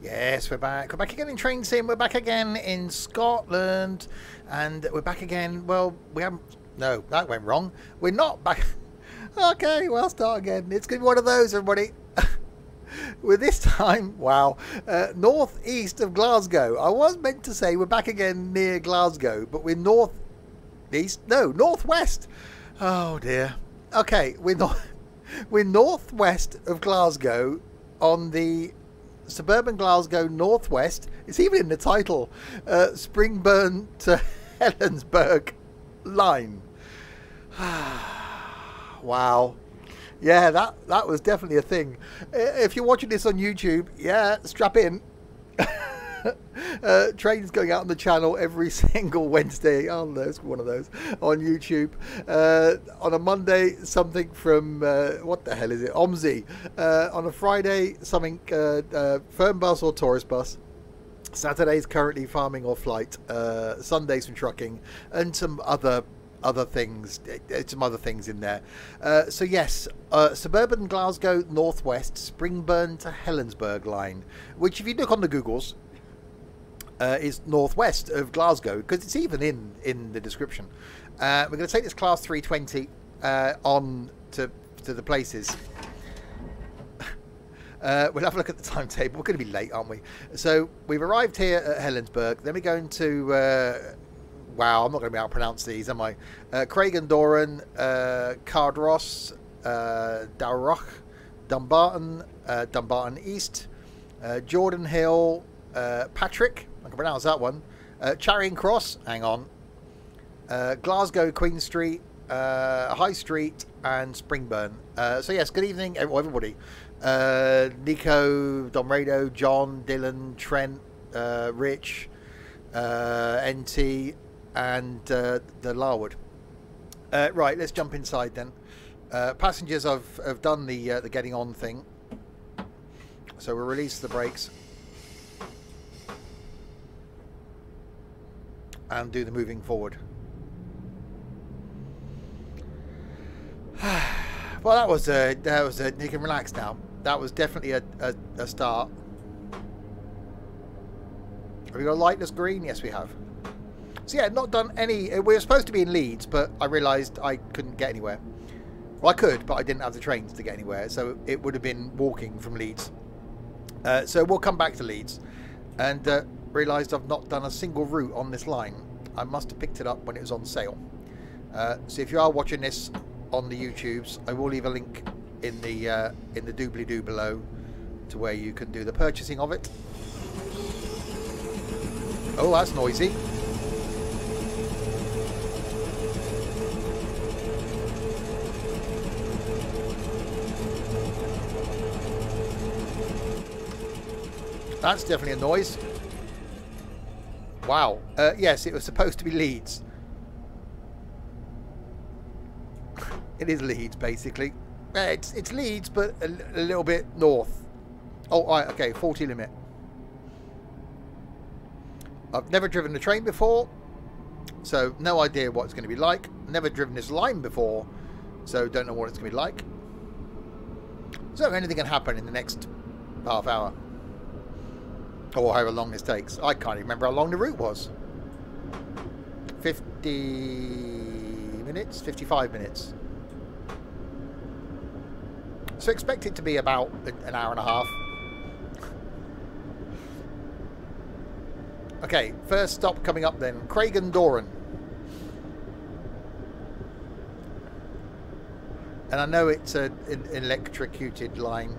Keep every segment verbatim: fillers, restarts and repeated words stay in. Yes, we're back. We're back again in Train Sim. We're back again in Scotland. And we're back again. Well, we haven't... No, that went wrong. We're not back... Okay, well, start again. It's going to be one of those, everybody. We're this time... Wow. Uh, northeast of Glasgow. I was meant to say we're back again near Glasgow, but we're northeast... No, northwest. Oh, dear. Okay, we're, no we're northwest of Glasgow on the... Suburban Glasgow Northwest, it's even in the title, uh, Springburn to Helensburgh line. Wow. Yeah, that, that was definitely a thing. If you're watching this on YouTube, yeah, strap in. Uh, trains going out on the channel every single Wednesday. Oh no, it's one of those on YouTube. Uh, on a Monday, something from uh, what the hell is it? O M S I. Uh, on a Friday, something uh, uh, firm bus or tourist bus. Saturdays currently farming or flight. Uh, Sundays from trucking and some other other things. Some other things in there. Uh, so yes, uh, suburban Glasgow Northwest Springburn to Helensburgh line, which if you look on the Googles. Uh, is northwest of Glasgow because it's even in in the description. Uh, we're going to take this Class three twenty uh, on to to the places. Uh, we'll have a look at the timetable. We're going to be late, aren't we? So we've arrived here at Helensburgh. Then we're going to uh, wow, I'm not going to be able to pronounce these, am I? Uh, Craig and Doran, uh, Cardross, uh, Dalreoch, Dumbarton, uh, Dumbarton East, uh, Jordan Hill, uh, Partick. I can pronounce that one. Uh, Charing Cross, hang on. Uh, Glasgow Queen Street, uh, High Street, and Springburn. Uh, so yes, good evening, everybody. Uh, Nico, Domredo, John, Dylan, Trent, uh, Rich, uh, N T, and uh, the Larwood. Uh, right, let's jump inside then. Uh, passengers, I've have done the uh, the getting on thing, so we'll release the brakes. And do the moving forward. Well, that was a that was a you can relax now. That was definitely a, a, a start. Have we got a light that's green? Yes, we have. So yeah, not done any. We were supposed to be in Leeds, but I realised I couldn't get anywhere. Well, I could, but I didn't have the trains to get anywhere, so it would have been walking from Leeds. Uh, so we'll come back to Leeds, and. Uh, realised I've not done a single route on this line. I must have picked it up when it was on sale. Uh, so if you are watching this on the YouTubes, I will leave a link in the uh, in the doobly-doo below to where you can do the purchasing of it. Oh, that's noisy. That's definitely a noise. Wow. Uh, yes, it was supposed to be Leeds. It is Leeds, basically. It's, it's Leeds, but a, a little bit north. Oh, all right, okay, forty limit. I've never driven a train before, so no idea what it's going to be like. Never driven this line before, so don't know what it's going to be like. So anything can happen in the next half hour. Or however long this takes. I can't even remember how long the route was. fifty... minutes, fifty-five minutes. So expect it to be about an hour and a half. Okay, first stop coming up then, Craigendoran. And I know it's a, an electrocuted line,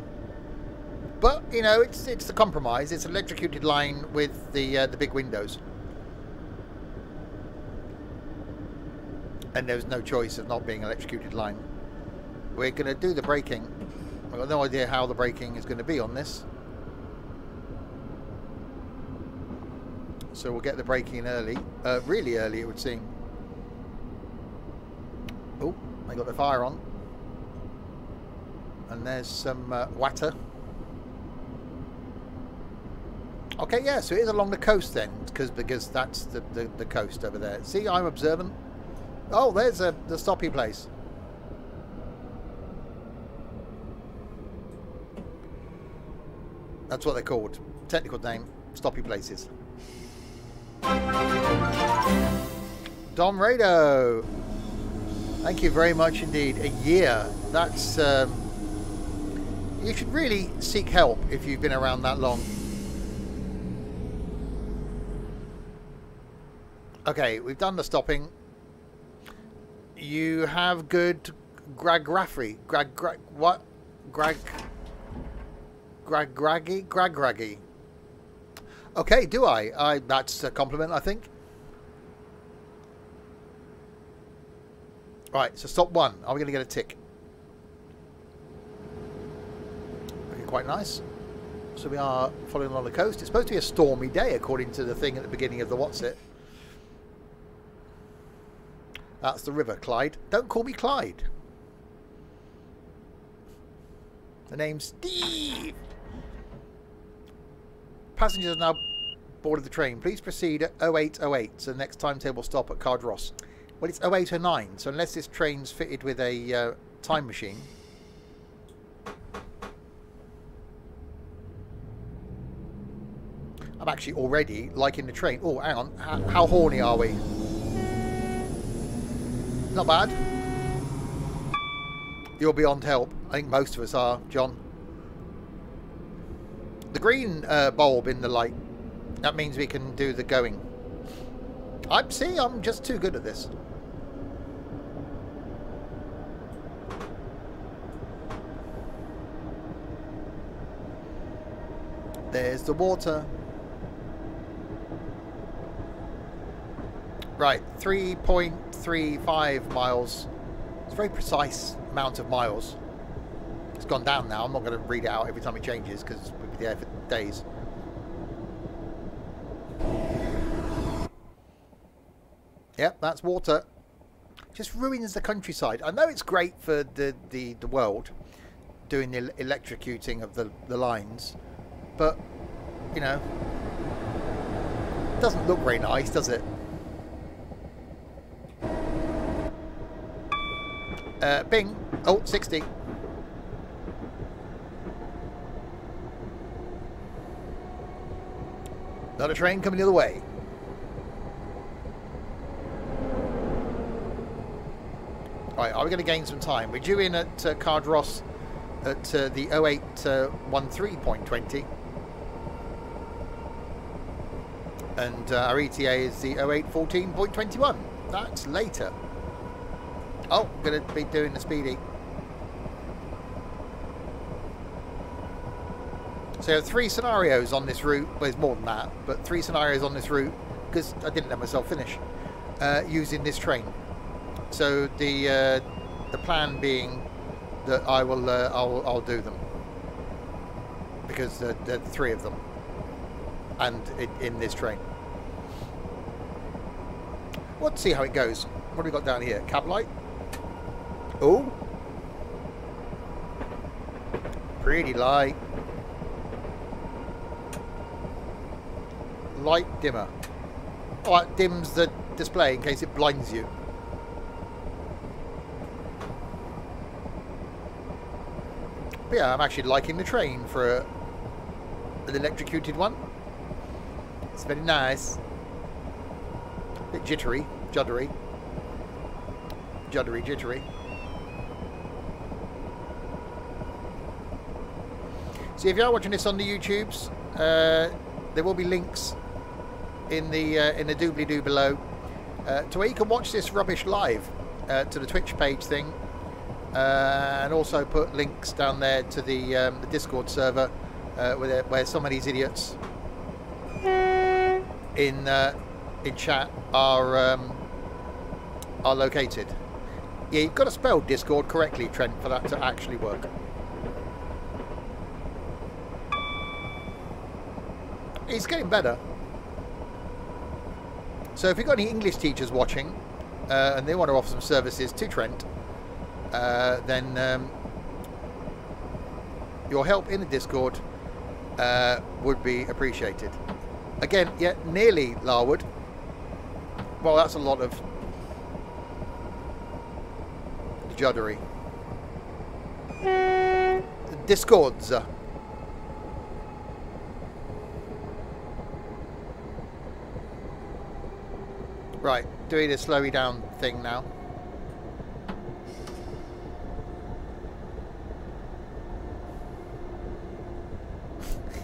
but you know it's it's the compromise. It's an electrocuted line with the uh, the big windows, and there's no choice of not being an electrocuted line. We're going to do the braking. I've got no idea how the braking is going to be on this, so we'll get the braking early, uh, really early it would seem. Oh, I got the fire on. And there's some uh, water. Okay, yeah, so it is along the coast then, because because that's the, the, the coast over there. See, I'm observant. Oh, there's a, the stoppy place. That's what they're called. Technical name, stoppy places. Dom Rado. Thank you very much indeed. A year. That's... Um, you should really seek help if you've been around that long. Okay, we've done the stopping. You have good Gragrafri. Grag, grag, what? Grag, Gragraggy? Gragraggy. Okay, do I? I? That's a compliment, I think. Right, so stop one. Are we going to get a tick? Quite nice. So we are following along the coast. It's supposed to be a stormy day according to the thing at the beginning of the what's it. That's the river Clyde. Don't call me Clyde. The name's Steve. Passengers are now boarded the train. Please proceed at oh eight oh eight. So the next timetable stop at Cardross. Well, it's oh eight oh nine. So unless this train's fitted with a uh, time machine. I'm actually already like in the train. Oh, hang on. How, how horny are we? Not bad. You're beyond help. I think most of us are, John. The green uh, bulb in the light. That means we can do the going. I'm see. I'm just too good at this. There's the water. Right, three point three five miles. It's a very precise amount of miles. It's gone down now. I'm not going to read it out every time it changes because we'll be there for days. Yep, that's water. Just ruins the countryside. I know it's great for the, the, the world, doing the electrocuting of the, the lines, but, you know, it doesn't look very nice, does it? Uh, bing. Oh, sixty. Another train coming the other way. Right, are we going to gain some time? We're due in at uh, Cardross at uh, the oh eight one three point two zero. Uh, and uh, our E T A is the oh eight one four point two one. That's later. Oh, going to be doing the speedy. So there are three scenarios on this route. Well, there's more than that, but three scenarios on this route because I didn't let myself finish uh, using this train. So the uh, the plan being that I will uh, I'll I'll do them because there are three of them, and it, in this train. Let's see how it goes. What have we got down here? Cab light. Oh, pretty light. Light dimmer. Oh, that dims the display in case it blinds you. But yeah, I'm actually liking the train for a, an electrocuted one. It's very nice. A bit jittery, juddery. juddery jittery. So if you are watching this on the YouTubes, uh, there will be links in the uh, in the doobly-doo below uh, to where you can watch this rubbish live, uh, to the Twitch page thing, uh, and also put links down there to the, um, the Discord server uh, where, where some of these idiots in uh, in chat are um, are located. Yeah, you've got to spell Discord correctly, Trent, for that to actually work. It's getting better. So if you've got any English teachers watching uh, and they want to offer some services to Trent, uh, then um, your help in the Discord uh, would be appreciated. Again, yeah, nearly Larwood. Well, that's a lot of juddery. Discords. Right, doing the slowy down thing now.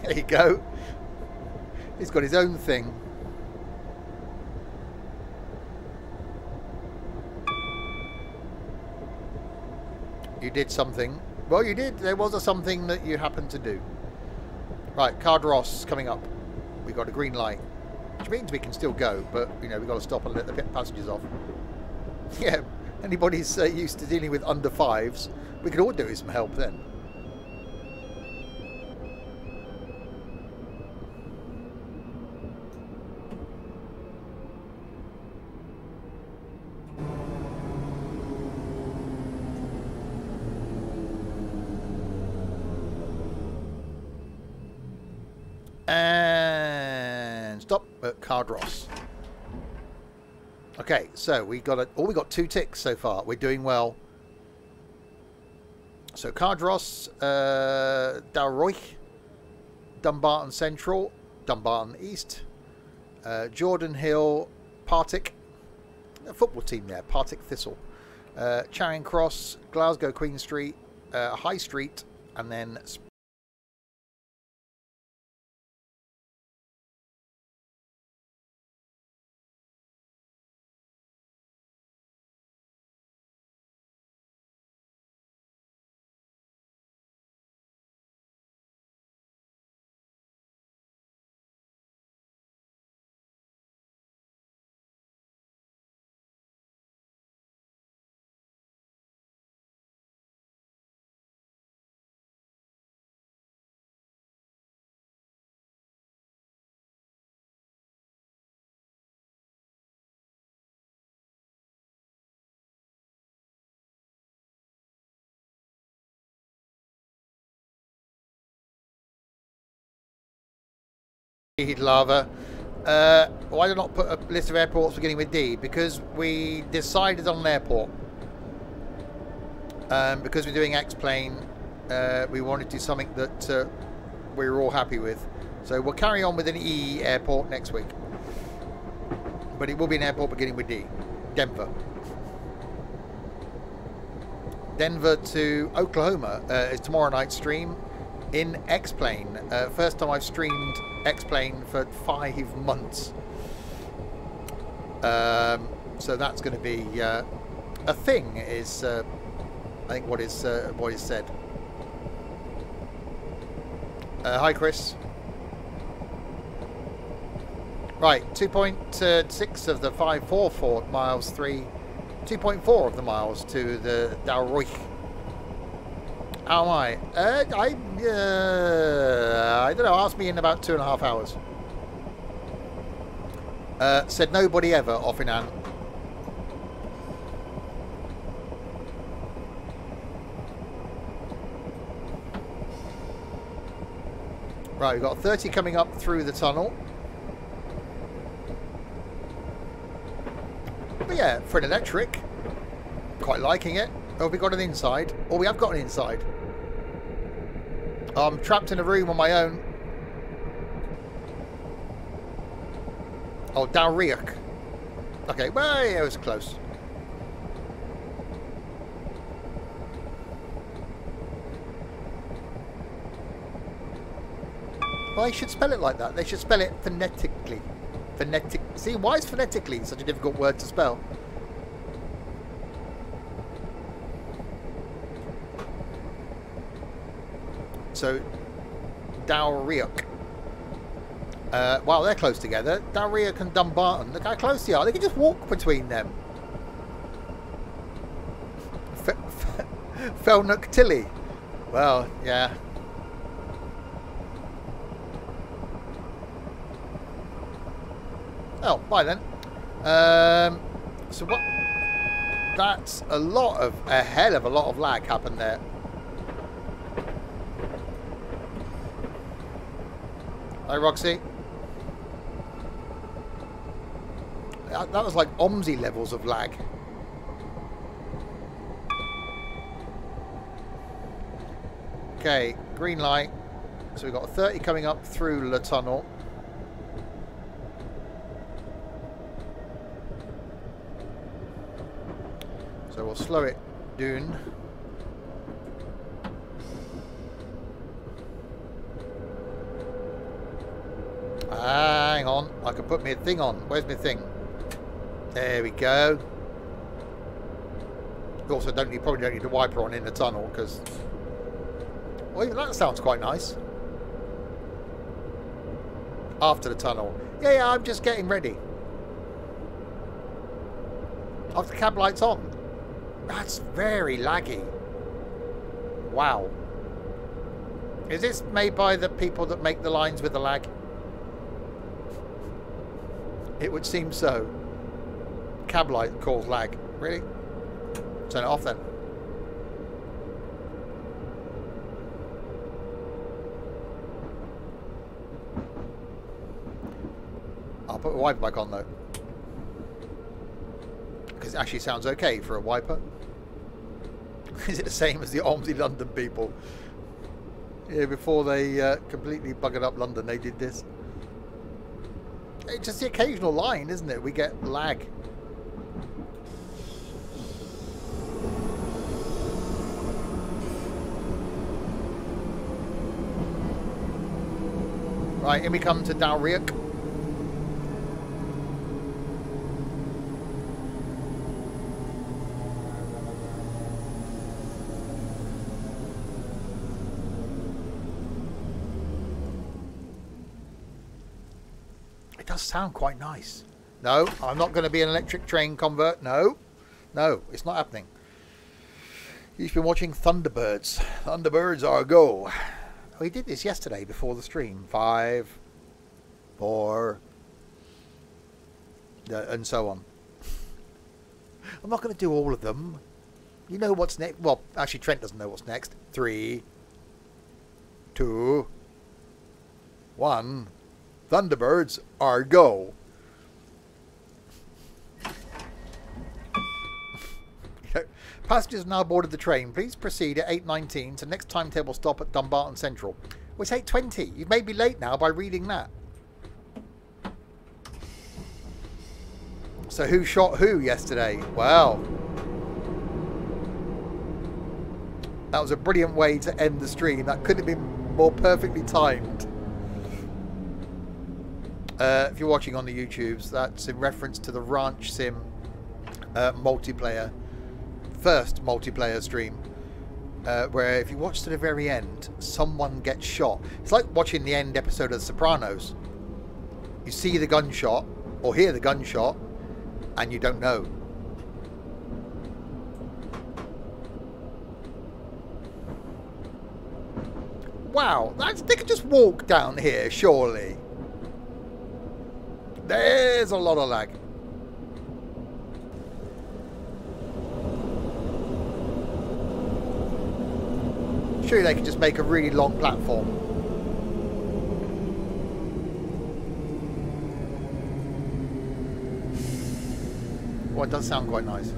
There you go. He's got his own thing. You did something. Well, you did. There was a something that you happened to do. Right, Cardross coming up. We got a green light. Which means we can still go, but, you know, we've got to stop and let the passengers off. Yeah, anybody's uh, used to dealing with under fives, we could all do with some help then. Cardross. Okay, so we got a, oh, we got two ticks so far. We're doing well. So Cardross, uh, Dalreoch, Dumbarton Central, Dumbarton East, uh, Jordan Hill, Partick, a football team there, Partick Thistle, uh, Charing Cross, Glasgow Queen Street, uh, High Street, and then Springburn. Lava. Uh, why not put a list of airports beginning with D? Because we decided on an airport. Um, because we're doing X-Plane, uh, we wanted to do something that uh, we were all happy with. So we'll carry on with an E airport next week. But it will be an airport beginning with D. Denver. Denver to Oklahoma uh, is tomorrow night's stream in X-Plane. Uh, first time I've streamed X-Plane for five months, um, so that's going to be uh, a thing. Is uh, I think what is uh, what is said. Uh, hi, Chris. Right, two point six of the five forty-four miles, three, two point four of the miles to the Dalreoch. How am I? Uh, I, uh, I don't know. Ask me in about two and a half hours. Uh, said nobody ever, off in hand. Right, we've got thirty coming up through the tunnel. But yeah, for an electric, quite liking it. Oh, we got an inside. Oh, we have got an inside. I'm trapped in a room on my own. Oh, Dalreoch. Okay, well, yeah, it was close. Well, they should spell it like that. They should spell it phonetically. Phonetic. See, why is phonetically such a difficult word to spell? So, Dalreoch. Uh, wow, they're close together. Dalreoch and Dumbarton. Look how close they are. They can just walk between them. Felnock Tilly. Well, yeah. Oh, bye then. Um, so what? That's a lot of, a hell of a lot of lag happened there. Hi, Roxy. That, that was like O M S I levels of lag. Okay, green light. So we've got thirty coming up through the tunnel. So we'll slow it down. Hang on, I can put my thing on. Where's my thing? There we go. Also, don't you probably don't need a wiper on in the tunnel because. Well, even that sounds quite nice. After the tunnel. Yeah, yeah, I'm just getting ready. After the cab light's on. That's very laggy. Wow. Is this made by the people that make the lines with the lag? It would seem so. Cab light calls lag. Really? Turn it off then. I'll put a wiper back on though. Because it actually sounds okay for a wiper. Is it the same as the O M S I London people? Yeah, before they uh, completely buggered up London, they did this. It's just the occasional line, isn't it? We get lag. Right, here we come to Dalreoch. Sound quite nice. No, I'm not going to be an electric train convert. No, no, it's not happening. You've been watching Thunderbirds. Thunderbirds are a go. We did this yesterday before the stream. Five, four, uh, and so on. I'm not going to do all of them. You know what's next. Well, actually, Trent doesn't know what's next. Three, two, one. Thunderbirds are go. Passengers now boarded the train. Please proceed at eight nineteen to next timetable stop at Dumbarton Central. Well, it's eight twenty. You've made me late now by reading that. So who shot who yesterday? Wow. That was a brilliant way to end the stream. That couldn't have been more perfectly timed. Uh, if you're watching on the YouTubes, that's in reference to the Ranch Sim uh, multiplayer, first multiplayer stream, uh, where if you watch to the very end, someone gets shot. It's like watching the end episode of The Sopranos. You see the gunshot, or hear the gunshot, and you don't know. Wow, that's, they could just walk down here, surely. There's a lot of lag. Surely they can just make a really long platform. Well, it does sound quite nice.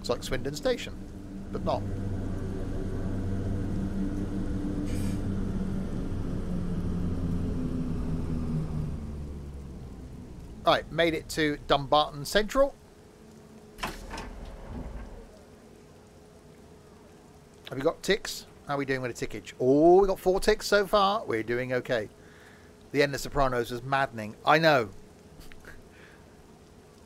It's like Swindon Station, but not. Right, made it to Dumbarton Central. Have we got ticks? How are we doing with a tickage? Oh, we got four ticks so far. We're doing okay. The end of Sopranos was maddening. I know.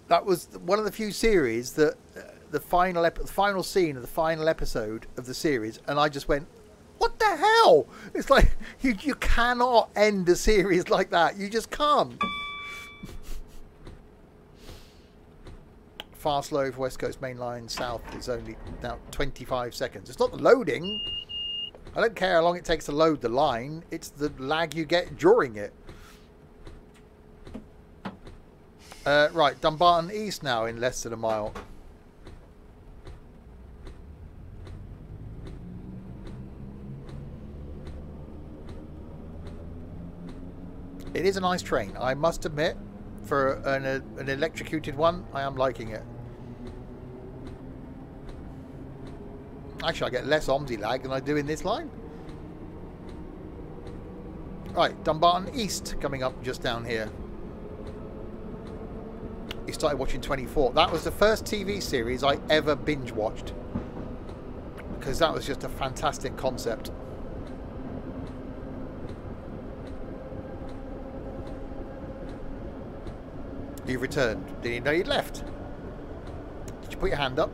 That was one of the few series that uh, the final ep the final scene of the final episode of the series, and I just went, what the hell? It's like you you cannot end a series like that. You just can't. Fast load for West Coast Main Line South is only now twenty-five seconds. It's not the loading. I don't care how long it takes to load the line. It's the lag you get during it. Uh, right, Dumbarton East now in less than a mile. It is a nice train, I must admit. For an, uh, an electrocuted one, I am liking it. Actually, I get less O M S I lag than I do in this line. Right, Dumbarton East coming up just down here. You started watching twenty-four. That was the first T V series I ever binge watched, because that was just a fantastic concept. You've returned. Didn't you know you'd left? Did you put your hand up?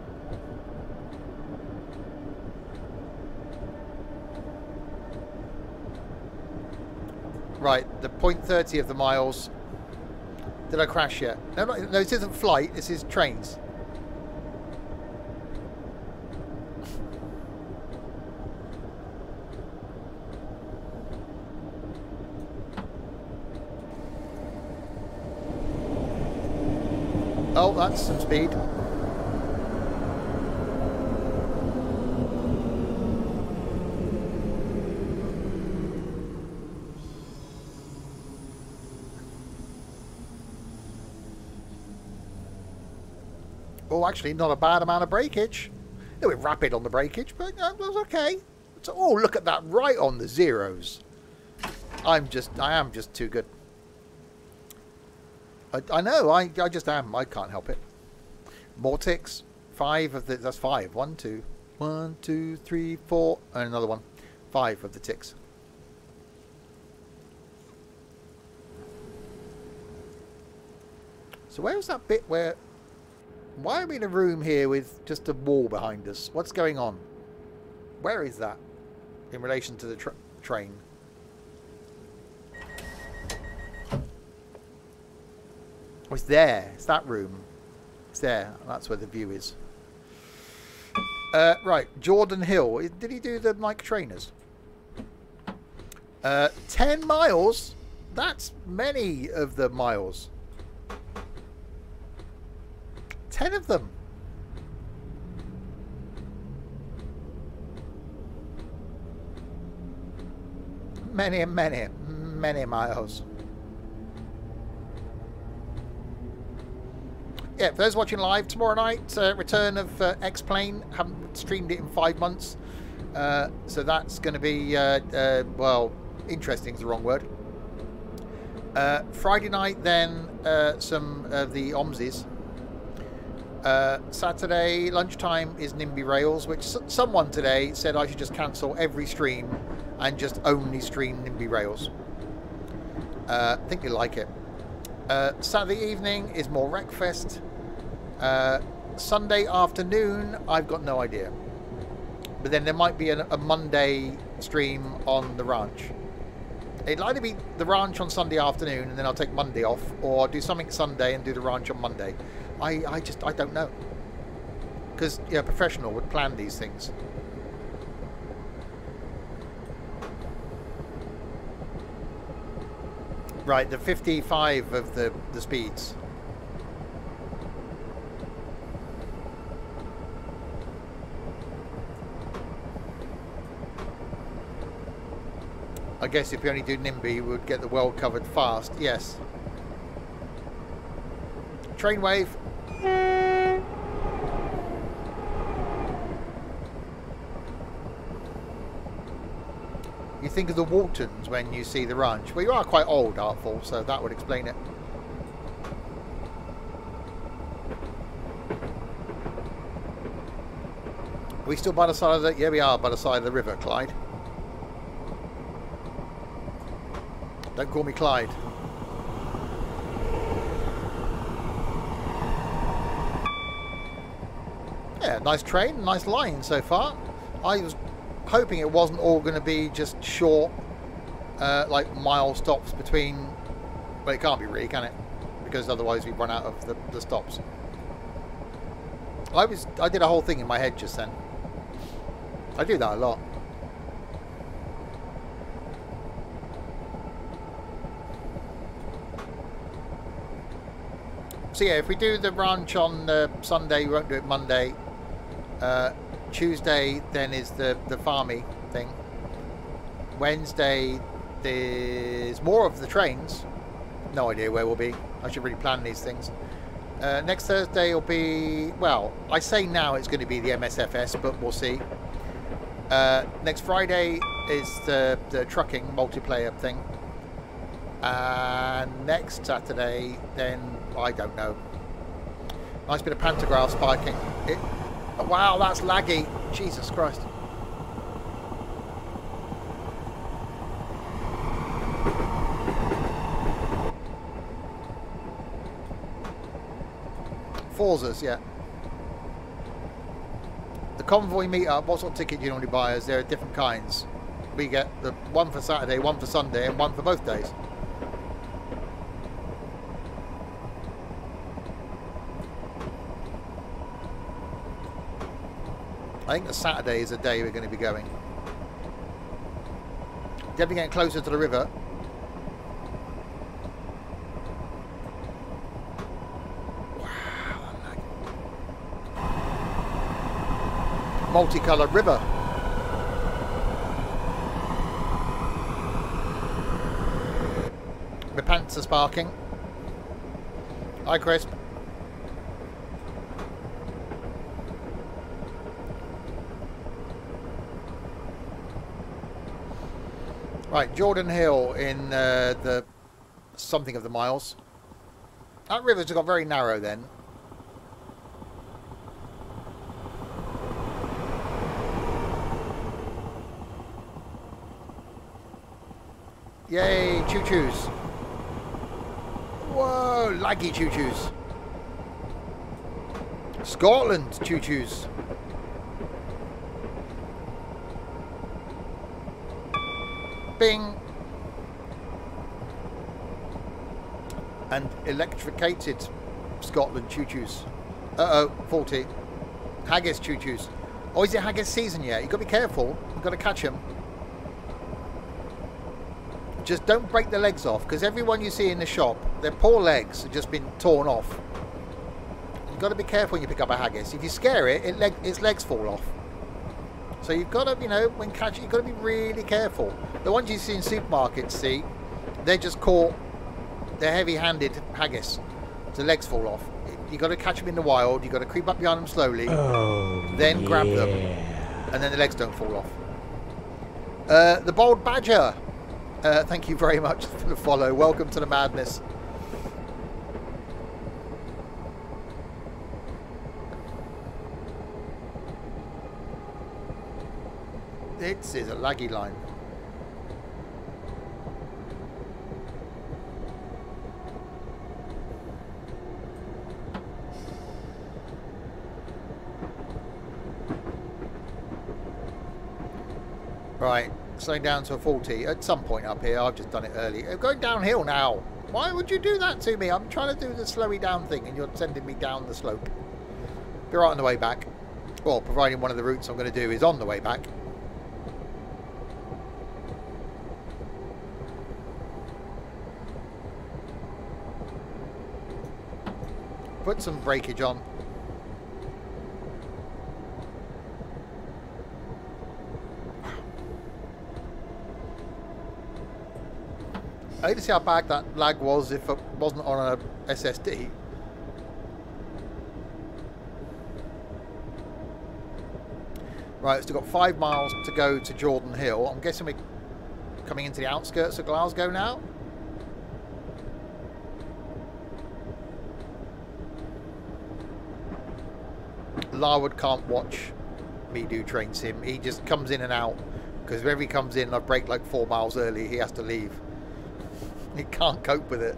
Right, the point thirty of the miles. Did I crash yet? No, no, no, this isn't flight, this is trains. Oh, that's some speed. Oh, actually, not a bad amount of breakage. A bit rapid on the breakage, but that was okay. So, oh, look at that, right on the zeros. I'm just, I am just too good. I, I know, I, I just am. I can't help it. More ticks. Five of the... That's five. One, two. One, two, three, four. And another one. Five of the ticks. So where was that bit where... Why are we in a room here with just a wall behind us? What's going on? Where is that in relation to the tra train? Oh, it's there. It's that room. It's there. That's where the view is. Uh, right. Jordan Hill. Did he do the Nike trainers? Uh, ten miles? That's many of the miles. Ten of them. Many, many, many miles. Yeah, for those watching live, tomorrow night, uh, return of uh, X-Plane. Haven't streamed it in five months. Uh, so that's going to be, uh, uh, well, interesting is the wrong word. Uh, Friday night, then, uh, some of the O M S Is. Uh, Saturday, lunchtime, is Nimby Rails, which s someone today said I should just cancel every stream and just only stream Nimby Rails. Uh, I think they like it. Uh, Saturday evening is more Wreckfest. Uh, Sunday afternoon, I've got no idea. But then there might be an, a Monday stream on the ranch. It'll either be the ranch on Sunday afternoon and then I'll take Monday off, or do something Sunday and do the ranch on Monday. I, I just, I don't know. Because, you know, a professional would plan these things. Right, the fifty-five of the, the speeds. I guess if we only do Nimby, we would get the world covered fast. Yes. Train wave. You think of the Waltons when you see the ranch. Well, you are quite old, Artful, so that would explain it. Are we still by the side of the... Yeah, we are by the side of the river, Clyde. Don't call me Clyde. Yeah, nice train, nice line so far. I was hoping it wasn't all going to be just short, uh, like mile stops between... But it can't be really, can it? Because otherwise we run out of the, the stops. I was I did a whole thing in my head just then. I do that a lot. So yeah, if we do the ranch on uh, Sunday, we won't do it Monday. Uh, Tuesday then is the, the farmy thing. Wednesday there's more of the trains. No idea where we'll be. I should really plan these things. Uh, next Thursday will be, well, I say now it's going to be the M S F S, but we'll see. Uh, next Friday is the, the trucking multiplayer thing. And uh, next Saturday, then, I don't know. Nice bit of pantograph spiking. It, oh, wow, that's laggy. Jesus Christ. Us, yeah. The convoy meetup, what sort of ticket do you normally buy? As there are different kinds. We get the one for Saturday, one for Sunday, and one for both days. I think the Saturday is the day we're going to be going. Definitely getting closer to the river. Multicoloured river. My pants are sparking. Hi, Chris. Right, Jordan Hill in uh, the something of the miles. That river's got very narrow then. Yay, choo-choos. Whoa, laggy choo-choos. Scotland choo-choos. Bing. And electricated Scotland choo-choos. Uh-oh, faulty. Haggis choo-choos. Oh, is it haggis season yet? You've got to be careful. You've got to catch them. Just don't break the legs off, because everyone you see in the shop, their poor legs have just been torn off. You've got to be careful when you pick up a haggis. If you scare it, it leg, its legs fall off. So you've got to, you know, when catching, you've got to be really careful. The ones you see in supermarkets, see, they're just caught, they're heavy-handed haggis. So legs fall off. You've got to catch them in the wild. You've got to creep up behind them slowly, oh, then yeah. grab them, and then the legs don't fall off. Uh, the bald badger. Uh, thank you very much for the follow. Welcome to the madness. This is a laggy line. Right. Slowing down to a forty at some point up here. I've just done it early. I'm going downhill now. Why would you do that to me? I'm trying to do the slowy down thing and you're sending me down the slope. Be right on the way back. Well, providing one of the routes I'm going to do is on the way back. Put some breakage on. I need to see how bad that lag was if it wasn't on a S S D. Right, still got five miles to go to Jordan Hill. I'm guessing we're coming into the outskirts of Glasgow now. Larwood can't watch. me do train sim. He just comes in and out, because whenever he comes in, I break like four miles early, he has to leave. He can't cope with it.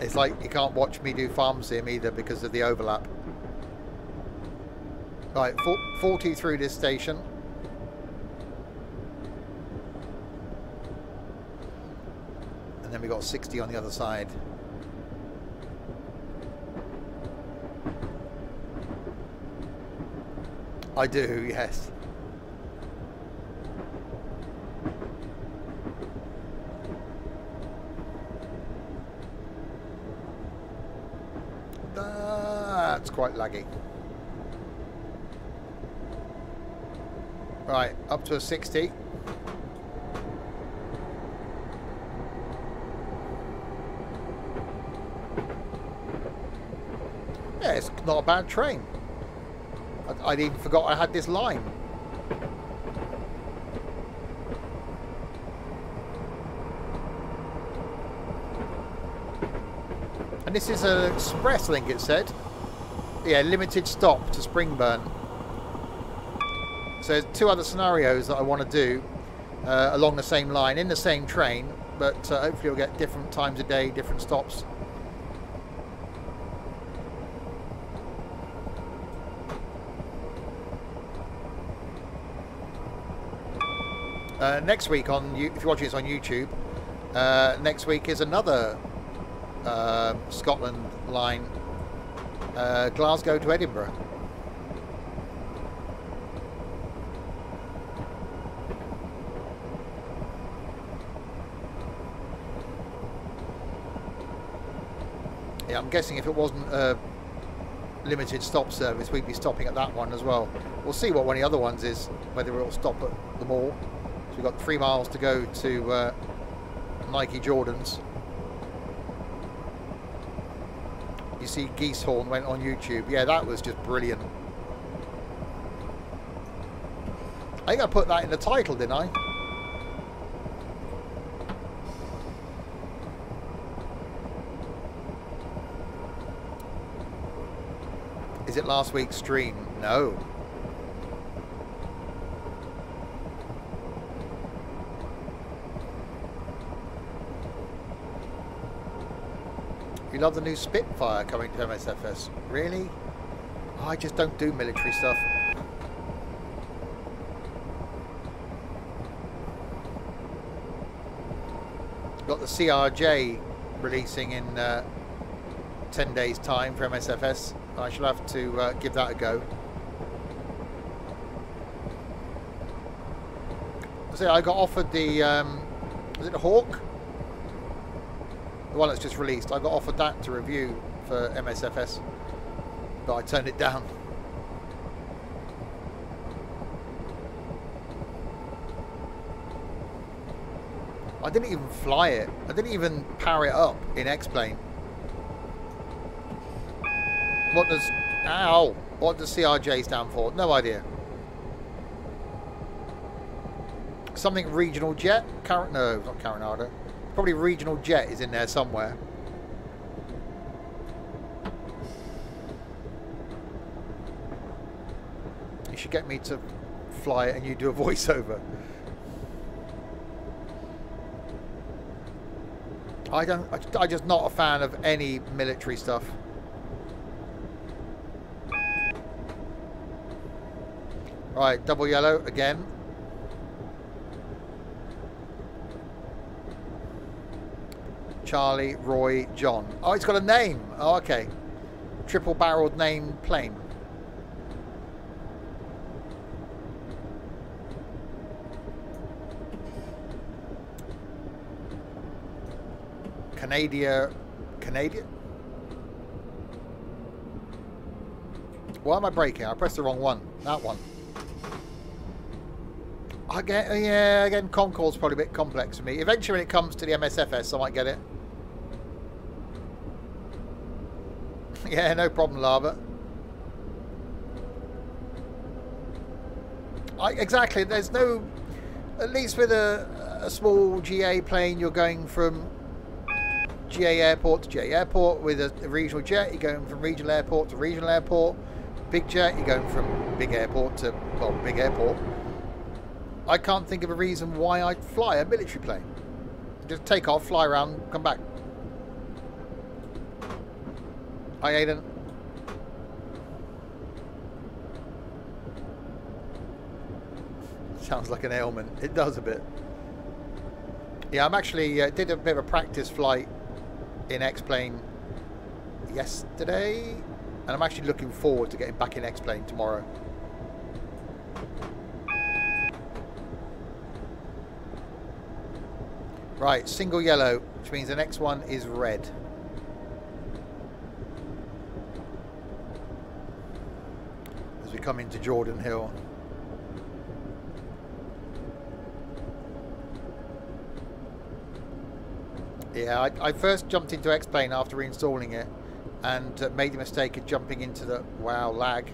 It's like you can't watch me do farm sim either because of the overlap. Right, forty through this station. And then we got sixty on the other side. I do, yes. That's quite laggy. Right, up to a sixty. Yeah, it's not a bad train. I'd even forgot I had this line. And this is an express link, it said. Yeah, limited stop to Springburn. So there's two other scenarios that I want to do uh, along the same line, in the same train, but uh, hopefully we'll get different times a day, different stops. Uh, next week, on if you're watching this on YouTube, uh, next week is another uh, Scotland line, uh, Glasgow to Edinburgh. Yeah, I'm guessing if it wasn't a limited stop service, we'd be stopping at that one as well. We'll see what one of the other ones is, whether we'll stop at them all. So we've got three miles to go to uh, Nike Jordans. You see Geesehorn went on YouTube. Yeah, that was just brilliant. I think I put that in the title, didn't I? Is it last week's stream? No. You love the new Spitfire coming to M S F S. Really? Oh, I just don't do military stuff. Got the C R J releasing in uh, ten days' time for M S F S. I shall have to uh, give that a go. So I got offered the, um, was it the Hawk? The one that's just released. I got offered that to review for M S F S, but I turned it down. I didn't even fly it. I didn't even power it up in X-Plane. What does... Ow! What does C R J stand for? No idea. Something regional jet? Car no, not Carinado. Probably regional jet is in there somewhere. You should get me to fly it and you do a voiceover. I don't, I, I'm just not a fan of any military stuff. Right, double yellow again. Charlie, Roy, John. Oh, it's got a name. Oh, okay. Triple-barreled name plane. Canada, Canadian? Why am I braking? I pressed the wrong one. That one. I get, yeah, again, Concord's probably a bit complex for me. Eventually, when it comes to the M S F S, I might get it. Yeah, no problem, Lava. I, exactly, there's no... At least with a, a small G A plane, you're going from J airport to J airport with a, a regional jet. You're going from regional airport to regional airport. Big jet, you're going from big airport to, well, big airport. I can't think of a reason why I'd fly a military plane. Just take off, fly around, come back. Hi, Aiden. Sounds like an ailment. It does a bit. Yeah, I'm actually uh, did a bit of a practice flight in X-Plane yesterday, and I'm actually looking forward to getting back in X-Plane tomorrow. Right, single yellow, which means the next one is red. As we come into Jordan Hill. Yeah, I, I first jumped into X-Plane after reinstalling it and uh, made the mistake of jumping into the... Wow, lag.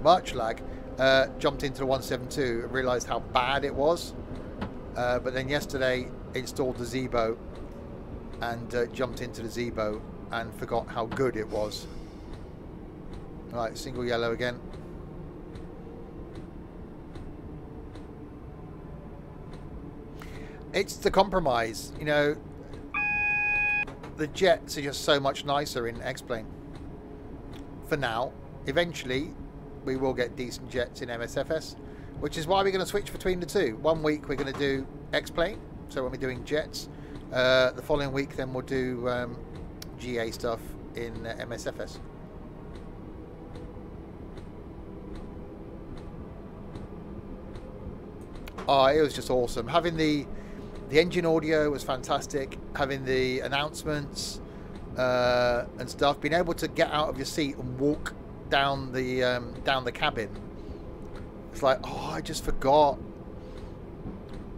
Much lag. Uh, jumped into the one seven two and realised how bad it was. Uh, but then yesterday installed the Z-Bow and uh, jumped into the Z-Bow and forgot how good it was. Right, single yellow again. It's the compromise, you know... The jets are just so much nicer in X-Plane. For now, eventually, we will get decent jets in M S F S, which is why we're going to switch between the two. One week we're going to do X-Plane, so when we're doing jets, uh, the following week then we'll do um, G A stuff in uh, M S F S. Oh, it was just awesome having the. The engine audio was fantastic, having the announcements uh, and stuff, being able to get out of your seat and walk down the um, down the cabin. It's like, oh, I just forgot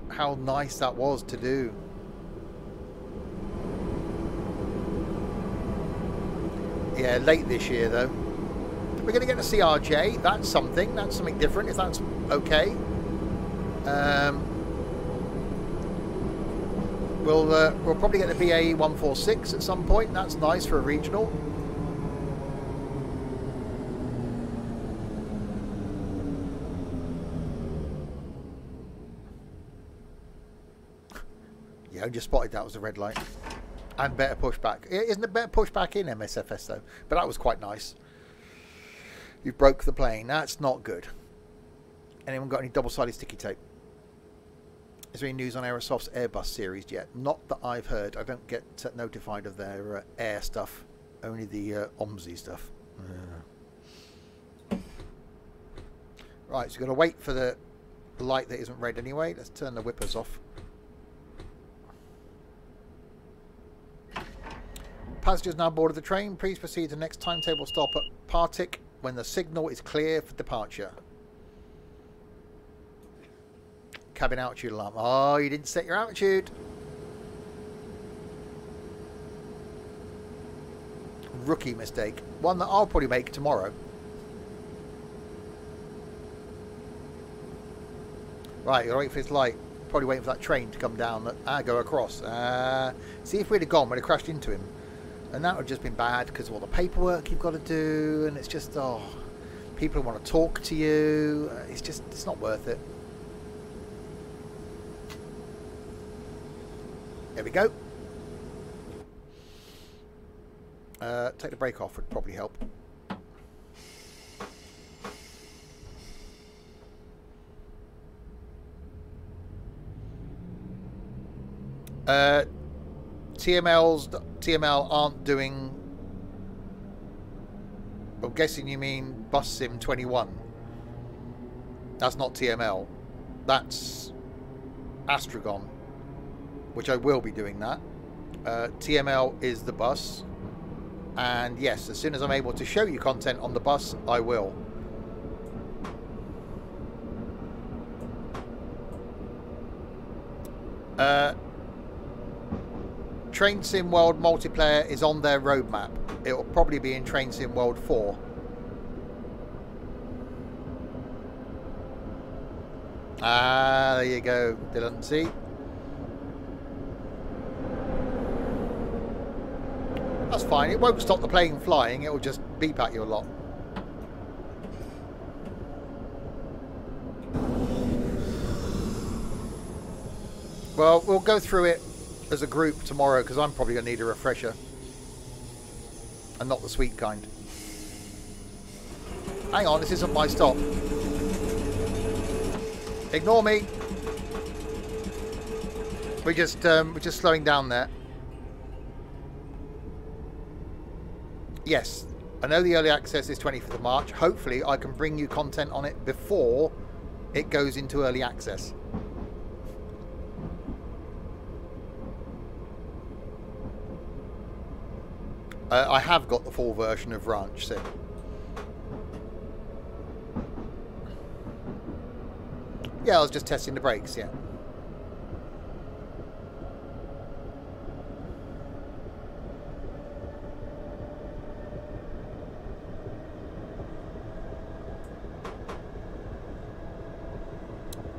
how nice that was to do. Yeah, late this year though. We're going to get a C R J, that's something, that's something different, if that's okay. Um, We'll, uh, we'll probably get the B A E one four six at some point. That's nice for a regional. Yeah, I just spotted that was a red light. And better pushback. Isn't it better pushback in M S F S though? But that was quite nice. You broke the plane. That's not good. Anyone got any double-sided sticky tape? Is there any news on Aerosoft's Airbus series yet? Not that I've heard. I don't get notified of their uh, air stuff. Only the uh, O M S I stuff. Yeah. Right, so you've got to wait for the light that isn't red anyway. Let's turn the whippers off. Passengers now boarded the train. Please proceed to the next timetable stop at Partick when the signal is clear for departure. Cabin altitude alarm. Oh, you didn't set your altitude. Rookie mistake. One that I'll probably make tomorrow. Right, you're waiting for this light. Probably waiting for that train to come down. Ah, go across. Uh, see, if we'd have gone, we'd have crashed into him. And that would have just been bad because of all the paperwork you've got to do. And it's just, oh, people want to talk to you. It's just, it's not worth it. There we go. Uh, take the brake off would probably help. Uh, T M Ls T M L aren't doing. I'm guessing you mean Bus Sim twenty-one. That's not T M L. That's Astragon. Which I will be doing that. Uh, T M L is the bus. And yes, as soon as I'm able to show you content on the bus, I will. Uh, Train Sim World multiplayer is on their roadmap. It will probably be in Train Sim World four. Ah, there you go, Dylan. See? That's fine. It won't stop the plane flying. It will just beep at you a lot. Well, we'll go through it as a group tomorrow because I'm probably going to need a refresher. And not the sweet kind. Hang on, this isn't my stop. Ignore me. We're just um, we're just slowing down there. Yes, I know the early access is the twenty-fifth of March. Hopefully, I can bring you content on it before it goes into early access. Uh, I have got the full version of Ranch Sim. Yeah, I was just testing the brakes, yeah.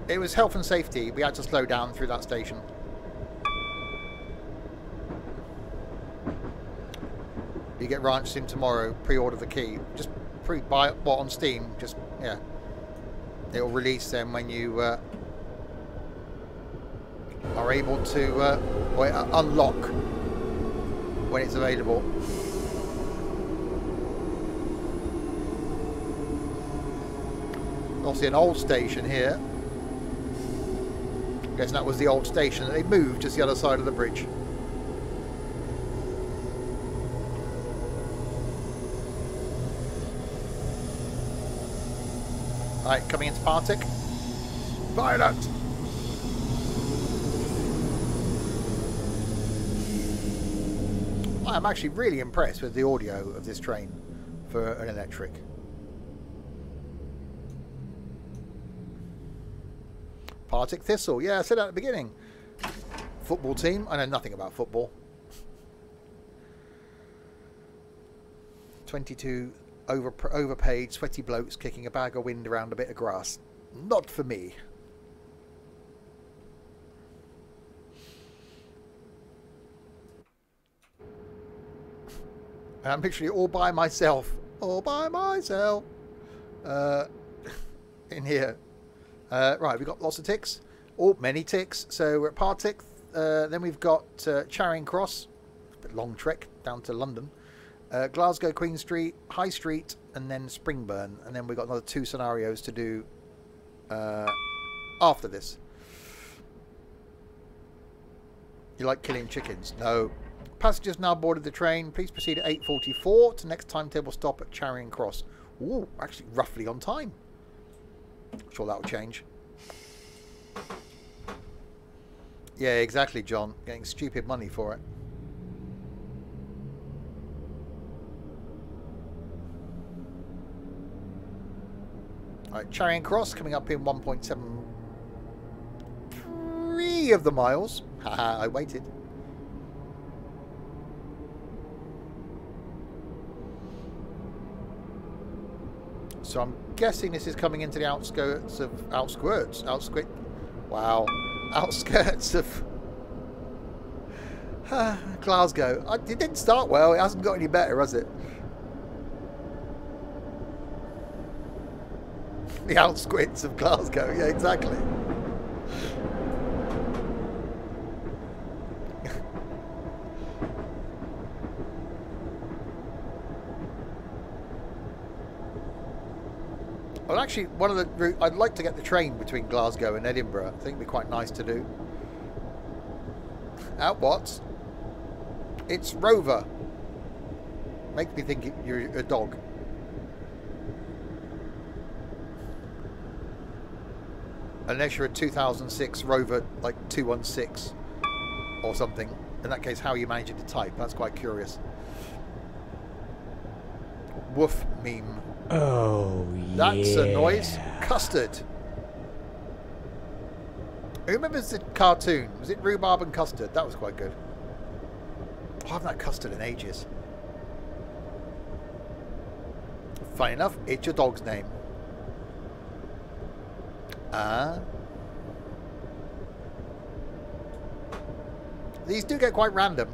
It was health and safety. We had to slow down through that station. You get Ranch Sim tomorrow, pre-order the key. Just pre-buy it on Steam, just, yeah. It'll release them when you uh, are able to uh, or unlock when it's available. Obviously an old station here. I guess that was the old station. They moved just the other side of the bridge. Right, coming into Partick. Violent! I'm actually really impressed with the audio of this train for an electric. Partick Thistle. Yeah, I said that at the beginning. Football team. I know nothing about football. twenty-two... Over, overpaid, sweaty blokes kicking a bag of wind around a bit of grass. Not for me. I'm literally all by myself. All by myself. Uh, in here. Uh, right, we've got lots of ticks. Oh, many ticks. So we're at Partick. Uh, then we've got uh, Charing Cross. A bit long trek down to London. Uh, Glasgow Queen Street, High Street, and then Springburn. And then we've got another two scenarios to do uh, after this. You like killing chickens? No. Passengers now boarded the train. Please proceed at eight forty-four to next timetable stop at Charing Cross. Ooh, actually roughly on time. I'm sure that'll change. Yeah, exactly, John. Getting stupid money for it. Right, Charing Cross coming up in one point seven three of the miles. Haha, I waited. So I'm guessing this is coming into the outskirts of outskirts, outskirts. Wow, outskirts of Glasgow. It didn't start well. It hasn't got any better, has it? The outskirts of Glasgow. Yeah, exactly. Well, actually, one of the route I'd like to get the train between Glasgow and Edinburgh. I think it'd be quite nice to do. At what? It's Rover. Makes me think you're a dog. Unless you're a two thousand six Rover, like two one six or something. In that case, how are you managing to type? That's quite curious. Woof meme. Oh, that's yeah. A noise. Custard. Who remembers the cartoon? Was it Rhubarb and Custard? That was quite good. Oh, I haven't had custard in ages. Funny enough, it's your dog's name. Ah. These do get quite random.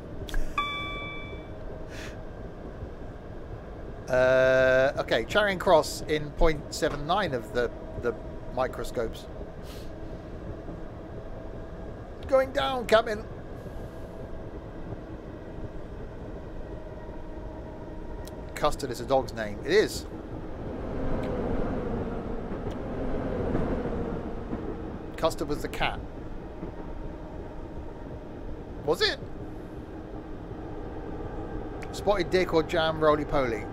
Uh, okay, Charing Cross in point seven nine of the, the microscopes. Going down, Captain. Custard is a dog's name. It is. Custard was the cat. Was it? Spotted Dick or Jam roly-poly.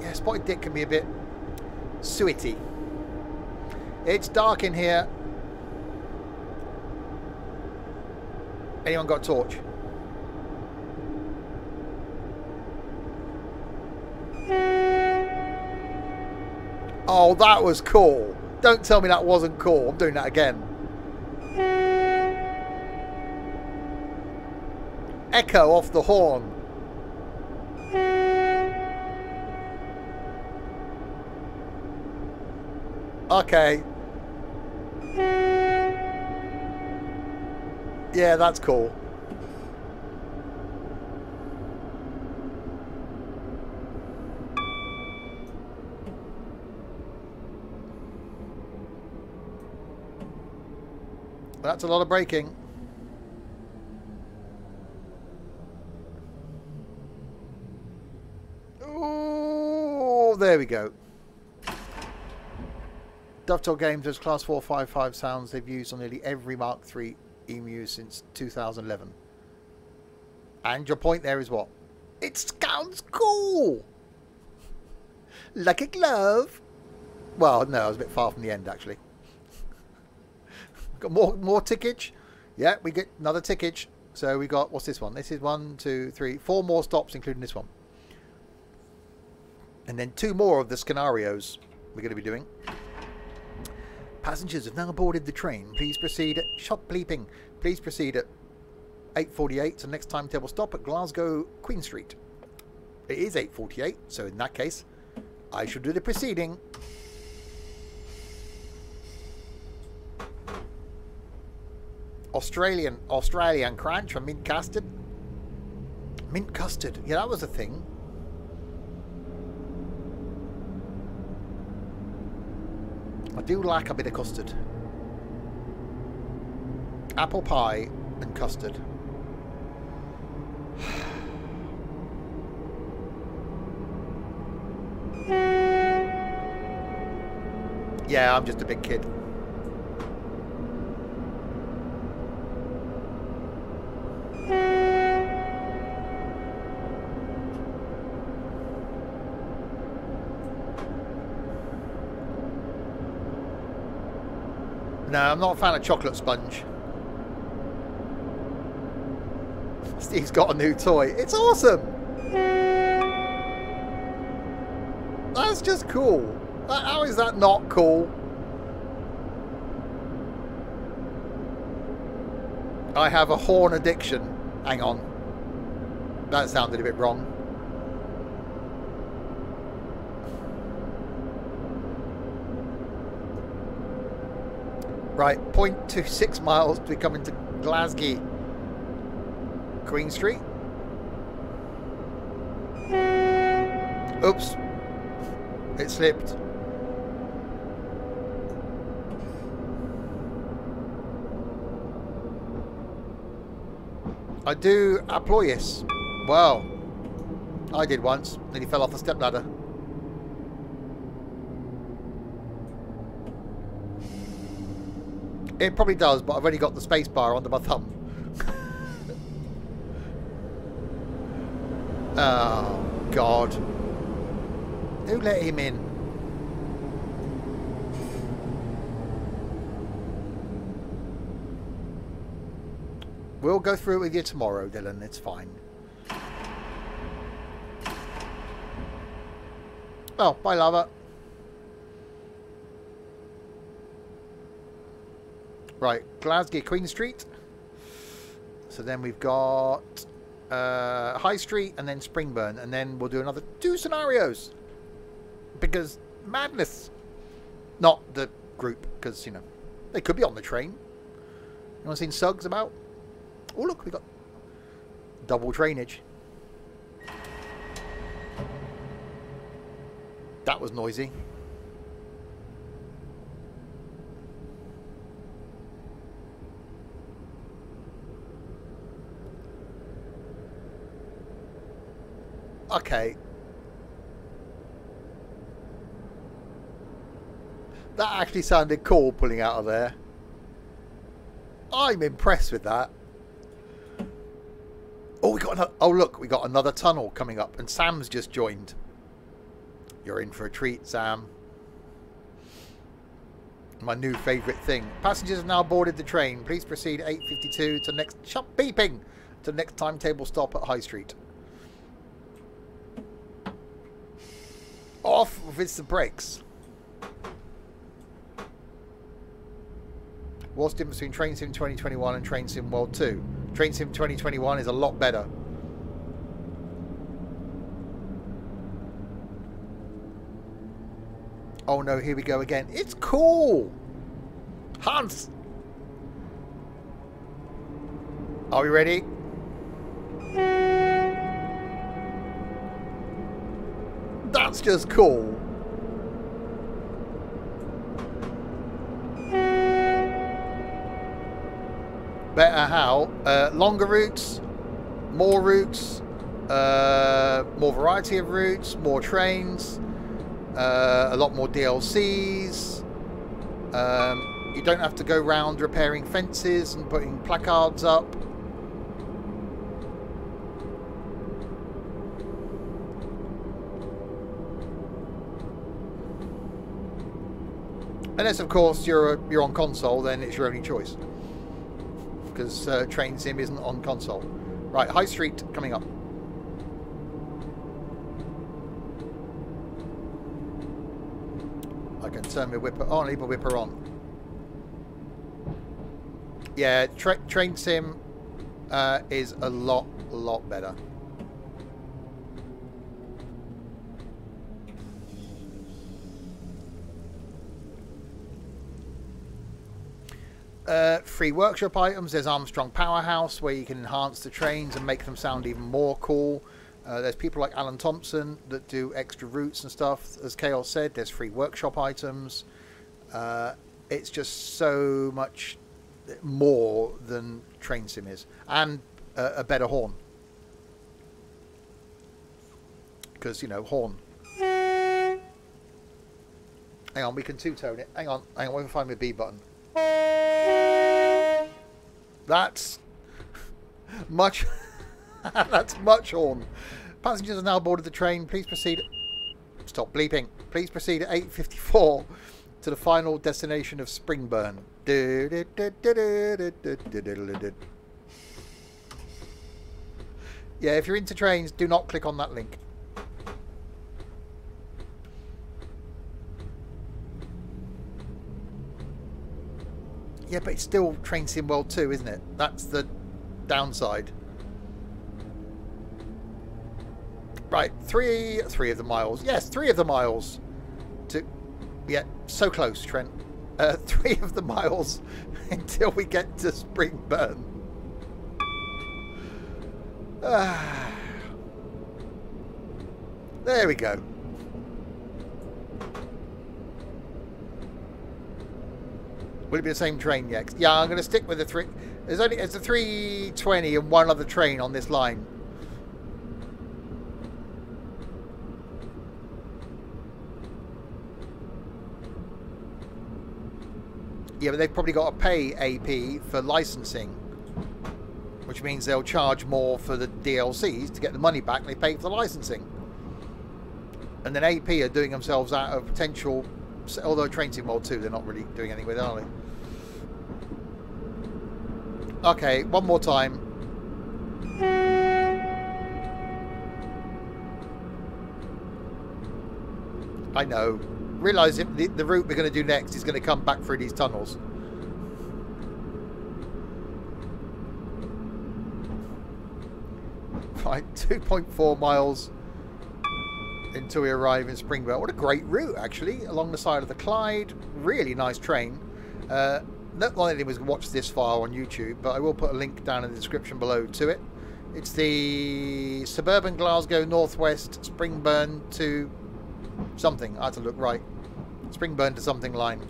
Yeah, Spotted Dick can be a bit suety. It's dark in here. Anyone got a torch? Oh, that was cool. Don't tell me that wasn't cool. I'm doing that again. Echo off the horn. Okay. Yeah, that's cool. That's a lot of braking. Oh, there we go. Dovetail Games has class four five five sounds they've used on nearly every Mark three Emu since two thousand eleven. And your point there is what? It sounds cool! Like a glove! Well, no, I was a bit far from the end, actually. Got more more tickage. Yeah, we get another tickage. So we got, what's this one? This is one, two, three, four more stops, including this one. And then two more of the scenarios we're going to be doing. Passengers have now boarded the train. Please proceed at, shot bleeping. Please proceed at eight forty-eight. So next timetable stop at Glasgow Queen Street. It is eight forty-eight. So in that case, I shall do the proceeding. Australian, Australian crunch or mint custard. Mint custard. Yeah, that was a thing. I do like a bit of custard. Apple pie and custard. Yeah, I'm just a big kid. No, I'm not a fan of chocolate sponge. Steve's got a new toy. It's awesome! That's just cool. That, how is that not cool? I have a horn addiction. Hang on. That sounded a bit wrong. Right, point two six miles to be coming to Glasgow Queen Street. Oops, it slipped. I do Aployus. Well, I did once, then he fell off the stepladder. It probably does, but I've only got the space bar under my thumb. Oh, God. Who let him in? We'll go through it with you tomorrow, Dylan. It's fine. Oh, bye, Lava. Right, Glasgow Queen Street. So then we've got uh, High Street and then Springburn. And then we'll do another two scenarios. Because madness. Not the group, because, you know, they could be on the train. Anyone seen Suggs about? Oh, look, we've got double drainage. That was noisy. Okay. That actually sounded cool pulling out of there. I'm impressed with that. Oh, we got another, oh look, we got another tunnel coming up, and Sam's just joined. You're in for a treat, Sam. My new favourite thing. Passengers have now boarded the train. Please proceed eight fifty-two to next. Shut beeping to next timetable stop at High Street. Off with the brakes. What's the difference between Train Sim twenty twenty-one and Train Sim World two? Train Sim twenty twenty-one is a lot better. Oh no, here we go again. It's cool! Hans! Are we ready? That's just cool. Better how? Uh, longer routes, more routes, uh, more variety of routes, more trains, uh, a lot more D L Cs. Um, you don't have to go round repairing fences and putting placards up. Unless, of course, you're a, you're on console, then it's your only choice. Because uh, Train Sim isn't on console. Right, High Street coming up. I can turn my whipper on, leave my whipper on. Yeah, tra Train Sim uh, is a lot, lot better. Uh, free workshop items. There's Armstrong Powerhouse, where you can enhance the trains and make them sound even more cool. Uh, there's people like Alan Thompson that do extra routes and stuff. As Chaos said, there's free workshop items. Uh, it's just so much more than Train Sim is. And uh, a better horn. Because, you know, horn. Hang on, we can two-tone it. Hang on, hang on, we can find my B button. That's much. That's much horn. Passengers are now boarded the train. Please proceed. Stop bleeping. Please proceed at eight fifty-four to the final destination of Springburn. Yeah, if you're into trains, do not click on that link. Yeah, but it's still Train Sim World two, isn't it? That's the downside. Right, three, three of the miles. Yes, three of the miles. To, yeah, so close, Trent. Uh, three of the miles until we get to Springburn. Ah. There we go. Will it be the same train next? Yeah, I'm going to stick with the three. There's only it's a three twenty and one other train on this line. Yeah, but they've probably got to pay A P for licensing, which means they'll charge more for the D L Cs to get the money back. They pay for the licensing, and then A P are doing themselves out of potential. Although Train Sim World two, they're not really doing anything with it, are they? Okay, one more time. I know. Realise if the, the route we're going to do next is going to come back through these tunnels. Right, two point four miles. Until we arrive in Springburn. What a great route, actually, along the side of the Clyde. Really nice train. Uh, not that anyone can watch this file on YouTube, but I will put a link down in the description below to it. It's the Suburban Glasgow Northwest Springburn to something. I had to look right. Springburn to something line.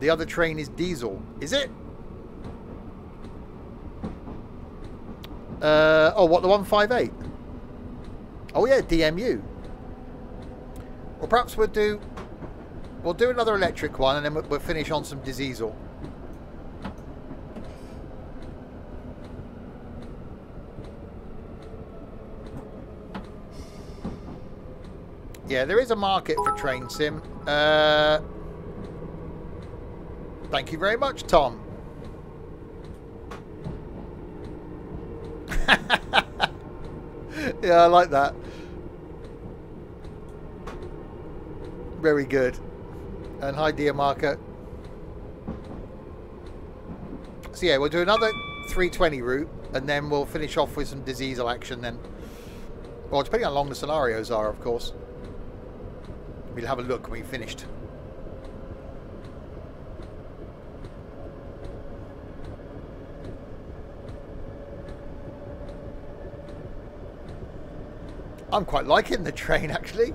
The other train is diesel. Is it? Uh, oh, what, the one five eight? Oh, yeah, D M U. Well, perhaps we'll do... We'll do another electric one, and then we'll, we'll finish on some diesel. Yeah, there is a market for train sim. Uh, thank you very much, Tom. Yeah, I like that. Very good. And hi, dear Marco. So yeah, we'll do another three twenty route, and then we'll finish off with some diesel action then. Well, depending on how long the scenarios are, of course. We'll have a look when we finished. I'm quite liking the train, actually.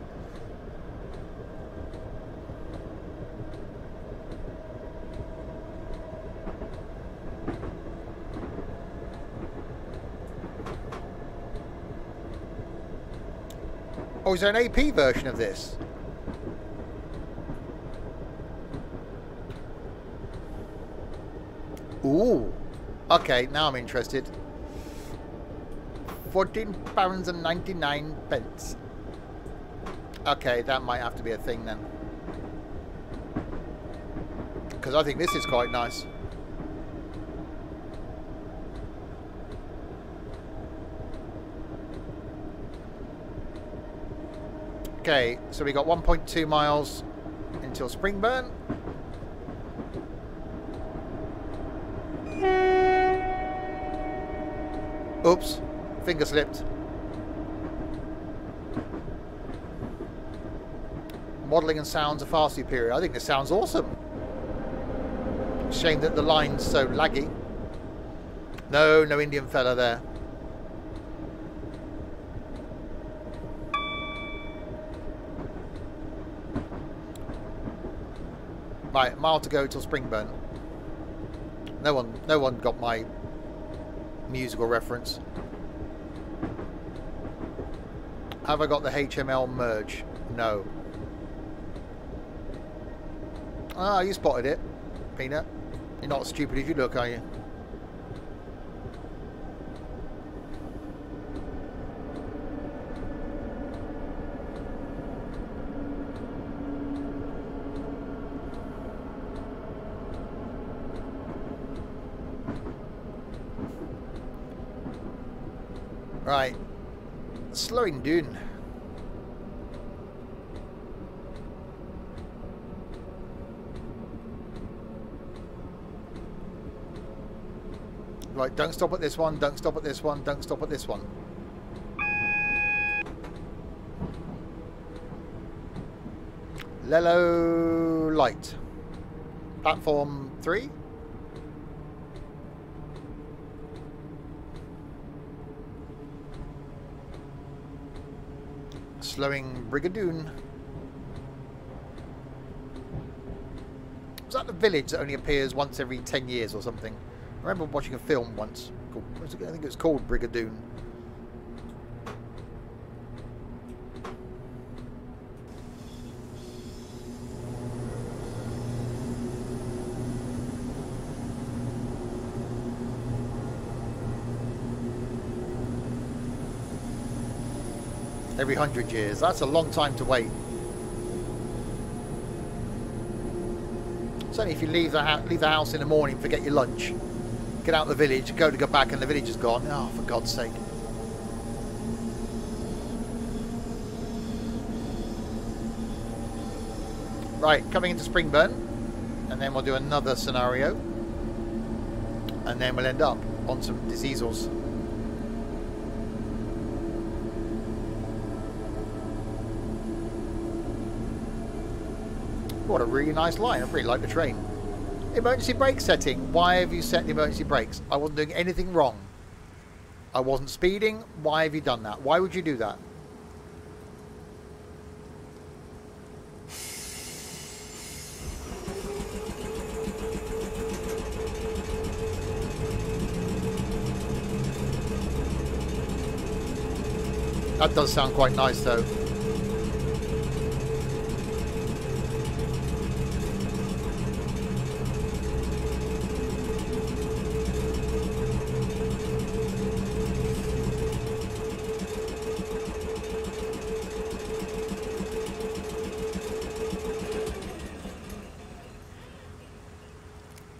Oh, is there an A P version of this? Ooh. Okay, now I'm interested. fourteen pounds and ninety-nine pence. Okay, that might have to be a thing then. Because I think this is quite nice. Okay, so we got one point two miles until Springburn. Oops. Finger slipped. Modelling and sounds are far superior. I think this sounds awesome. Shame that the line's so laggy. No, no Indian fella there. Right, mile to go till Springburn. No one, no one got my musical reference. Have I got the H M L merge? No. Ah, you spotted it, Peanut. You're not as stupid as you look, are you? Right. Slowing down. Right, don't stop at this one, don't stop at this one, don't stop at this one. Yellow light. Platform three. Slowing Brigadoon. Is that the village that only appears once every ten years or something? I remember watching a film once. Called, I think it was called Brigadoon. Every hundred years. That's a long time to wait. Certainly if you leave the, leave the house in the morning, forget your lunch, get out of the village, go to go back and the village is gone. Oh, for God's sake. Right, coming into Springburn, and then we'll do another scenario, and then we'll end up on some diesels. What a really nice line. I really like the train. Emergency brake setting. Why have you set the emergency brakes? I wasn't doing anything wrong. I wasn't speeding. Why have you done that? Why would you do that? That does sound quite nice, though.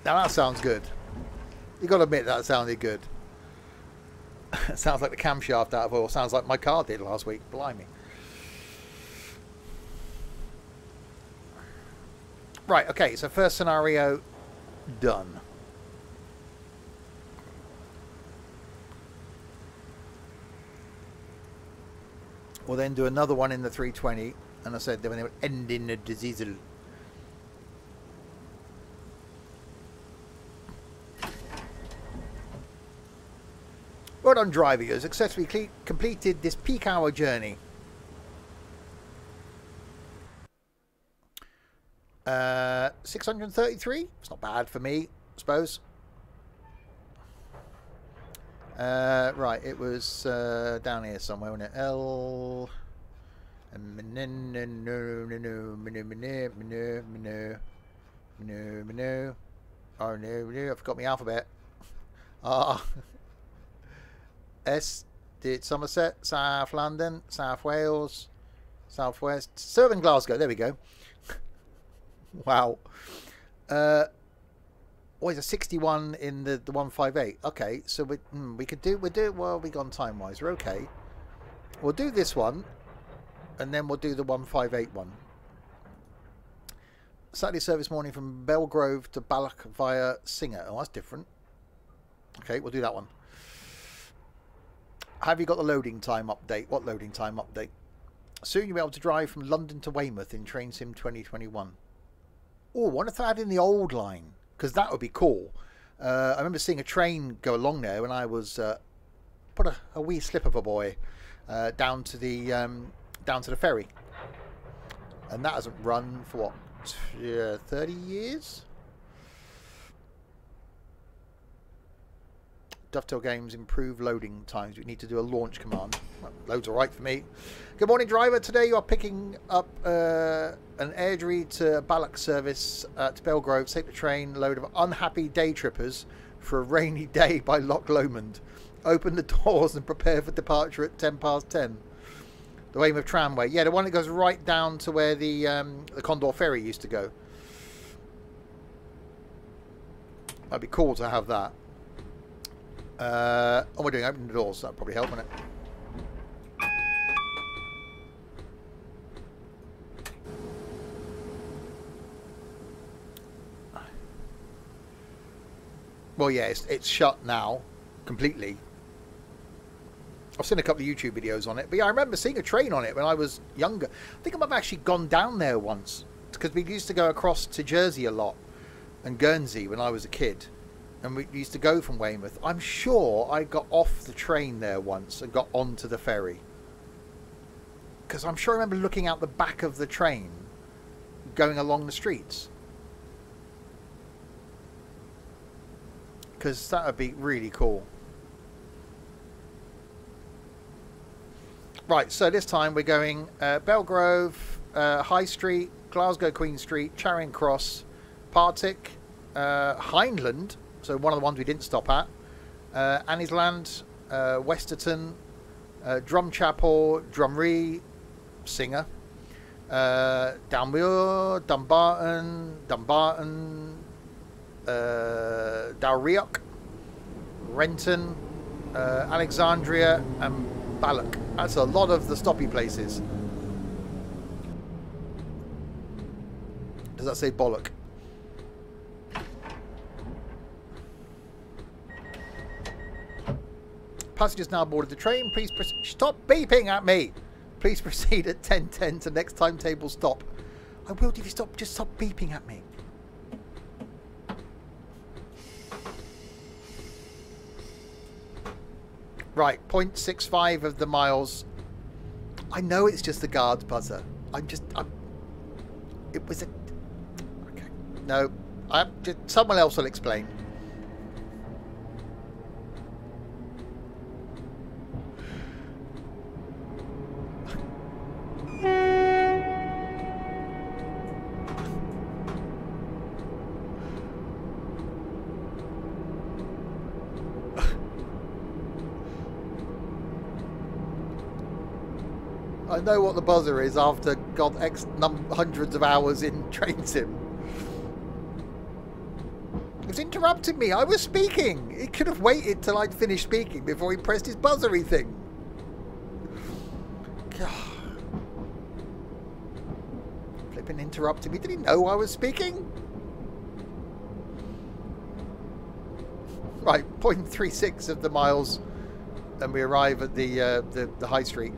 Now that sounds good. You got to admit that sounded good. It sounds like the camshaft out of oil. Sounds like my car did last week. Blimey. Right, okay, so first scenario done. We'll then do another one in the three twenty. And I said they would end in a diesel. Well done, driver. You have successfully completed this peak hour journey. Uh, six hundred thirty-three? It's not bad for me, I suppose. Uh, right, it was uh, down here somewhere, wasn't it? L... Oh, no, I forgot my alphabet. Ah... Oh. S did Somerset, South London, South Wales, South West, Southern Glasgow. There we go. Wow. Uh, always oh, a sixty-one in the the one five eight. Okay, so we mm, we could do we do well. We gone time wise. We're okay. We'll do this one, and then we'll do the one five eight one. Saturday service morning from Bellgrove to Balloch via Singer. Oh, that's different. Okay, we'll do that one. Have you got the loading time update? What loading time update? Soon you'll be able to drive from London to Weymouth in Train Sim twenty twenty-one. Oh, I wonder if they add in the old line, because that would be cool. Uh, I remember seeing a train go along there when I was uh, what a, a wee slip of a boy uh, down to the um, down to the ferry, and that hasn't run for what uh, thirty years. Dovetail games improve loading times. We need to do a launch command. Well, loads are right for me. Good morning, driver. Today you are picking up uh, an Airdrie to Balloch service at Bellgrove. Take the train load of unhappy day trippers for a rainy day by Loch Lomond. Open the doors and prepare for departure at ten past ten. The Weymouth tramway. Yeah, the one that goes right down to where the um, the Condor ferry used to go. That'd be cool to have that. Uh, oh, we're doing open the doors. That'll probably help, wouldn't it? Well, yeah, it's, it's shut now completely. I've seen a couple of YouTube videos on it, but yeah, I remember seeing a train on it when I was younger. I think I might have actually gone down there once because we used to go across to Jersey a lot and Guernsey when I was a kid. And we used to go from Weymouth. I'm sure I got off the train there once and got onto the ferry. Because I'm sure I remember looking out the back of the train going along the streets. Because that would be really cool. Right, so this time we're going uh, Bellgrove, uh, High Street, Glasgow Queen Street, Charing Cross, Partick, uh, Hyndland. So one of the ones we didn't stop at. Uh, Anniesland, uh, Westerton, uh, Drumchapel, Drumry, Singer, uh, Dalmuir, Dumbarton, Dumbarton, uh, Dalreoch, Renton, uh, Alexandria and Balloch. That's a lot of the stoppy places. Does that say Balloch? Passengers now boarded the train. Please stop beeping at me. Please proceed at ten ten to next timetable stop. I will if you stop. Just stop beeping at me. Right, zero point six five of the miles. I know it's just the guard's buzzer. I'm just... I'm, it was a... Okay. No. I, someone else will explain. I know what the buzzer is after got X num hundreds of hours in train sim. It's interrupted me. I was speaking. It could have waited till I'd finished speaking before he pressed his buzzery thing. God. Flipping interrupted me. Did he know I was speaking? Right, zero point three six of the miles, and we arrive at the uh, the, the High Street.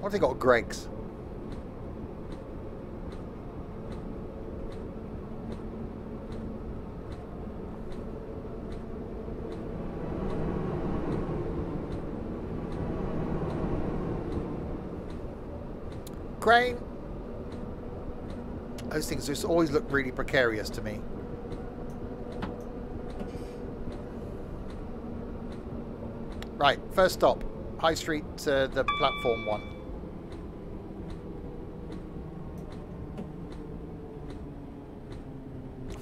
What have they got? Greg's. Crane. Those things just always look really precarious to me. Right, first stop, High Street, uh, the platform one.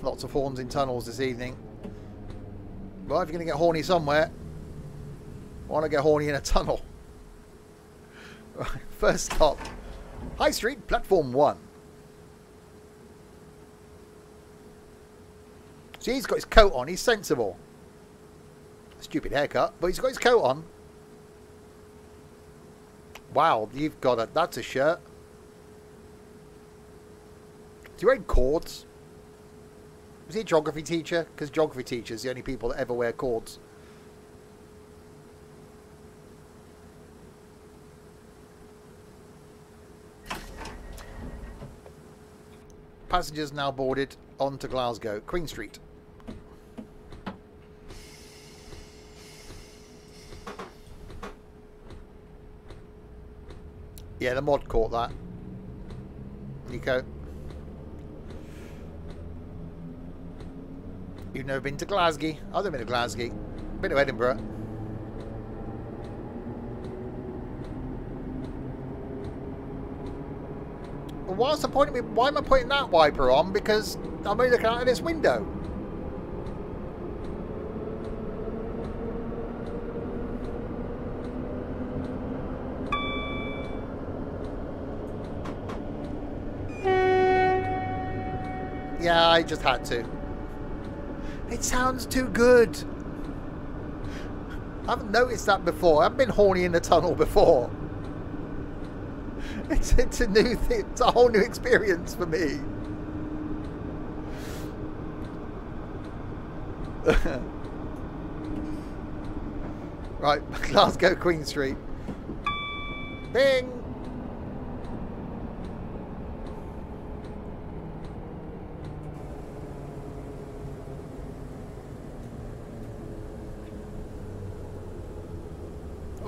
Lots of horns in tunnels this evening. Well, if you're going to get horny somewhere, I want to get horny in a tunnel. Right, first stop, High Street, Platform one. See, he's got his coat on. He's sensible. Stupid haircut, but he's got his coat on. Wow, you've got a... That's a shirt. Do you wear cords? Was he a geography teacher? Because geography teachers are the only people that ever wear cords. Passengers now boarded on to Glasgow Queen Street. Yeah, the mod caught that. Nico. You've never been to Glasgow. I've never been to Glasgow. Been to Edinburgh. Well, what's the point of me? Why am I putting that wiper on? Because I'm only looking out of this window. Yeah, I just had to. It sounds too good. I haven't noticed that before. I haven't been horny in the tunnel before. It's, it's a new thing. It's a whole new experience for me. Right, Glasgow Queen Street. Bing!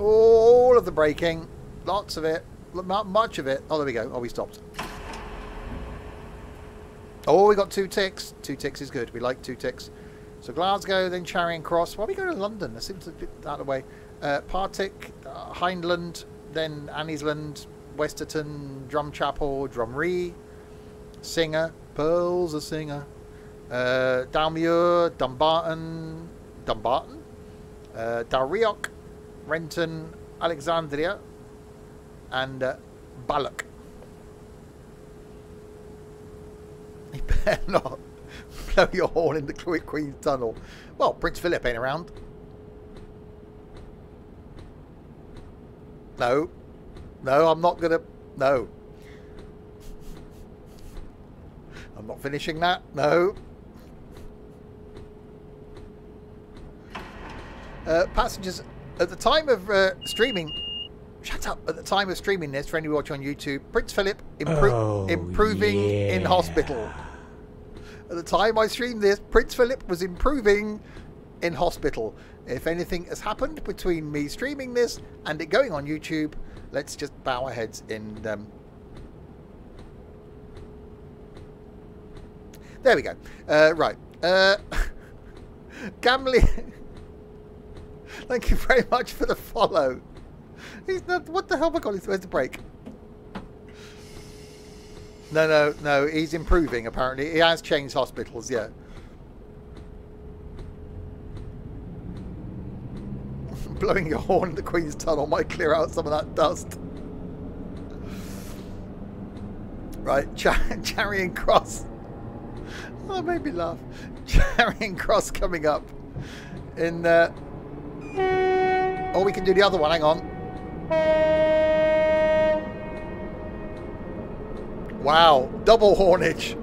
All of the braking, lots of it, much of it. Oh, there we go. Oh, we stopped. Oh, we got two ticks. Two ticks is good. We like two ticks. So Glasgow, then Charing Cross. Why are we going to London? That seems a bit out of the way. Uh, Partick, uh, Hyndland, then Anniesland, Westerton, Drumchapel, Drumry, Singer, Pearl's a Singer, uh, Dalmuir, Dumbarton, Dumbarton, uh, Dalreoch, Renton, Alexandria, and uh, Balloch. You better not blow your horn in the Queen's Tunnel. Well, Prince Philip ain't around. No. No, I'm not going to... No. I'm not finishing that. No. Uh, passengers... At the time of uh, streaming, shut up. At the time of streaming this, for anyone watching on YouTube, Prince Philip impro oh, improving yeah. in hospital. At the time I streamed this, Prince Philip was improving in hospital. If anything has happened between me streaming this and it going on YouTube, let's just bow our heads in. Um... There we go. Uh, right. Uh, Gamli, thank you very much for the follow. He's not. What the hell? My God, he's supposed to break. No, no, no. He's improving. Apparently, he has changed hospitals. Yeah. Blowing your horn at the Queen's Tunnel might clear out some of that dust. Right, Char Charing Cross. Oh, that made me laugh. Charing Cross coming up. In. Uh... Oh, we can do the other one. Hang on. Wow, double hornage.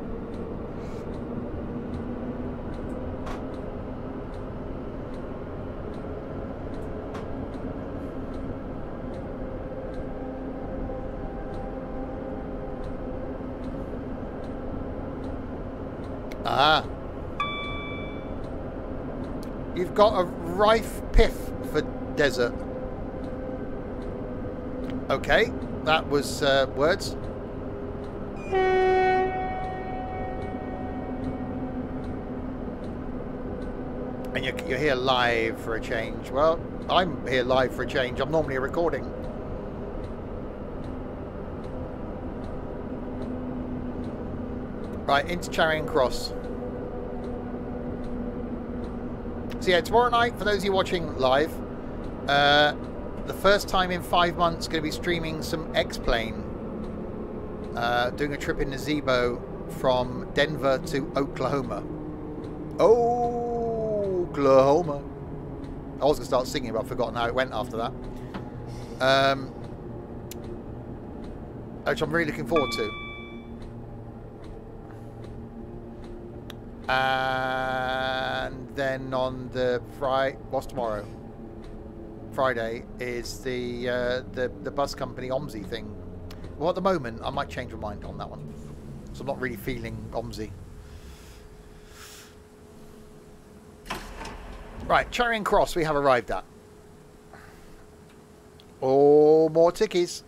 Ah. You've got a rife piff for desert. Okay, that was uh, words. And you're, you're here live for a change. Well, I'm here live for a change. I'm normally recording. Right, into Charing Cross. So yeah, tomorrow night, for those of you watching live, uh, the first time in five months, going to be streaming some X-Plane. Uh, doing a trip in Nazebo from Denver to Oklahoma. Oh, Oklahoma. I was going to start singing, but I've forgotten how it went after that. Um, which I'm really looking forward to. And then on the Friday, what's tomorrow? Friday is the, uh, the the bus company O M S I thing. Well, at the moment, I might change my mind on that one. So I'm not really feeling O M S I. Right, Charing Cross we have arrived at. Oh, more tickies.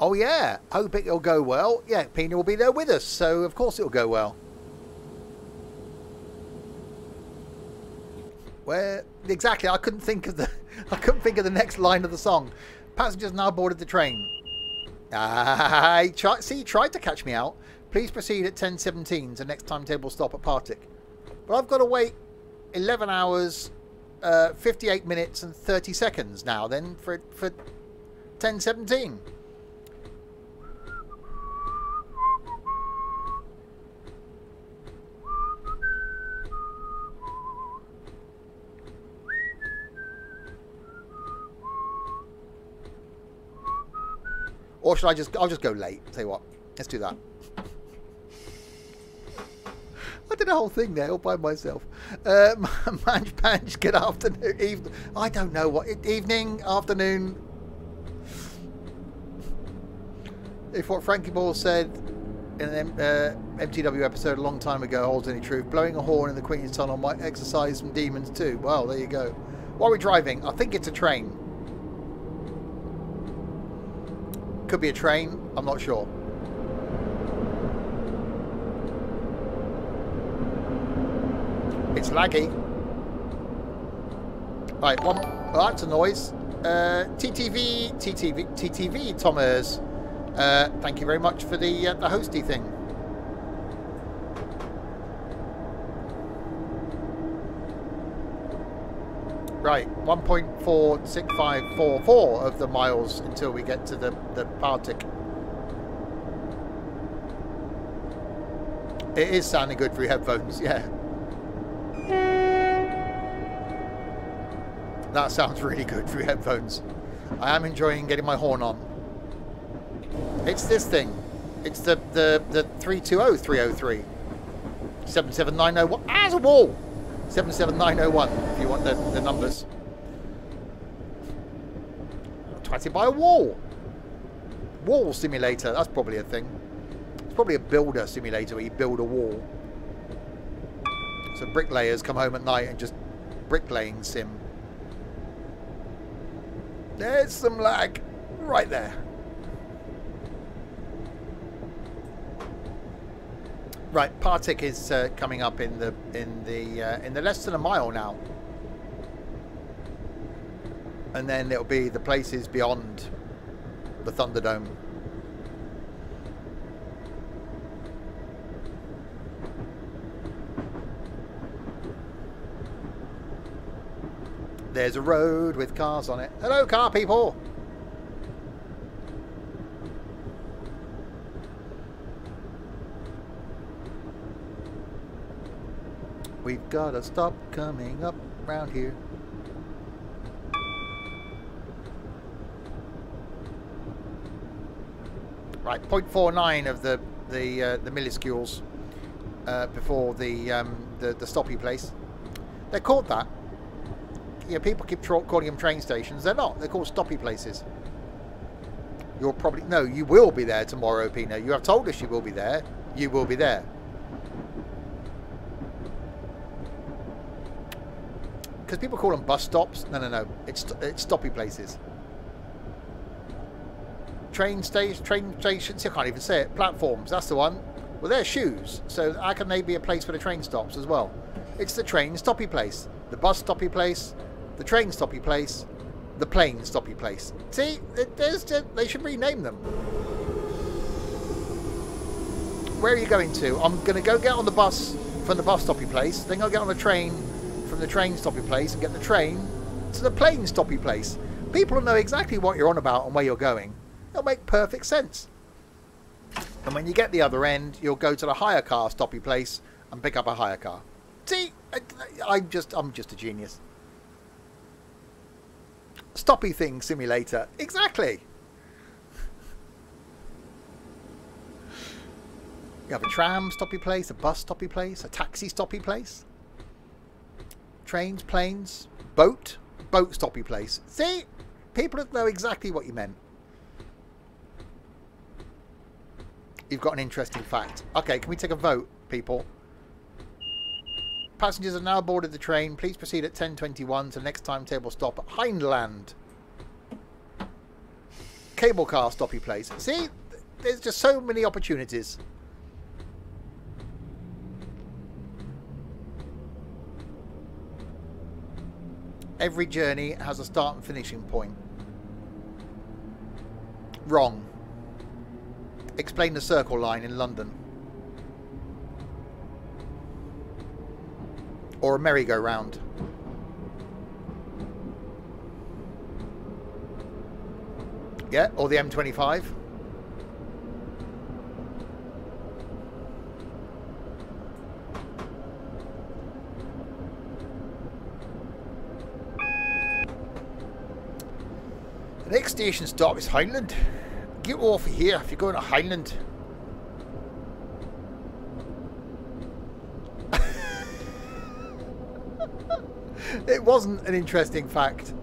Oh yeah, hope it'll go well. Yeah, Pina will be there with us, so of course it'll go well. Where exactly? I couldn't think of the I couldn't think of the next line of the song. Passengers now boarded the train. I try, see, you tried to catch me out. Please proceed at ten seventeen to next timetable stop at Partick. But I've got to wait eleven hours, uh, fifty-eight minutes and thirty seconds now then for for ten seventeen. Or should I just... I'll just go late. Tell you what. Let's do that. I did a whole thing there all by myself. Uh, Manj Panj, good afternoon. Even, I don't know what... Evening, afternoon. If what Frankie Ball said in an uh, M T W episode a long time ago holds any truth, blowing a horn in the Queen's Tunnel might exorcise some demons too. Well, there you go. While we're driving, I think it's a train. Could be a train, I'm not sure. It's laggy. Right, one. Well, that's a noise. Uh, T T V, T T V, T T V, Thomas. Uh, thank you very much for the, uh, the hosty thing. Right, one point four six five four four of the miles until we get to the, the Partick. It is sounding good through headphones, yeah. That sounds really good through headphones. I am enjoying getting my horn on. It's this thing. It's the, the, the three two zero three zero three. seven seven nine zero one. As a wall! seven seven nine zero one if you want the, the numbers. twatted by a wall. Wall simulator, that's probably a thing. It's probably a builder simulator where you build a wall. So bricklayers come home at night and just bricklaying sim. There's some lag right there. Right, Partick is uh, coming up in the in the uh, in the less than a mile now, and then it'll be the places beyond the Thunderdome. There's a road with cars on it. Hello, car people. We've got to stop coming up round here. Right, zero point four nine of the the uh, the milliscules uh, before the, um, the the stoppy place. They're called that. Yeah, you know, people keep tra calling them train stations. They're not. They're called stoppy places. You're probably no. You will be there tomorrow, Pina. You have told us you will be there. You will be there. Because people call them bus stops. No, no, no. It's it's stoppy places. Train station, train stations. I can't even say it. Platforms. That's the one. Well, they're shoes. So how can they be a place for the train stops as well? It's the train stoppy place, the bus stoppy place, the train stoppy place, the plane stoppy place. See, there's they should rename them. Where are you going to? I'm gonna go get on the bus from the bus stoppy place. Then I'll get on the train. From the train stoppy place and get the train to the plane stoppy place. People will know exactly what you're on about and where you're going. It'll make perfect sense. And when you get the other end, you'll go to the hire car stoppy place and pick up a hire car. See, I, I'm just I'm just a genius. Stoppy thing simulator, exactly. You have a tram stoppy place, a bus stoppy place, a taxi stoppy place. Trains, planes, boat, boat stoppy place. See, people know exactly what you meant. You've got an interesting fact. Okay, can we take a vote, people? Passengers have now boarded the train. Please proceed at ten twenty-one to the next timetable stop at Hyndland. Cable car stoppy place. See, there's just so many opportunities. Every journey has a start and finishing point. Wrong. Explain the Circle Line in London. Or a merry-go-round. Yeah, or the M twenty-five. The next station stop is Hyndland. Get off here if you're going to Hyndland. It wasn't an interesting fact.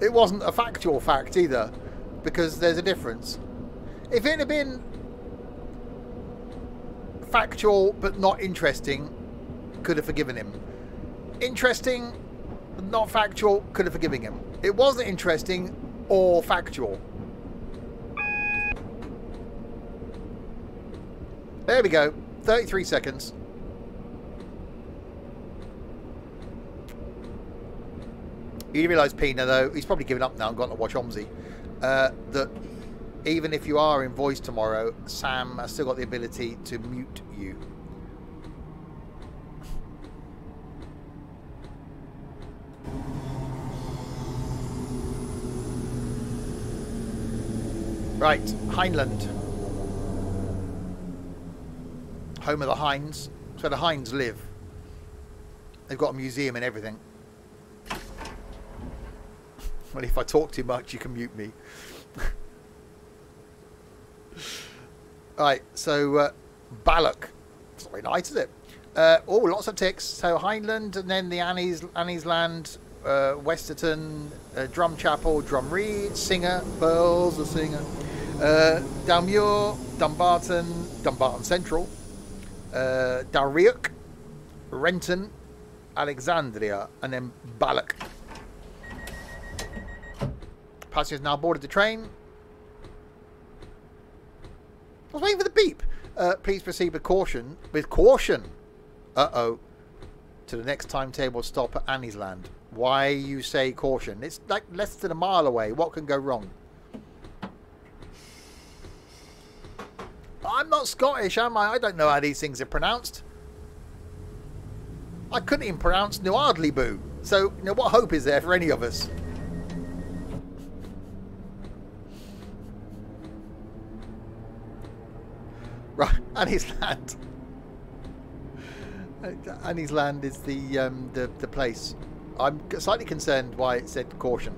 It wasn't a factual fact either, because there's a difference. If it had been factual but not interesting, could have forgiven him. Interesting, not factual, could have forgiven him. It wasn't interesting or factual. There we go. thirty-three seconds. You realise, Pina, though, he's probably given up now and gone to watch OMSI, uh, that even if you are in voice tomorrow, Sam has still got the ability to mute you. Right, Hyndland. Home of the Hinds. That's where the Hinds live. They've got a museum and everything. Well, if I talk too much, you can mute me. Right, so uh, Balloch. It's not very nice, is it? Uh, oh, lots of ticks. So Hyndland and then the Annies, Anniesland uh, Westerton, uh, Drumchapel, Drumry, Singer, Burles or Singer, uh, Dalmuir, Dumbarton, Dumbarton Central, uh, Dalreoch, Renton, Alexandria, and then Balloch. Passengers now boarded the train. I was waiting for the beep. Uh, please proceed with caution. With caution. Uh-oh. To the next timetable stop at Anniesland. Why you say caution? It's like less than a mile away. What can go wrong? I'm not Scottish, am I? I don't know how these things are pronounced. I couldn't even pronounce Nuadliboo. So, you know, what hope is there for any of us? Right, Anniesland. Anniesland is the, um, the the place. I'm slightly concerned why it said caution.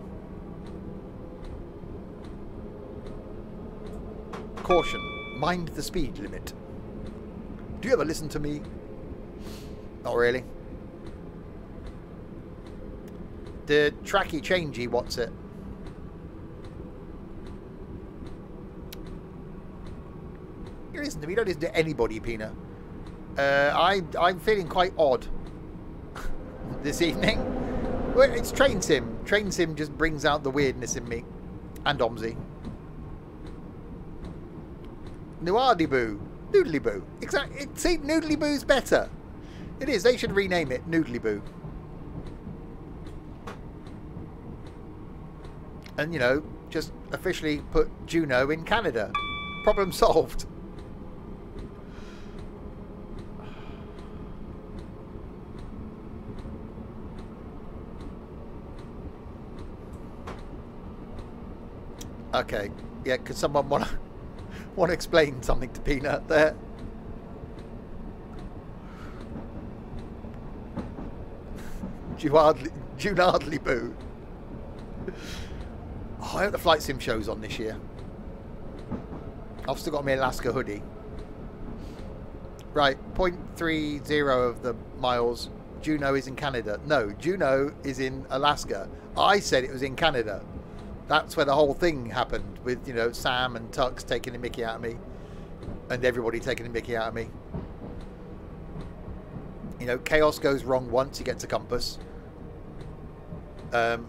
Caution. Mind the speed limit. Do you ever listen to me? Not really. The tracky changey, what's it? You listen to me, you don't listen to anybody, Pina. Uh, I, I'm feeling quite odd this evening. Well, it's Train Sim. Train Sim just brings out the weirdness in me. And O M S I. Nuadiboo. Noodlyboo. Exactly. See, Noodlyboo's better. It is. They should rename it Noodlyboo. And, you know, just officially put Juno in Canada. Problem solved. Okay, yeah, could someone want to want to explain something to Peanut there? Junadliboo. Oh, I hope the Flight Sim show's on this year. I've still got my Alaska hoodie. Right, zero point three zero of the miles. Juno is in Canada. No, Juno is in Alaska. I said it was in Canada. That's where the whole thing happened with, you know, Sam and Tux taking the mickey out of me. And everybody taking the mickey out of me. You know, Chaos goes wrong once, he gets a compass. Um,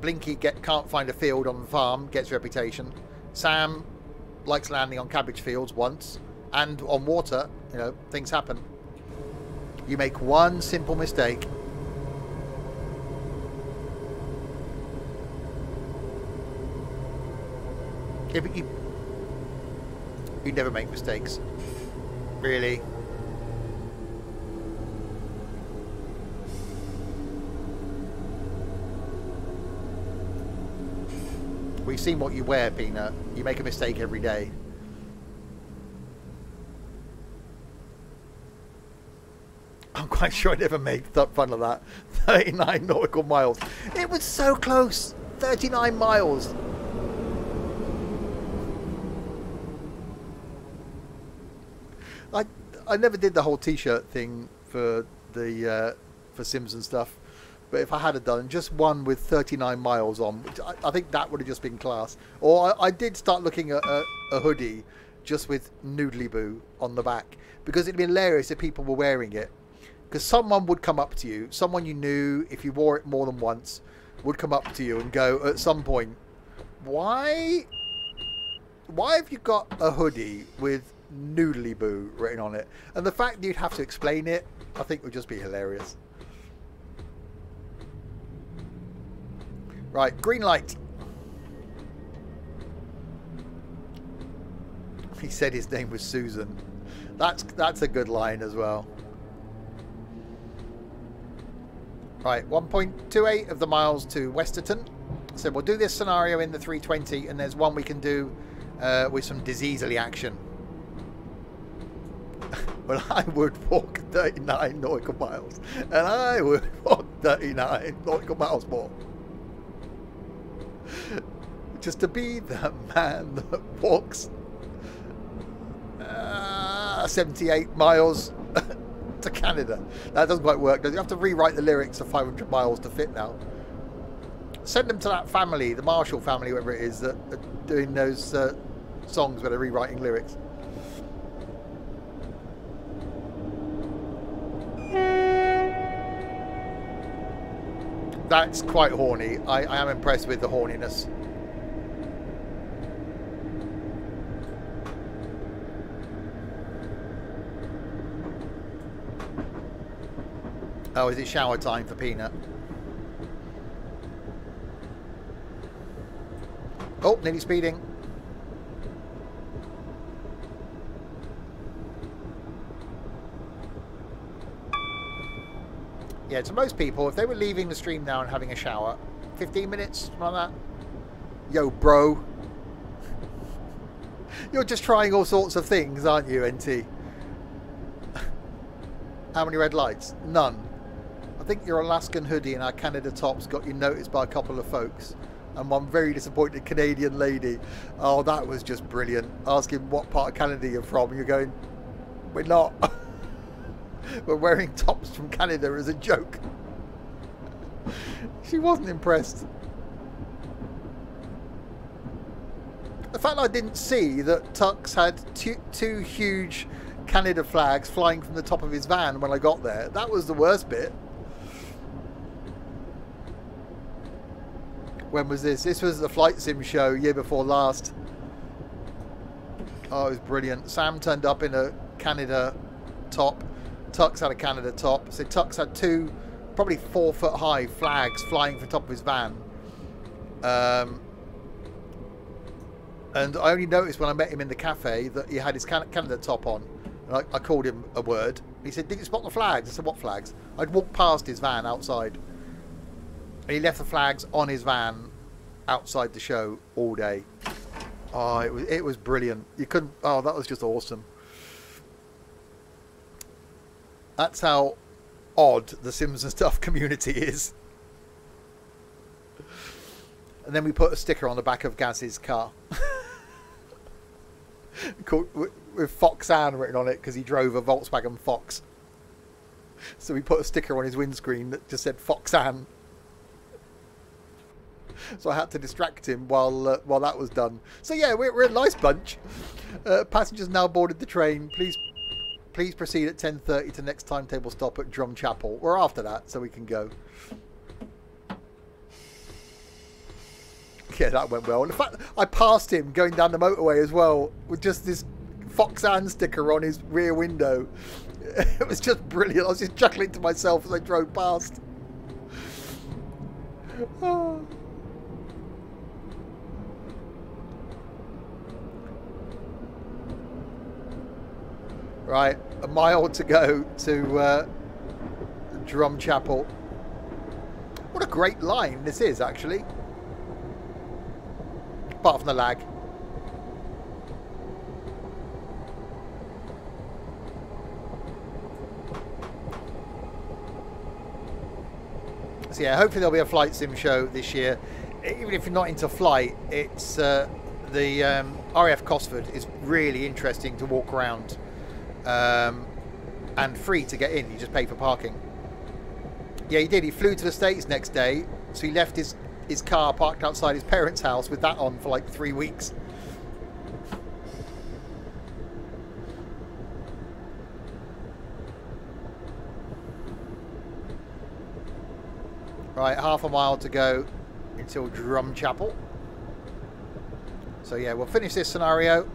Blinky get, can't find a field on the farm, gets reputation. Sam likes landing on cabbage fields once. And on water, you know, things happen. You make one simple mistake. Yeah, but you, you never make mistakes. Really. We've seen what you wear, Peanut. You make a mistake every day. I'm quite sure I never made fun of that. thirty-nine nautical miles. It was so close. thirty-nine miles. I I never did the whole T-shirt thing for the uh, for Sims and stuff, but if I had done just one with thirty-nine miles on, which I, I think that would have just been class. Or I, I did start looking at a, a hoodie just with Noodlyboo on the back, because it'd be hilarious if people were wearing it, because someone would come up to you, someone you knew if you wore it more than once, would come up to you and go at some point, why why have you got a hoodie with Noodlyboo written on it? And the fact that you'd have to explain it, I think, would just be hilarious. Right, green light. He said his name was Susan. That's that's a good line as well. Right, one point two eight of the miles to Westerton. So we'll do this scenario in the three twenty, and there's one we can do uh, with some diseaserly action. Well, I would walk thirty-nine nautical miles, and I would walk thirty-nine nautical miles more, just to be the man that walks uh, seventy-eight miles to Canada. That doesn't quite work, does it? You have to rewrite the lyrics of five hundred miles to fit now. send them to that family, the Marshall family, whatever it is, that are doing those uh, songs where they're rewriting lyrics. That's quite horny. I, I am impressed with the horniness. Oh, is it shower time for Peanut? Oh, nearly speeding. Yeah, to most people, if they were leaving the stream now and having a shower, fifteen minutes, like that. Yo, bro. You're just trying all sorts of things, aren't you, N T? How many red lights? None. I think your Alaskan hoodie and our Canada tops got you noticed by a couple of folks. And one very disappointed Canadian lady. Oh, that was just brilliant. Asking what part of Canada you're from. You're going, we're not. We're wearing tops from Canada as a joke. She wasn't impressed. The fact I didn't see that Tux had two, two huge Canada flags flying from the top of his van when I got there, that was the worst bit. When was this? This was the Flight Sim show year before last. Oh, it was brilliant. Sam turned up in a Canada top. Tux had a Canada top. So Tux had two, probably four foot high flags flying from the top of his van. Um, and I only noticed when I met him in the cafe that he had his Canada top on. And I, I called him a word. He said, did you spot the flags? I said, what flags? I'd walked past his van outside. And he left the flags on his van outside the show all day. Oh, it was, it was brilliant. You couldn't... Oh, that was just awesome. That's how odd the Sims and Stuff community is. And then we put a sticker on the back of Gaz's car. Called, with Foxanne written on it because he drove a Volkswagen Fox. So we put a sticker on his windscreen that just said Foxanne. So I had to distract him while uh, while that was done. So yeah, we're, we're a nice bunch. Uh, passengers now boarded the train. Please please proceed at ten thirty to next timetable stop at Drumchapel. We're after that, so we can go. Yeah, that went well. And in fact, I passed him going down the motorway as well with just this Foxanne sticker on his rear window. It was just brilliant. I was just chuckling to myself as I drove past. Oh. Right, a mile to go to uh, Drumchapel. What a great line this is, actually. Apart from the lag. So yeah, hopefully there'll be a flight sim show this year. Even if you're not into flight, it's uh, the um, R A F Cosford is really interesting to walk around. Um, and free to get in. You just pay for parking. Yeah, he did. He flew to the States next day, so he left his, his car parked outside his parents' house with that on for like three weeks. Right, half a mile to go until Drumchapel. So yeah, we'll finish this scenario.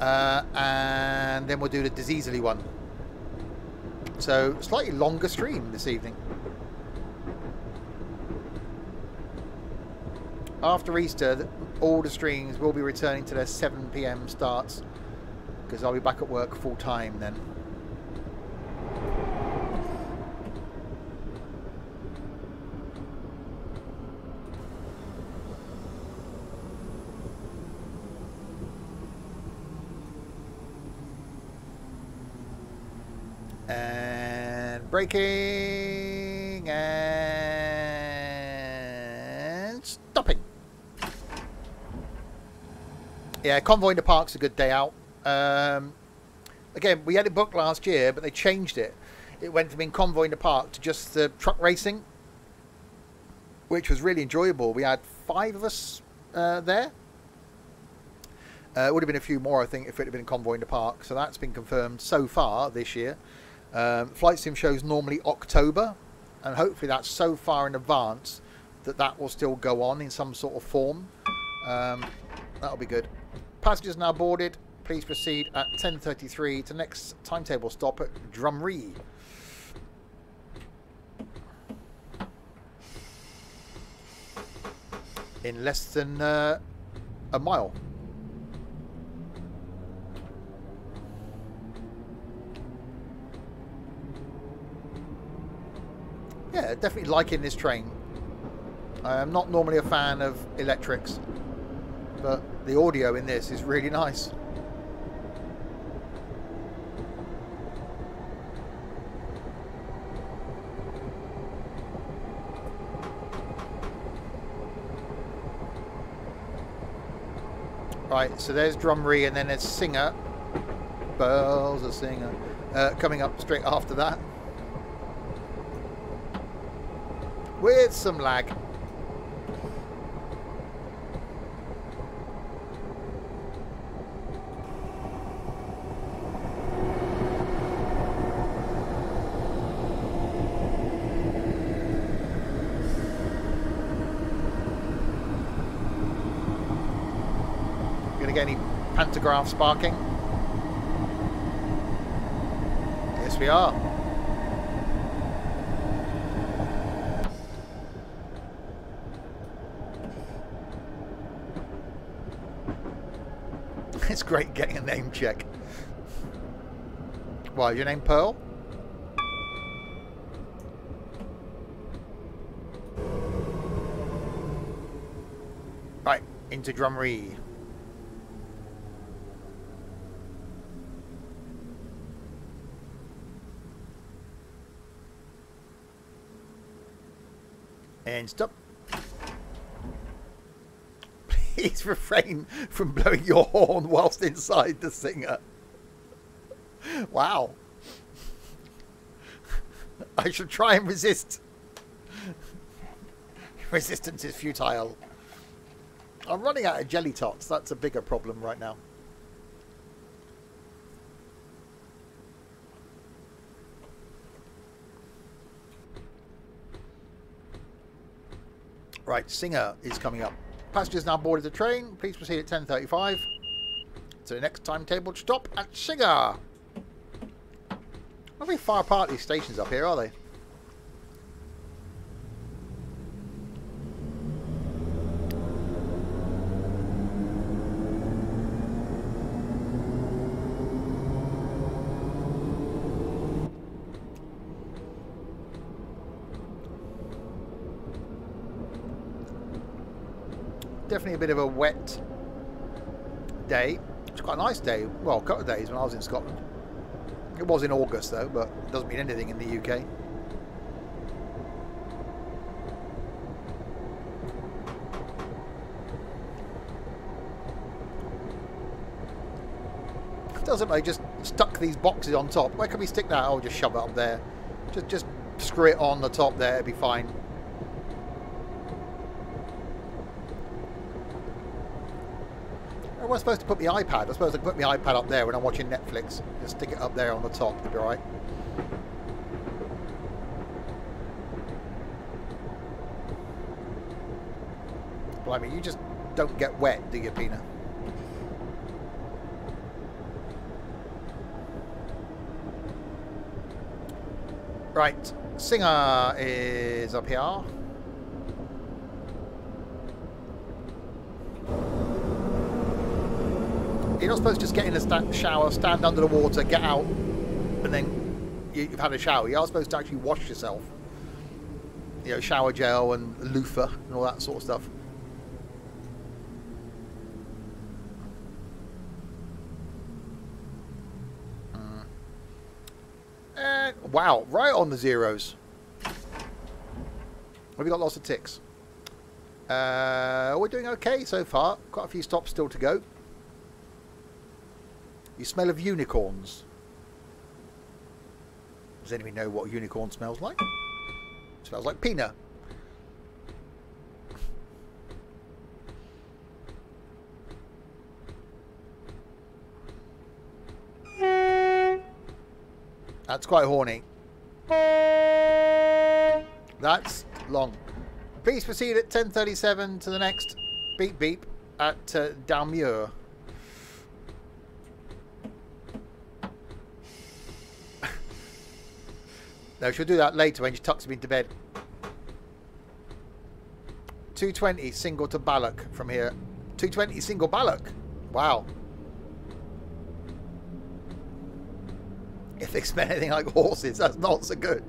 Uh, and then we'll do the Diseasily one. So, slightly longer stream this evening. After Easter, all the streams will be returning to their seven p m starts, because I'll be back at work full time then. Braking and stopping. Yeah, Convoy in the Park's a good day out. Um, again, we had it booked last year, but they changed it. It went from being Convoy in the Park to just the truck racing, which was really enjoyable. We had five of us uh, there. Uh, it would have been a few more, I think, if it had been convoying the park. So that's been confirmed so far this year. Um, Flight Sim shows normally October, and hopefully that's so far in advance that that will still go on in some sort of form. Um, that'll be good. Passengers now boarded. Please proceed at ten thirty-three to next timetable stop at Drumry. In less than uh, a mile. Yeah, definitely liking this train. I'm not normally a fan of electrics, but the audio in this is really nice. Right, so there's Drumry, and then there's Singer. Bells of Singer. Uh, coming up straight after that. With some lag. Pantograph sparking. Yes, we are. It's great getting a name check. Why, is your name Pearl? Right, into Drumry. And stop. Please refrain from blowing your horn whilst inside the Singer. Wow. I should try and resist. Resistance is futile. I'm running out of jelly tots. That's a bigger problem right now. Right, Singer is coming up. Passengers now boarded the train. Please proceed at ten thirty-five to the next timetable stop at Singer. Not very far apart these stations up here, are they? Definitely a bit of a wet day. It's quite a nice day. Well, a couple of days when I was in Scotland. It was in August though, but it doesn't mean anything in the U K. Doesn't they just stuck these boxes on top? Where can we stick that? Oh, just shove it up there. Just just screw it on the top there, it'd be fine. I supposed to put my iPad. I suppose I can put my iPad up there when I'm watching Netflix. Just stick it up there on the top. It'll be all right. Blimey, you just don't get wet, do you, Pina? Right, Singer is up here. You're not supposed to just get in a shower, stand under the water, get out, and then you've had a shower. You are supposed to actually wash yourself. You know, shower gel and loofah and all that sort of stuff. Mm. And, wow, right on the zeros. We've got lots of ticks. Uh, we're doing okay so far. Quite a few stops still to go. You smell of unicorns. Does anybody know what a unicorn smells like? It smells like peanut. That's quite horny. That's long. Please proceed at ten thirty-seven to the next beep beep at uh, Dalmuir. No, she'll do that later when she tucks me into bed. two twenty single to Balloch from here. two twenty single Balloch. Wow. If they smell anything like horses, that's not so good.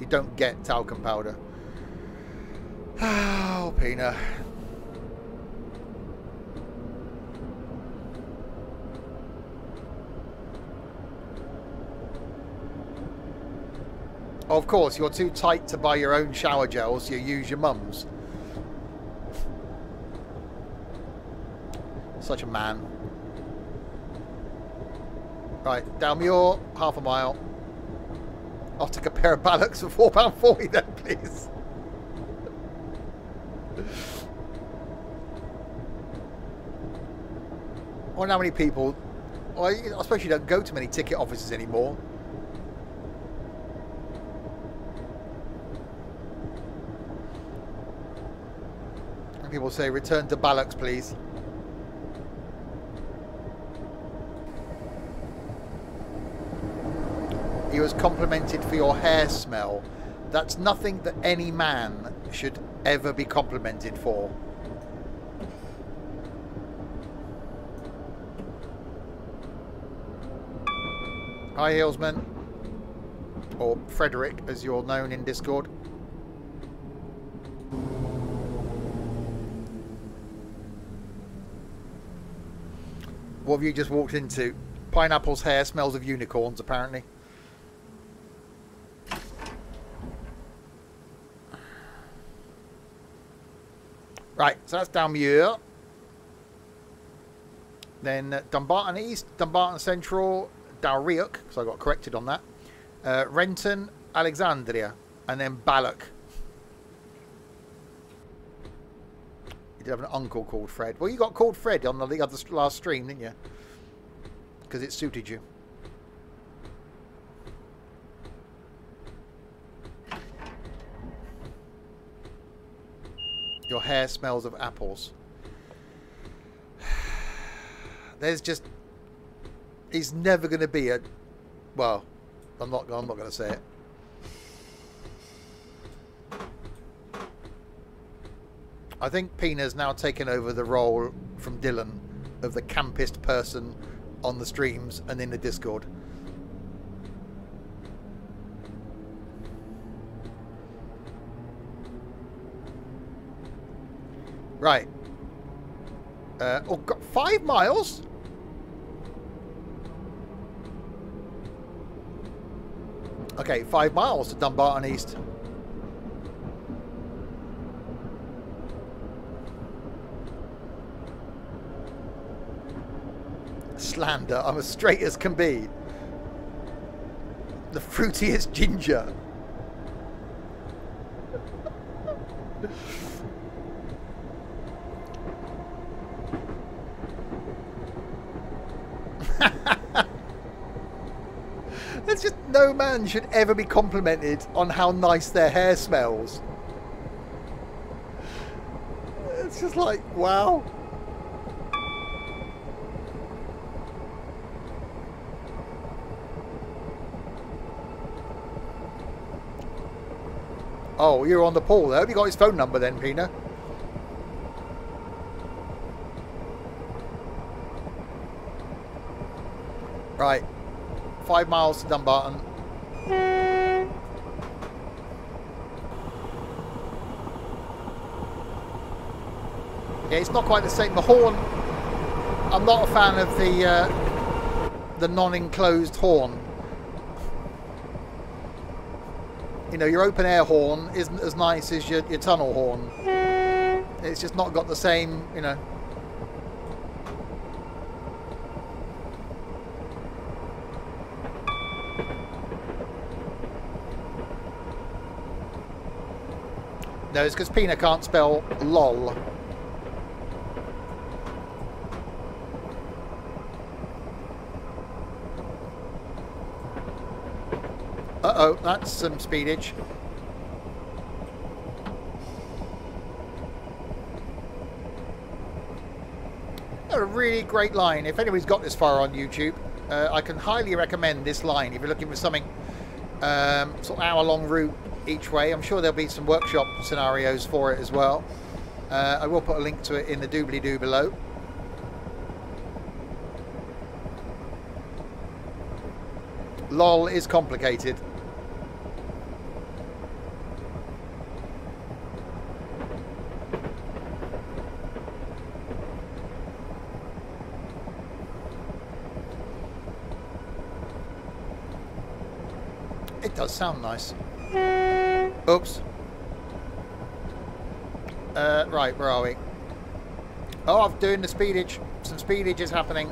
You don't get talcum powder. Oh, Pina. Of course, you're too tight to buy your own shower gels, so you use your mum's. Such a man. Right, Dalmuir, half a mile. I'll take a pair of Ballochs for four pounds forty then, please. I wonder how many people... Well, I suppose you don't go to many ticket offices anymore. And people say, return to Balloch, please. He was complimented for your hair smell. That's nothing that any man should ever be complimented for. Hi, Heelsman, or Frederick, as you're known in Discord. What have you just walked into? Pineapple's hair smells of unicorns, apparently. Right, so that's Dalmuir. Then uh, Dumbarton East, Dumbarton Central, Dalreoch, because I got corrected on that. Uh, Renton, Alexandria, and then Balloch. You did have an uncle called Fred. Well, you got called Fred on the other last stream, didn't you? Because it suited you. Your hair smells of apples. There's just... He's never going to be a... Well, I'm not, I'm not going to say it. I think Pina's now taken over the role from Dylan of the campist person on the streams and in the Discord. Right. Uh, oh, God, five miles? Okay, five miles to Dumbarton East. Slander, I'm as straight as can be. The fruitiest ginger. It's just no man should ever be complimented on how nice their hair smells. It's just like, wow. Oh, you're on the poll there. Have you got his phone number then, Pina? Right. Five miles to Dumbarton. Yeah, it's not quite the same. The horn. I'm not a fan of the uh, the non-enclosed horn. You know, your open air horn isn't as nice as your, your tunnel horn. It's just not got the same, you know. knows, because Pina can't spell lol. Uh-oh, that's some speedage. A really great line. If anybody's got this far on YouTube, uh, I can highly recommend this line if you're looking for something um, sort of hour-long route each way. I'm sure there'll be some workshop scenarios for it as well. Uh, I will put a link to it in the doobly-doo below. LOL is complicated. It does sound nice. Oops. Uh, right, where are we? Oh, I'm doing the speedage. Some speedage is happening.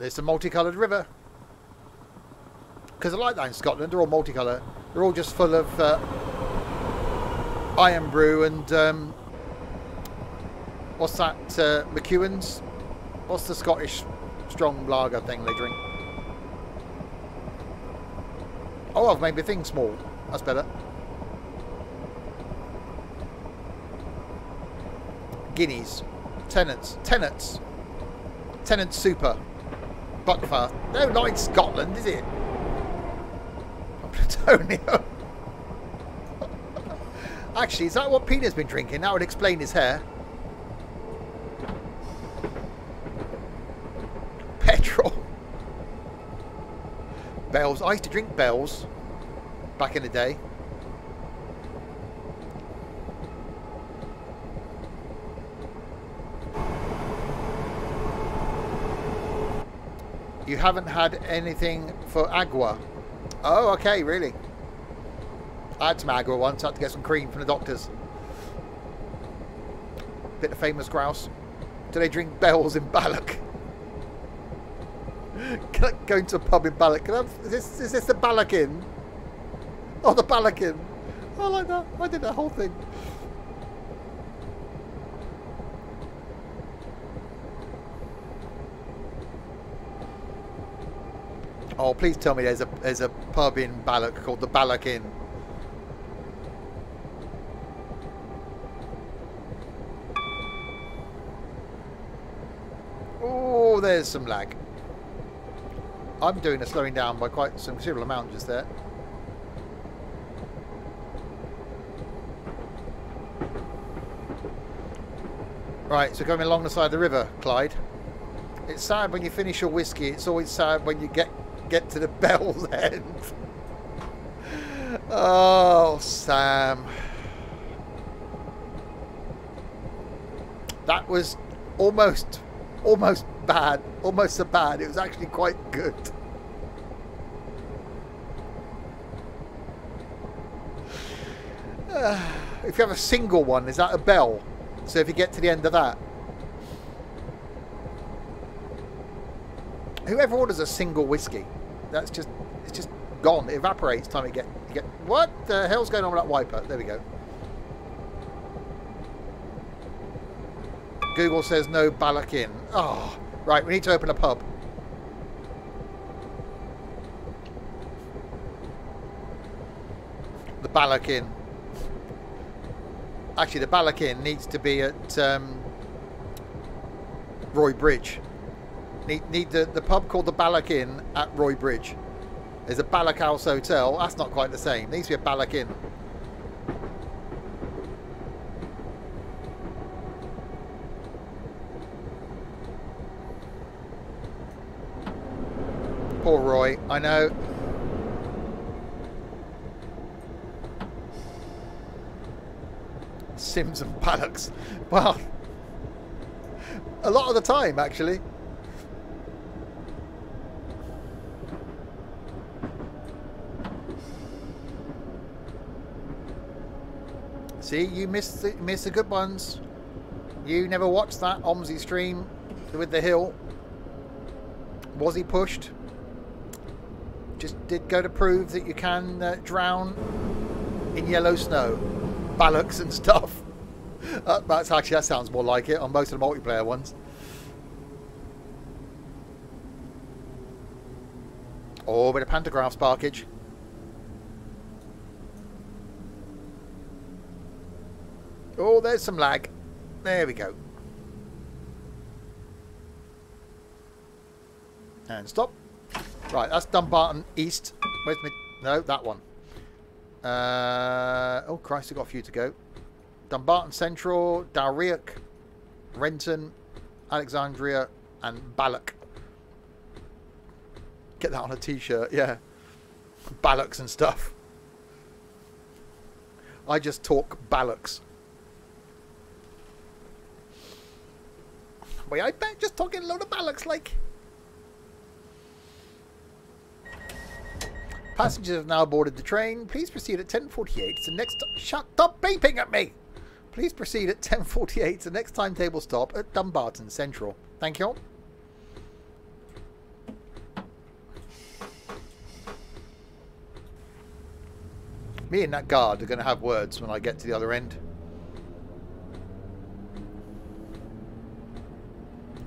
It's a multicoloured river. Because I like that in Scotland, they're all multicolour. They're all just full of uh, iron brew and um, what's that, uh, McEwan's? What's the Scottish strong lager thing they drink? Oh, I've made my thing small. That's better. Guineas. Tennants. Tennants. Tennant Super. Buckfast. No, not in Scotland, is it? Plutonium. Actually, is that what Peter's been drinking? That would explain his hair. Petrol. Bells. I used to drink Bells back in the day. You haven't had anything for agua. Oh, okay, really? I had some agua once. I had to get some cream from the doctors. Bit of famous grouse. Do they drink Bells in Balloch? Can I go into a pub in Balloch? Can I have, is, this, is this the Balloch Inn? Oh, the Balloch Inn. I like that. I did that whole thing. Oh, please tell me there's a there's a pub in Balloch called the Balloch Inn. Oh, there's some lag. I'm doing a slowing down by quite some considerable amount just there. Right, so going along the side of the river, Clyde. It's sad when you finish your whiskey. It's always sad when you get. Get to the Bell's end. Oh, Sam. That was almost, almost bad. Almost so bad. It was actually quite good. Uh, if you have a single one, is that a bell? So if you get to the end of that. Whoever orders a single whiskey. That's just, it's just gone. It evaporates time it get, get... What the hell's going on with that wiper? There we go. Google says no Balloch Inn. Oh, right, we need to open a pub. The Balloch Inn. Actually, the Balloch Inn needs to be at um, Roy Bridge. Need, need the, the pub called the Balloch Inn at Roy Bridge. There's a Balloch House Hotel. That's not quite the same. There needs to be a Balloch Inn. Poor Roy. I know. Sims and Ballochs. Well, a lot of the time, actually. See, you missed the, missed the good ones. You never watched that O M S I stream with the hill. Was he pushed? Just did go to prove that you can uh, drown in yellow snow. Ballocks and stuff. Uh, that's actually, that sounds more like it on most of the multiplayer ones. Oh, with a pantograph sparkage. Oh, there's some lag. There we go. And stop. Right, that's Dumbarton East. Where's me? No, that one. Uh, oh, Christ, I've got a few to go. Dumbarton Central, Dalreoch, Renton, Alexandria, and Balloch. Get that on a t-shirt, yeah. Ballocks and stuff. I just talk ballocks. Wait, I bet just talking a load of ballocks, like... Passengers have now boarded the train. Please proceed at ten forty-eight. It's the next... Shut up beeping at me! Please proceed at ten forty-eight. It's the next timetable stop at Dumbarton Central. Thank you. Me and that guard are going to have words when I get to the other end.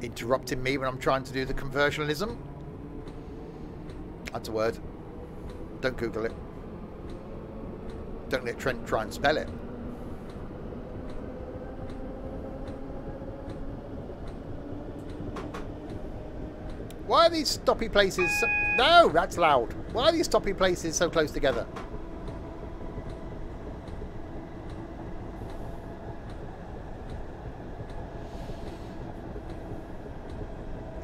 Interrupting me when I'm trying to do the conversionalism. That's a word. Don't Google it. Don't let Trent try and spell it. Why are these stoppy places so... No, that's loud. Why are these stoppy places so close together?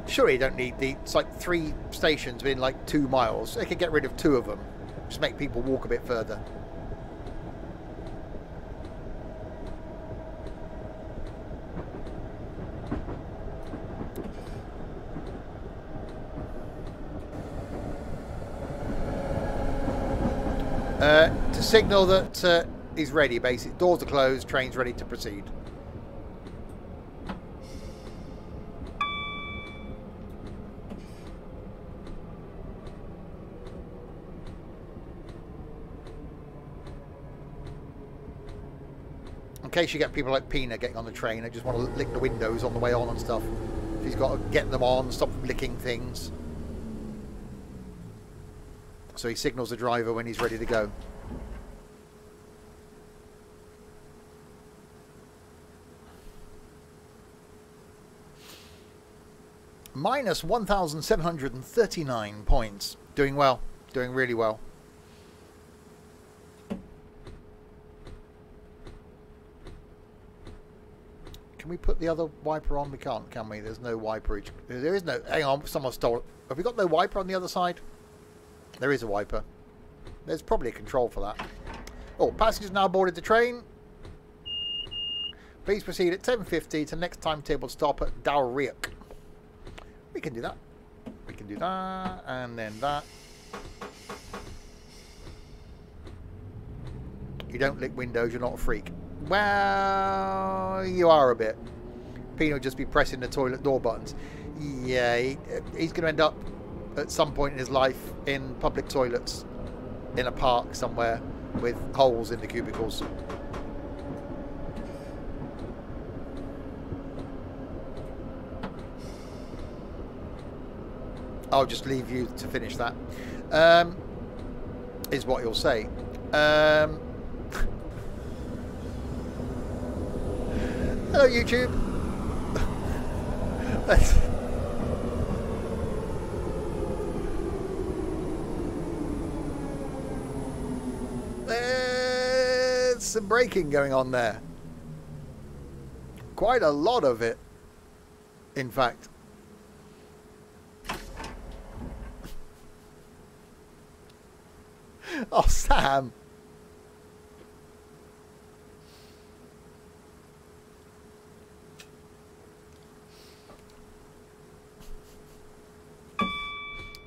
Surely you don't need the... It's like three stations within like two miles. They could get rid of two of them. Just make people walk a bit further. Uh, to signal that uh, he's ready, basically. Doors are closed, train's ready to proceed. In case you get people like Pina getting on the train, they just want to lick the windows on the way on and stuff. She's got to get them on, stop them licking things. So he signals the driver when he's ready to go. Minus one thousand seven hundred thirty-nine points. Doing well. Doing really well. Can we put the other wiper on? We can't, can we? There's no wiper. Each... There is no... Hang on, someone stole it. Have we got no wiper on the other side? There is a wiper. There's probably a control for that. Oh, passengers now boarded the train. Please proceed at ten fifty to next timetable stop at Dalreoch. We can do that. We can do that, and then that. You don't lick windows, you're not a freak. Well, you are a bit. Pino will just be pressing the toilet door buttons. Yeah, he, he's going to end up at some point in his life in public toilets in a park somewhere with holes in the cubicles. I'll just leave you to finish that, um, is what he'll say. Um... Hello, YouTube. There's some braking going on there. Quite a lot of it, in fact. Oh, Sam.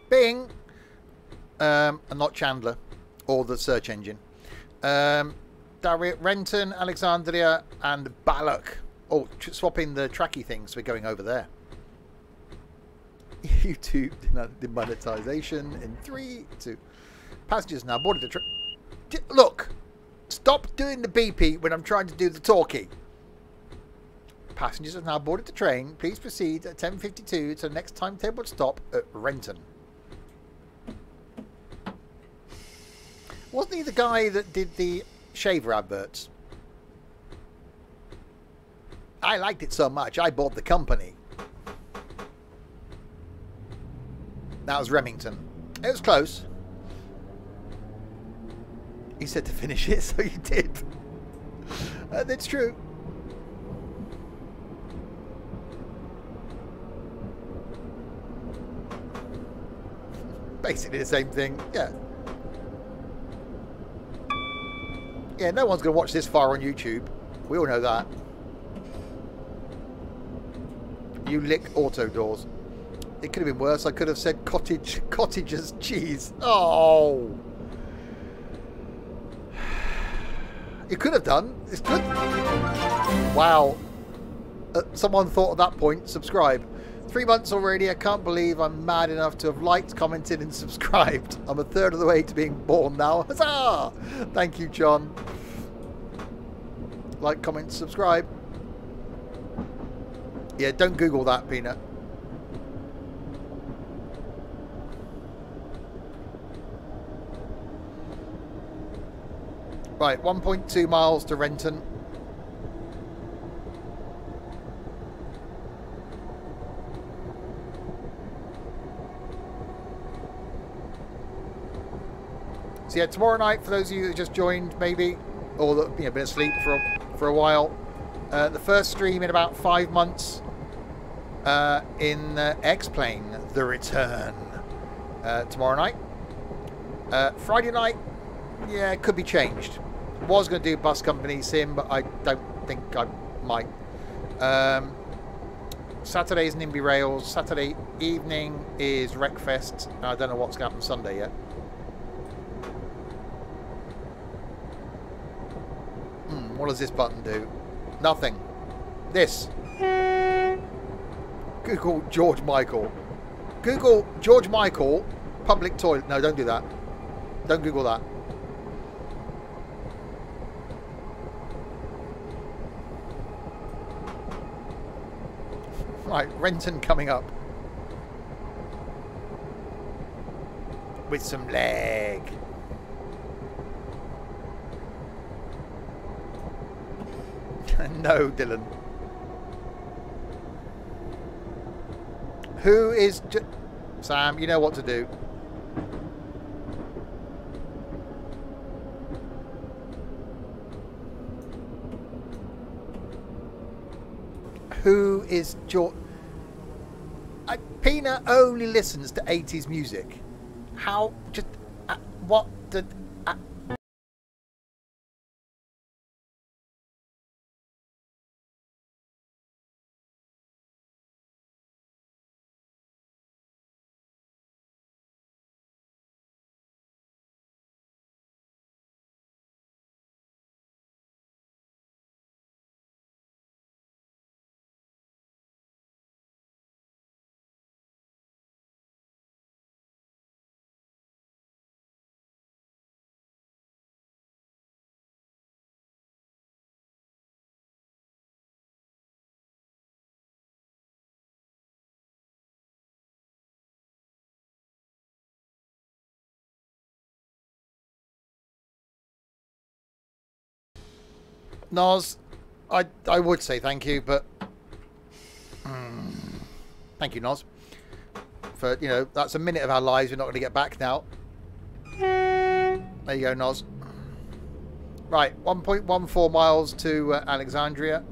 Bing. Um, and not Chandler or the search engine. Um, Dalreoch, Renton, Alexandria and Balloch. Oh, swap in the tracky things. We're going over there. YouTube demonetization in three, two. Passengers now boarded the trip. Look, stop doing the beepy when I'm trying to do the talkie. Passengers have now boarded the train. Please proceed at ten fifty-two to the next timetable stop at Renton. Wasn't he the guy that did the shaver adverts? I liked it so much, I bought the company. That was Remington. It was close. He said to finish it, so you did. And it's true. Basically the same thing, yeah. Yeah, no one's going to watch this far on YouTube. We all know that. You lick auto doors. It could have been worse. I could have said cottage, cottager's cheese. Oh. You could have done. It's good. Wow. Uh, someone thought at that point, subscribe. Three months already. I can't believe I'm mad enough to have liked, commented and subscribed. I'm a third of the way to being born now. Huzzah! Thank you, John. Like, comment, subscribe. Yeah, don't Google that, Peanut. Right, one point two miles to Renton. So yeah, tomorrow night, for those of you that just joined, maybe, or that, you know, been asleep for a, for a while, uh, the first stream in about five months uh, in uh, X-Plane, The Return, uh, tomorrow night. Uh, Friday night, yeah, it could be changed. Was going to do bus company sim, but I don't think I might. Um, Saturday's Nimby Rails. Saturday evening is Wreckfest. And I don't know what's going to happen Sunday yet. Hmm, what does this button do? Nothing. This. Google George Michael. Google George Michael public toilet. No, don't do that. Don't Google that. Right, Renton coming up. With some leg. No, Dylan. Who is... J Sam, you know what to do. Who is Jordan... I, Pina only listens to eighties music. How? Just uh, what did? Uh... Nas, I, I would say thank you, but mm, thank you, Nas, for, you know, that's a minute of our lives we're not going to get back now. There you go, Nas. Right, one point one four miles to uh, Alexandria.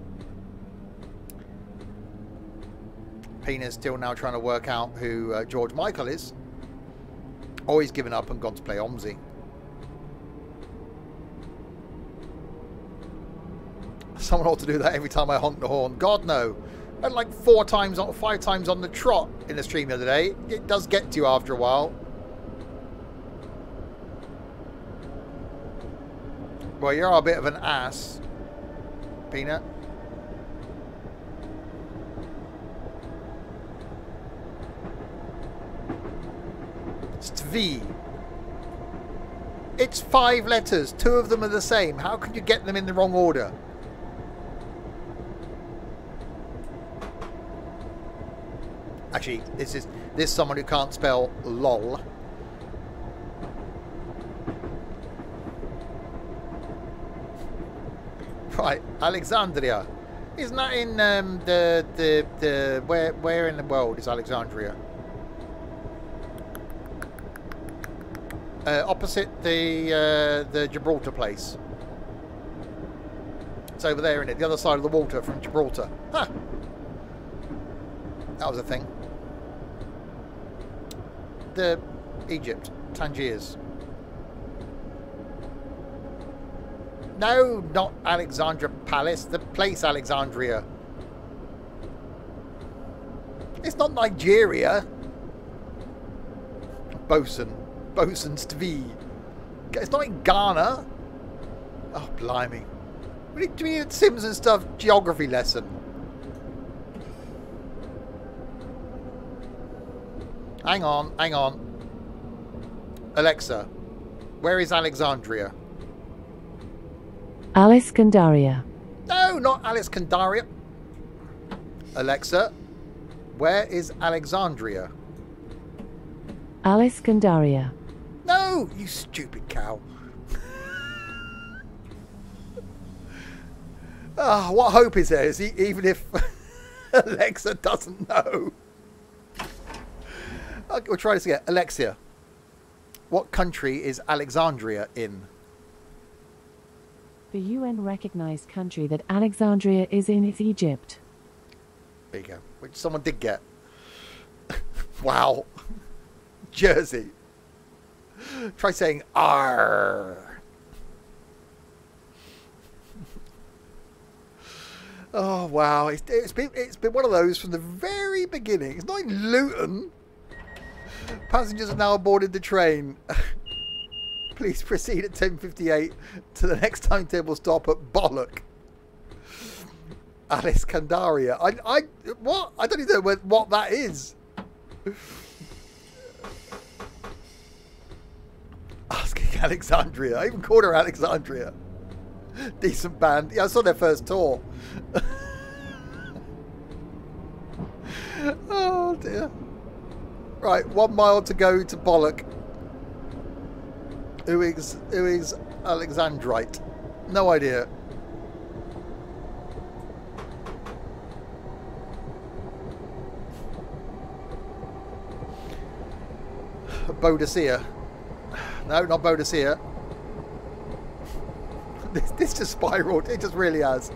Pina's still now trying to work out who uh, George Michael is. Always given up and gone to play O M S I. Someone ought to do that every time I honk the horn. God, no. And like four times, or five times on the trot in the stream the other day. It does get to you after a while. Well, you're a bit of an ass, Peanut. It's V. It's five letters. Two of them are the same. How could you get them in the wrong order? Actually, this is this is someone who can't spell LOL. Right, Alexandria. Isn't that in um, the the the where where in the world is Alexandria? Uh, opposite the uh, the Gibraltar place. It's over there, isn't it? The other side of the water from Gibraltar. Huh. That was a thing. The Egypt, Tangiers. No, not Alexandra Palace. The place Alexandria. It's not Nigeria. Bosun, Bosun's Tv. It's not in Ghana. Oh blimey! We need to be at Sims and stuff geography lesson. Hang on, hang on. Alexa, where is Alexandria? Alexandria. No, not Alexandria. Alexa, where is Alexandria? Alexandria. No, you stupid cow. Oh, what hope is there? Is he, even if Alexa doesn't know? Okay, we'll try this again. Alexia, what country is Alexandria in? The U N-recognized country that Alexandria is in is Egypt. There you go. Which someone did get. Wow. Jersey. Try saying R. Oh, wow. It's, it's, been, it's been one of those from the very beginning. It's not in Luton. Passengers have now boarded the train. Please proceed at ten fifty-eight to the next timetable stop at Balloch. Alexandria. I, I, what? I don't even know what, what that is. Asking Alexandria. I even called her Alexandria. Decent band. Yeah, I saw their first tour. Oh, dear. Right, one mile to go to Balloch. Who is, who is Alexandrite? No idea. Boadicea. No, not Boadicea. This, this just spiraled. It just really has.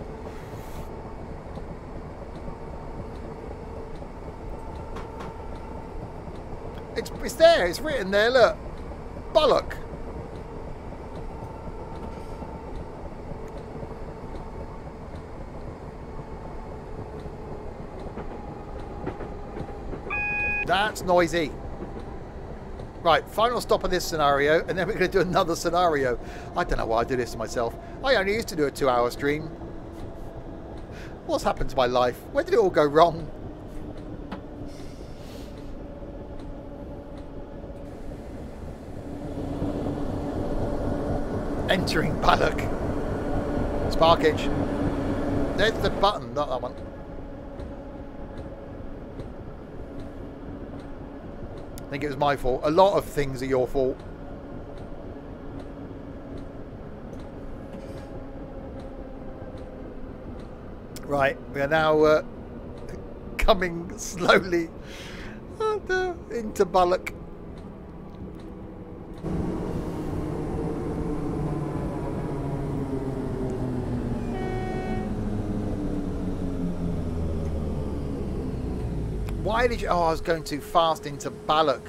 It's, it's there, it's written there, look. Balloch. That's noisy. Right, final stop of this scenario, and then we're going to do another scenario. I don't know why I do this to myself. I only used to do a two-hour stream. What's happened to my life? Where did it all go wrong? Entering Balloch. Sparkage. There's the button, not that one. I think it was my fault. A lot of things are your fault. Right, we are now uh, coming slowly into Balloch. Why did you... Oh, I was going too fast into Balloch.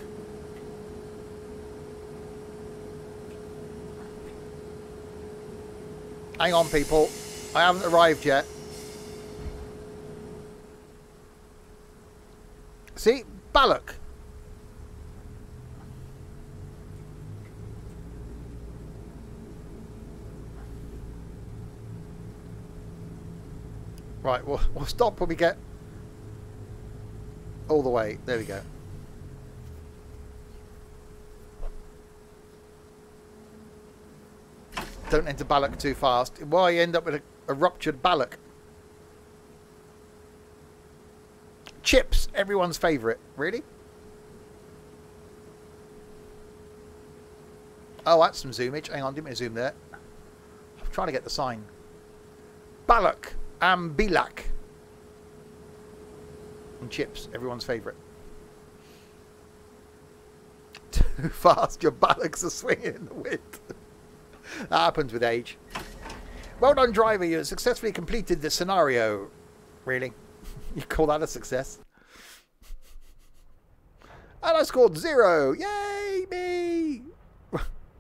Hang on, people. I haven't arrived yet. See? Balloch. Right, we'll, we'll stop when we get all the way. There we go. Don't enter Balloch too fast. Why you end up with a, a ruptured Balloch? Chips, everyone's favourite. Really? Oh, that's some zoomage. Hang on, didn't mean to zoom there. I'm trying to get the sign. Balloch and Bilac. And chips, everyone's favourite. Too fast, your Ballochs are swinging in the wind. That happens with age. Well done, driver. You successfully completed the scenario. Really? You call that a success? And I scored zero. Yay, me!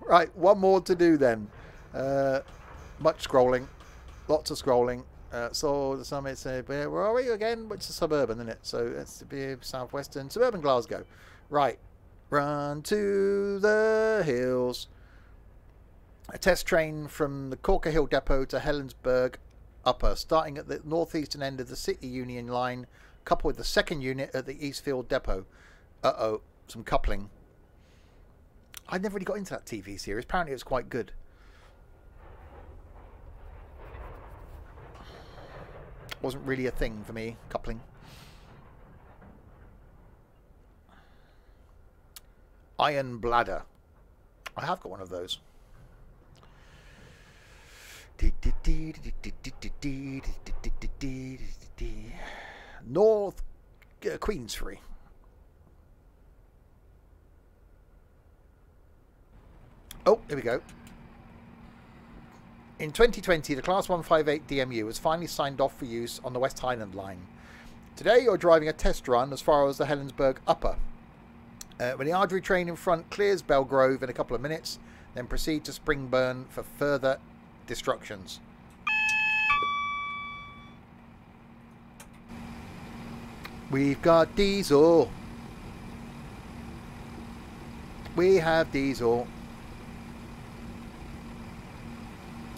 Right, one more to do then. Uh, much scrolling. Lots of scrolling. Uh, so the summit said, where are we again? Which is suburban, isn't it? So that's to be southwestern, suburban Glasgow. Right. Run to the hills. A test train from the Corker Hill Depot to Helensburgh Upper, starting at the northeastern end of the City Union Line, coupled with the second unit at the Eastfield Depot. Uh-oh, some coupling. I never really got into that T V series. Apparently it's quite good. Wasn't really a thing for me, coupling. Iron Bladder. I have got one of those. North uh, Queensbury. Oh, here we go. In twenty twenty, the Class one fifty-eight D M U was finally signed off for use on the West Highland Line. Today, you're driving a test run as far as the Helensburgh Upper. Uh, when the Ardrey train in front clears Bellgrove in a couple of minutes, then proceed to Springburn for further destructions. We've got diesel. We have diesel.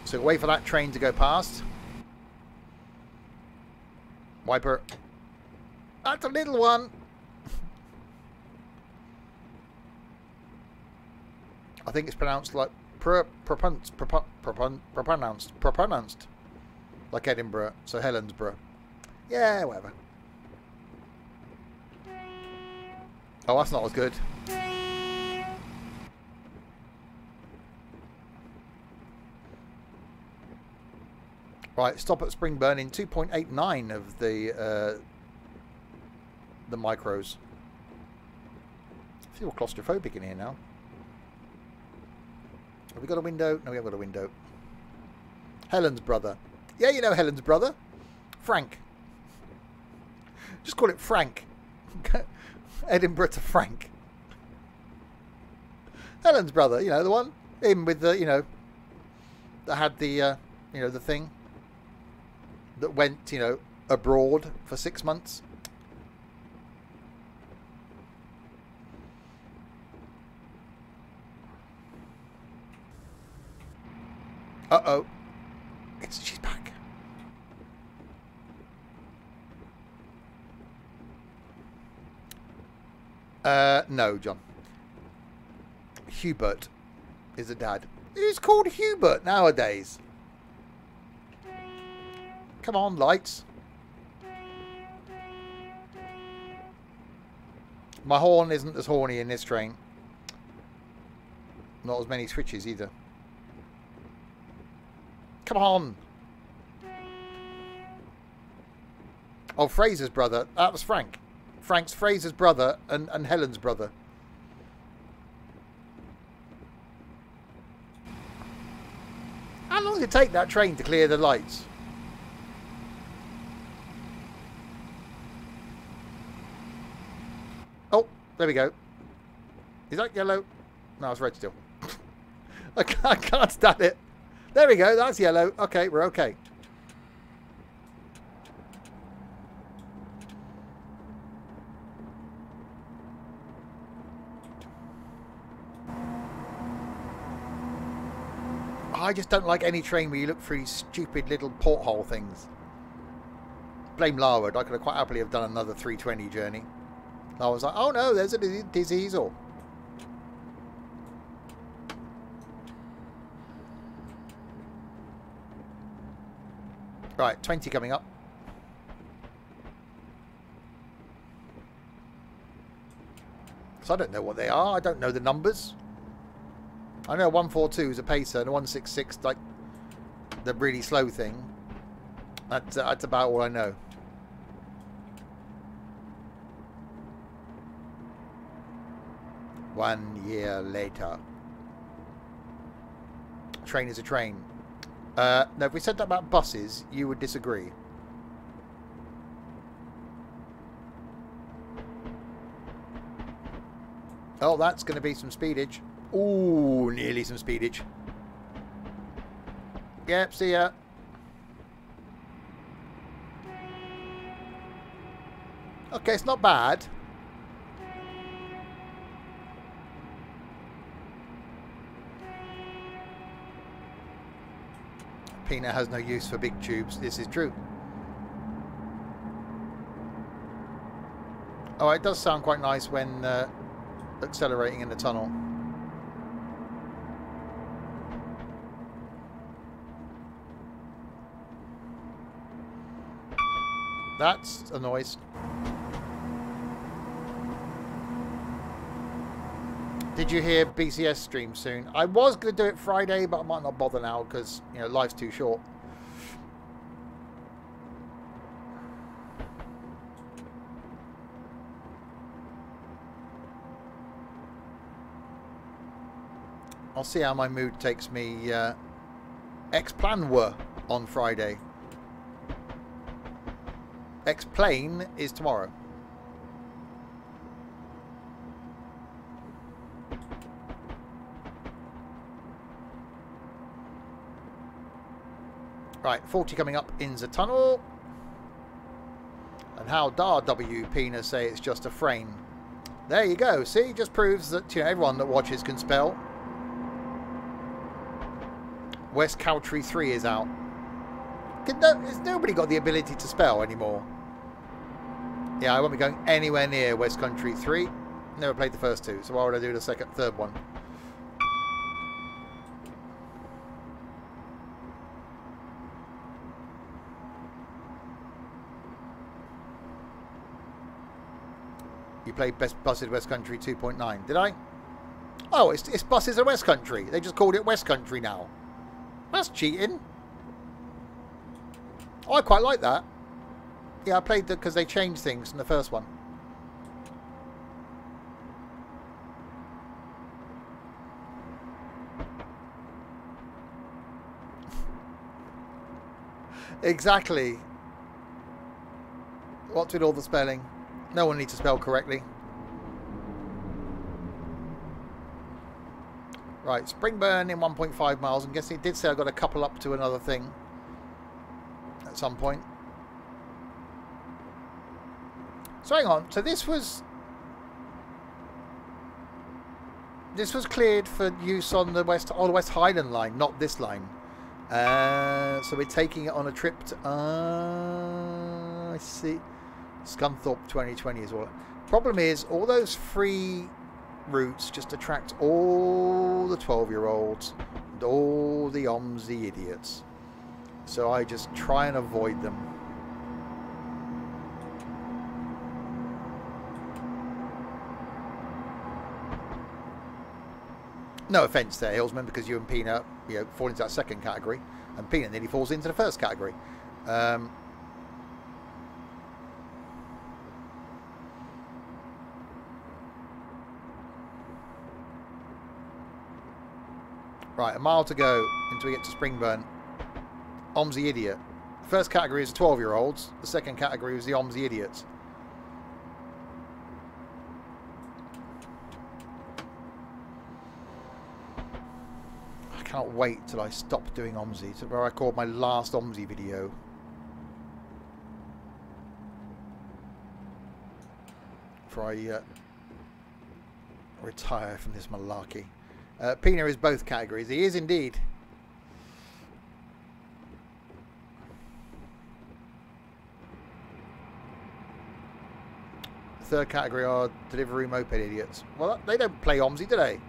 So wait for that train to go past. Wiper. That's a little one. I think it's pronounced like Pro, propun, propun, propun, propun, propronounced like Edinburgh, so Helensburgh. Yeah, whatever. Oh, that's not as good. Right, stop at Springburn in two point eight nine of the uh, the micros. I feel claustrophobic in here now. Have we got a window? No, we haven't got a window. Helen's brother. Yeah, you know Helen's brother. Frank. Just call it Frank. Edinburgh to Frank. Helen's brother, you know, the one. Him with the, you know, that had the, uh, you know, the thing. That went, you know, abroad for six months. Uh-oh. It's, she's back. Uh, no, John. Hubert is a dad. Who's called Hubert nowadays? Come on, lights. My horn isn't as horny in this train. Not as many switches either. Come on. Oh, Fraser's brother. That was Frank. Frank's Fraser's brother and, and Helen's brother. How long did it take that train to clear the lights? Oh, there we go. Is that yellow? No, it's red still. I, can't, I can't stand it. There we go, that's yellow. Okay, we're okay. I just don't like any train where you look through these stupid little porthole things. blame Larwood. I could have quite happily have done another three twenty journey. And I was like, oh no, there's a disease or... Right, twenty coming up. So I don't know what they are. I don't know the numbers. I know one four two is a pacer and one six six, like the really slow thing. That's, uh, that's about all I know. One year later. Train is a train. Uh, now, if we said that about buses, you would disagree. Oh, that's going to be some speedage. Ooh, nearly some speedage. Yep, see ya. Okay, it's not bad. Peanut has no use for big tubes. This is true. Oh, it does sound quite nice when uh, accelerating in the tunnel. That's a noise. Did you hear B C S stream soon? I was going to do it Friday, but I might not bother now because, you know, life's too short. I'll see how my mood takes me. Uh, X-Plan were on Friday. X-Plane is tomorrow. Right, forty coming up in the tunnel. And how dar W P N A say it's just a frame. There you go. See, just proves that, you know, everyone that watches can spell. West Country three is out. Can no, has nobody got the ability to spell anymore? Yeah, I won't be going anywhere near West Country three. Never played the first two, so why would I do the second, third one? You played Best Buses West Country two point nine, did I? Oh, it's, it's Buses of West Country. They just called it West Country now. That's cheating. Oh, I quite like that. Yeah, I played that because they changed things in the first one. Exactly. What's with all the spelling? No one needs to spell correctly. Right, Springburn in one point five miles. I'm guessing it did say I got a couple up to another thing at some point. So hang on. So this was this was cleared for use on the West on the West Highland line, not this line. Uh, so we're taking it on a trip to. Uh, I see. Scunthorpe twenty twenty is all. Problem is, all those free routes just attract all the twelve-year-olds and all the O M S I idiots. So I just try and avoid them. No offence there, Hillsman, because you and Peanut, you know, fall into that second category, and Peanut nearly falls into the first category. Um, Right, a mile to go until we get to Springburn. O M S I idiot. The first category is twelve-year-olds. The second category is the O M S I idiots. I cannot wait till I stop doing O M S I. To where I called my last O M S I video. Before I uh, retire from this malarkey. Uh, Pina is both categories. He is indeed. Third category are delivery moped idiots. Well, they don't play O M S I, do they?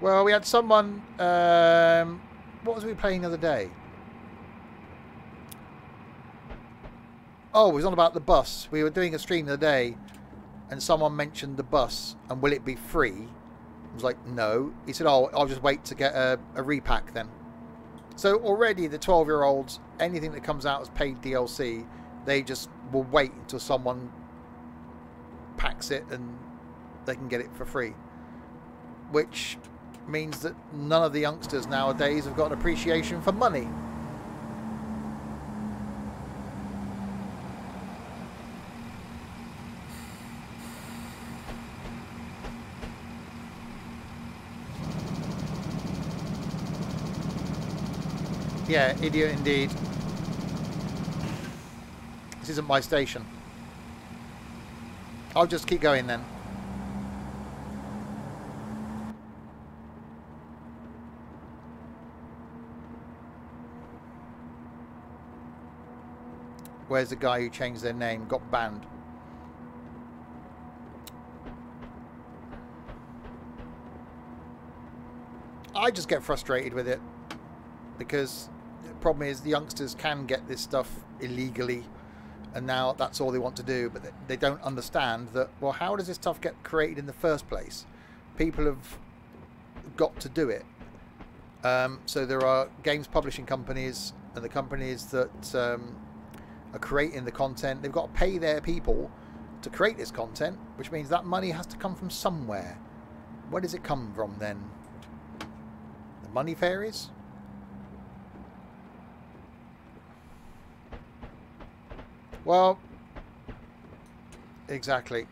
Well, we had someone... Um, what was we playing the other day? Oh, it was on about the bus. We were doing a stream the other day and someone mentioned the bus and will it be free? I was like, no. He said, oh, I'll just wait to get a, a repack then. So already the twelve-year-olds, anything that comes out as paid D L C, they just will wait until someone packs it and they can get it for free. Which means that none of the youngsters nowadays have got an appreciation for money. Yeah, idiot indeed. This isn't my station. I'll just keep going then. Where's the guy who changed their name? Got banned. I just get frustrated with it. Because... problem is the youngsters can get this stuff illegally and now that's all they want to do, but they don't understand that, well, how does this stuff get created in the first place? People have got to do it. Um, so there are games publishing companies and the companies that um, are creating the content. They've got to pay their people to create this content, which means that money has to come from somewhere. Where does it come from then? The money fairies? Well, exactly.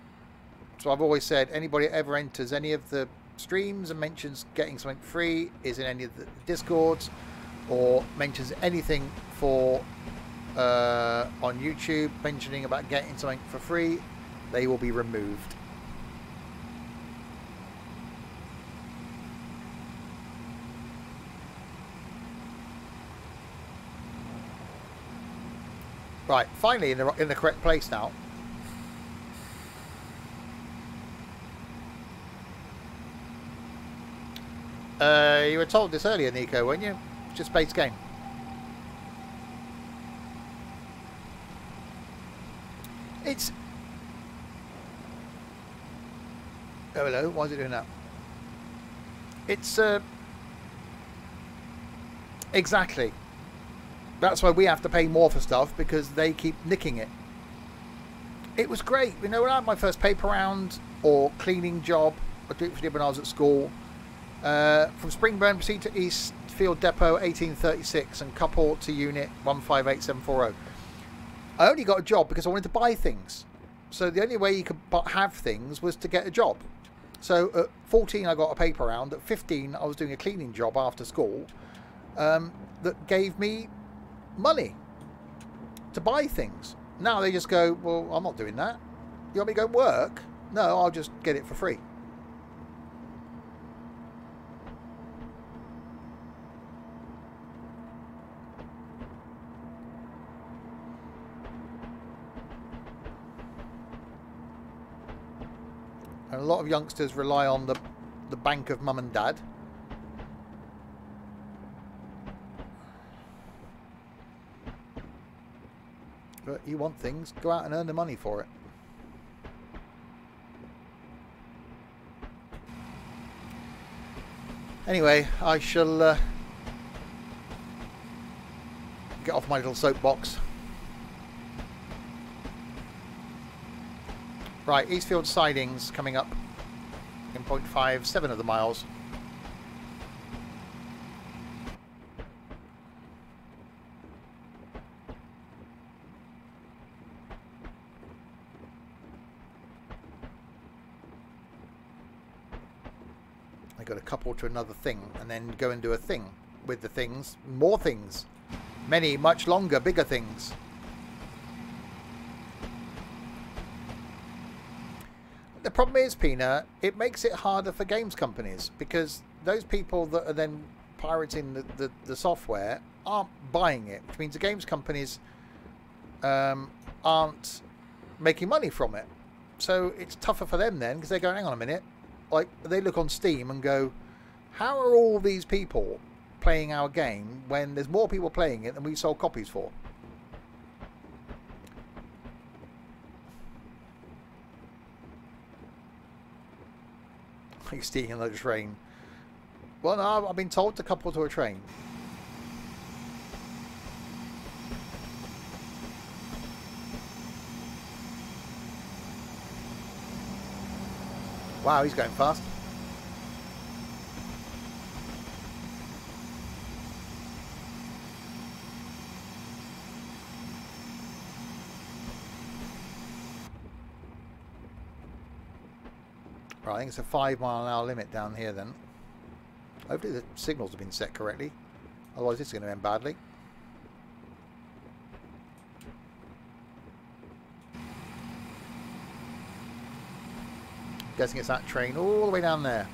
So I've always said anybody that ever enters any of the streams and mentions getting something free is in any of the Discords or mentions anything for uh, on YouTube mentioning about getting something for free, they will be removed. Right, finally in the, in the correct place now. Uh, you were told this earlier, Nico, weren't you? It's just base game. It's... Oh, hello, why is it doing that? It's... Uh... Exactly. That's why we have to pay more for stuff, because they keep nicking it. It was great. You know, when I had my first paper round or cleaning job, I did it when I was at school. Uh, from Springburn, proceed to East Field Depot eighteen thirty-six and couple to unit one five eight seven four zero. I only got a job because I wanted to buy things. So the only way you could have things was to get a job. So at fourteen, I got a paper round. At fifteen, I was doing a cleaning job after school um, that gave me... money to buy things. Now they just go, well, I'm not doing that. You want me to go work? No, I'll just get it for free. And a lot of youngsters rely on the the bank of mum and dad. But you want things, go out and earn the money for it. Anyway, I shall uh, get off my little soapbox. Right, Eastfield sidings coming up in point five seven of the miles. Couple to another thing and then go and do a thing with the things, more things, many, much longer, bigger things. The problem is, Pina, it makes it harder for games companies because those people that are then pirating the, the, the software aren't buying it, which means the games companies um, aren't making money from it. So it's tougher for them then, because they're going, hang on a minute. Like, they look on Steam and go, how are all these people playing our game when there's more people playing it than we sold copies for? He's stealing another train. Well, no, I've been told to couple to a train. Wow, he's going fast. Right, I think it's a five mile an hour limit down here then. Hopefully the signals have been set correctly. Otherwise this is going to end badly. Guessing it's that train all the way down there.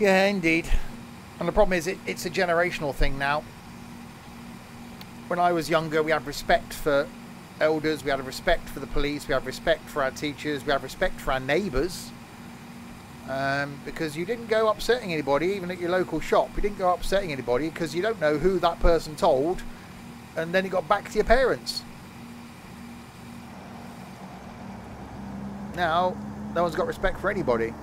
Yeah, indeed. And the problem is it, it's a generational thing now. When I was younger, we had respect for elders, we had a respect for the police, we had respect for our teachers, we had respect for our neighbours. Um, because you didn't go upsetting anybody, even at your local shop. You didn't go upsetting anybody because you don't know who that person told. And then it got back to your parents. Now, no one's got respect for anybody.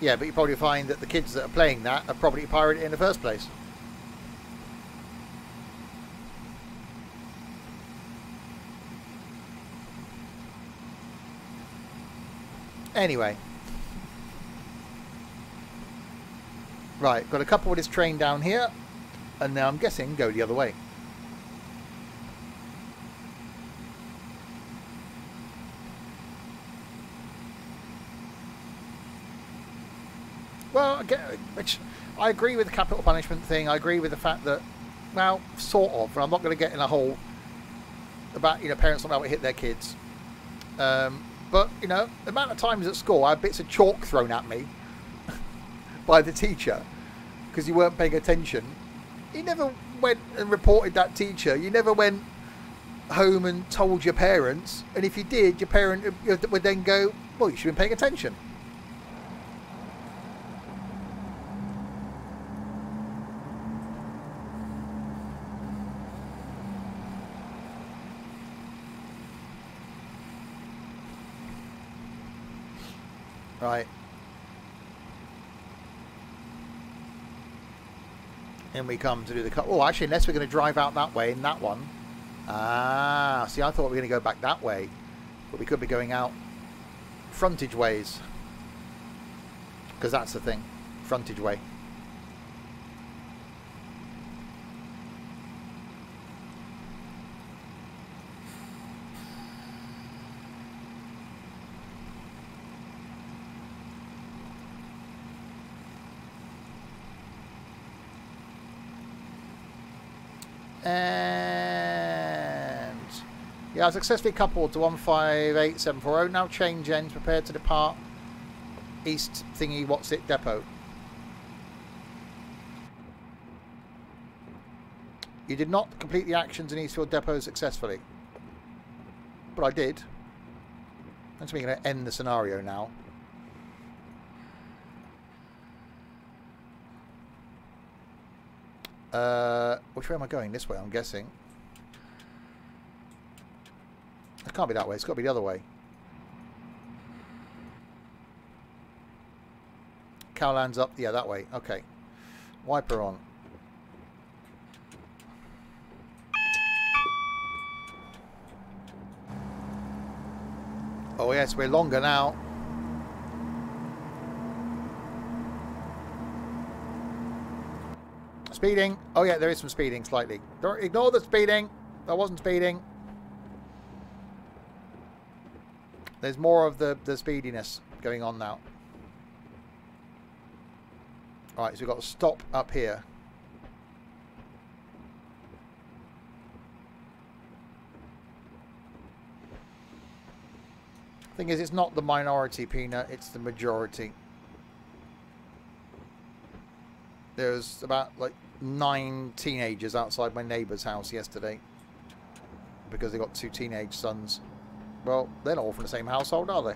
Yeah, but you probably find that the kids that are playing that are probably pirated in the first place. Anyway. Right, got a couple with this train down here. And now I'm guessing go the other way. Well, I get, which I agree with the capital punishment thing. I agree with the fact that, well, sort of. And I'm not going to get in a hole about, you know, parents not knowing what hit their kids. Um, but, you know, the amount of times at school I had bits of chalk thrown at me by the teacher because you weren't paying attention. You never went and reported that teacher. You never went home and told your parents. And if you did, your parent would then go, well, you should have been paying attention. Right. In we come to do the cut. Oh, actually, unless we're going to drive out that way in that one. Ah, see, I thought we were going to go back that way. But we could be going out frontage ways. Because that's the thing. Frontage way. And yeah, I've successfully coupled to one five eight seven four zero. Now change ends, prepared to depart East Thingy What's It Depot. You did not complete the actions in Eastfield Depot successfully, but I did. And so we're going to end the scenario now. Uh, which way am I going? This way, I'm guessing. It can't be that way. It's got to be the other way. Cowland's up. Yeah, that way. Okay. Wiper on. Oh, yes. We're longer now. Speeding. Oh yeah, there is some speeding, slightly. Don't ignore the speeding. I wasn't speeding. There's more of the, the speediness going on now. Alright, so we've got to stop up here. Thing is, it's not the minority, Peanut, it's the majority. There's about like nine teenagers outside my neighbour's house yesterday because they got two teenage sons. Well, they're not all from the same household, are they?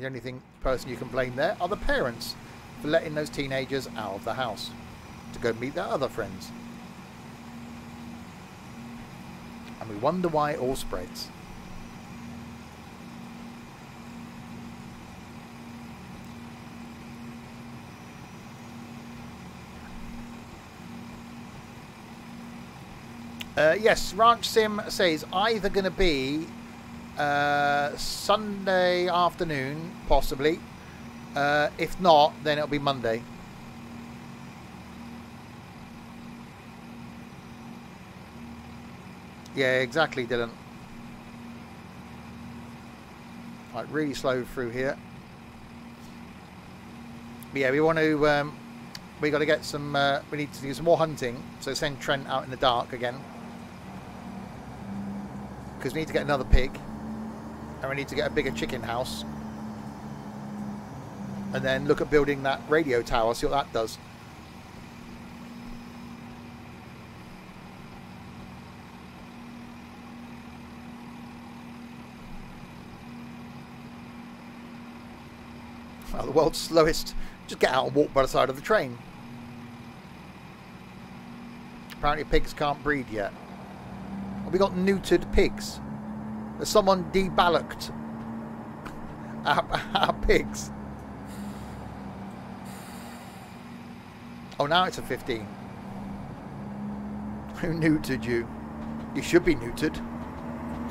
The only thing person you can blame there are the parents for letting those teenagers out of the house to go meet their other friends. And we wonder why it all spreads. Uh, yes, Ranch Sim says either going to be uh, Sunday afternoon, possibly. Uh, if not, then it'll be Monday. Yeah, exactly, Dylan. Like, really slow through here. But yeah, we want to. Um, we got to get some. Uh, we need to do some more hunting. So send Trent out in the dark again. Because we need to get another pig, and we need to get a bigger chicken house, and then look at building that radio tower. See what that does. Oh, the world's slowest. Just get out and walk by the side of the train. Apparently, pigs can't breed yet. We got neutered pigs. There's someone deballocked our, our pigs. Oh, now it's a fifteen. Who neutered you? You should be neutered.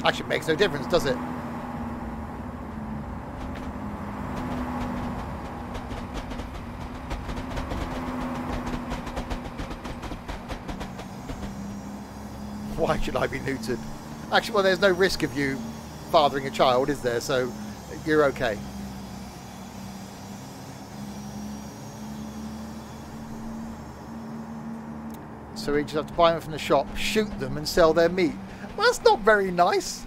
Actually, it makes no difference, does it? Why should I be neutered? Actually, well, there's no risk of you fathering a child, is there? So you're okay. So we just have to buy them from the shop, shoot them, and sell their meat. Well, that's not very nice.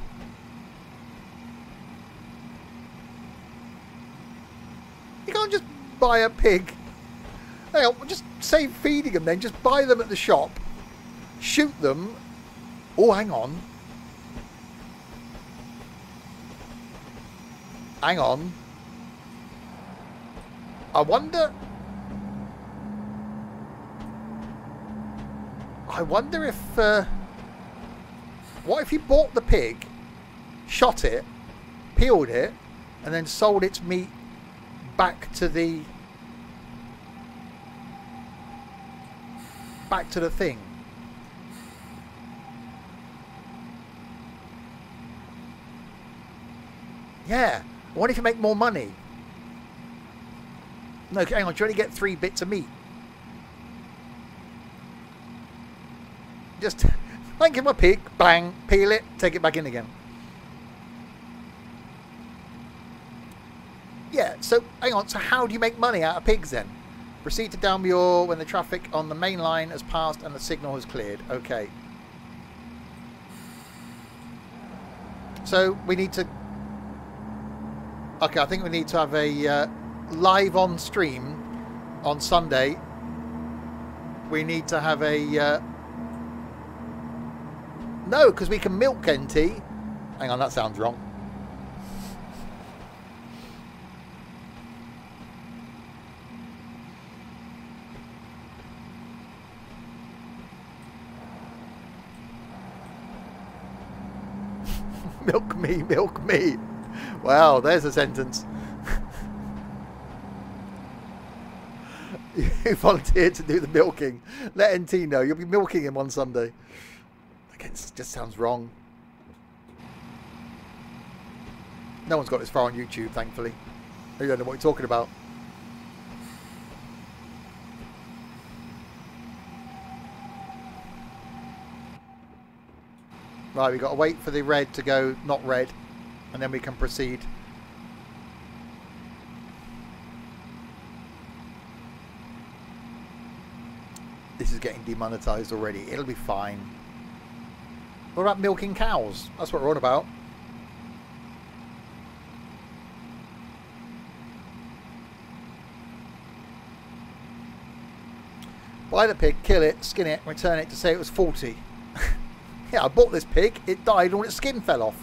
You can't just buy a pig. Hang on, just save feeding them then. Just buy them at the shop, shoot them. Oh, hang on. Hang on. I wonder... I wonder if... Uh, what if you bought the pig, shot it, peeled it, and then sold its meat back to the... back to the thing? Yeah. What if you make more money? No, hang on. You only get three bits of meat. Just thank him a pig. Bang. Peel it. Take it back in again. Yeah. So hang on. So how do you make money out of pigs then? Proceed to Dalmuir when the traffic on the main line has passed and the signal has cleared. Okay. So we need to. Okay, I think we need to have a uh, live on stream on Sunday. We need to have a... Uh... No, because we can milk N T. Hang on, that sounds wrong. Milk me, milk me. Wow, there's a sentence. You volunteered to do the milking. Let N T know. You'll be milking him on Sunday. Again, it just sounds wrong. No one's got this far on YouTube, thankfully. I don't know what you're talking about. Right, we've got to wait for the red to go not red, and then we can proceed. This is getting demonetized already. It'll be fine. What about milking cows? That's what we're on about. Buy the pig, kill it, skin it, return it to say it was forty. Yeah, I bought this pig, it died and all its skin fell off.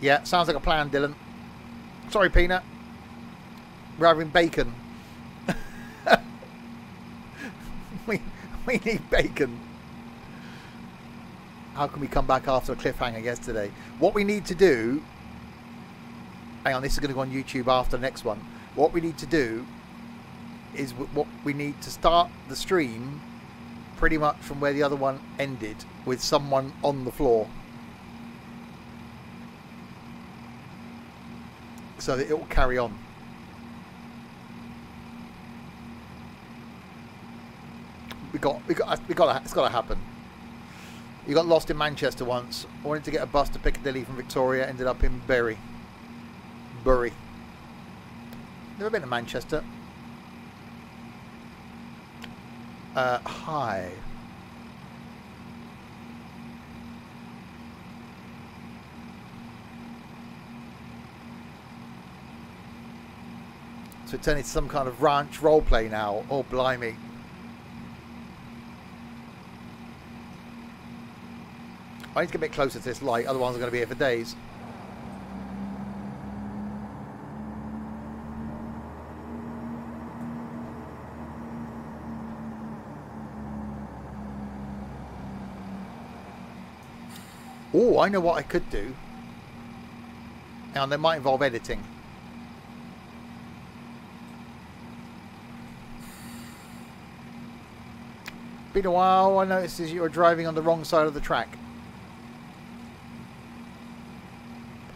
Yeah, sounds like a plan, Dylan. Sorry, Peanut. We're having bacon. we, we need bacon. How can we come back after a cliffhanger yesterday? What we need to do... Hang on, this is going to go on YouTube after the next one. What we need to do is what we need to start the stream pretty much from where the other one ended, with someone on the floor. So that it will carry on. We got, we got, we got. It's got to happen. You got lost in Manchester once. Wanted to get a bus to Piccadilly from Victoria. Ended up in Bury. Bury. Never been to Manchester. Uh, hi. So it turned into some kind of ranch roleplay now. Oh, blimey. I need to get a bit closer to this light, otherwise I'm going to be here for days. Oh, I know what I could do. And that might involve editing. Been a while, I noticed you were driving on the wrong side of the track.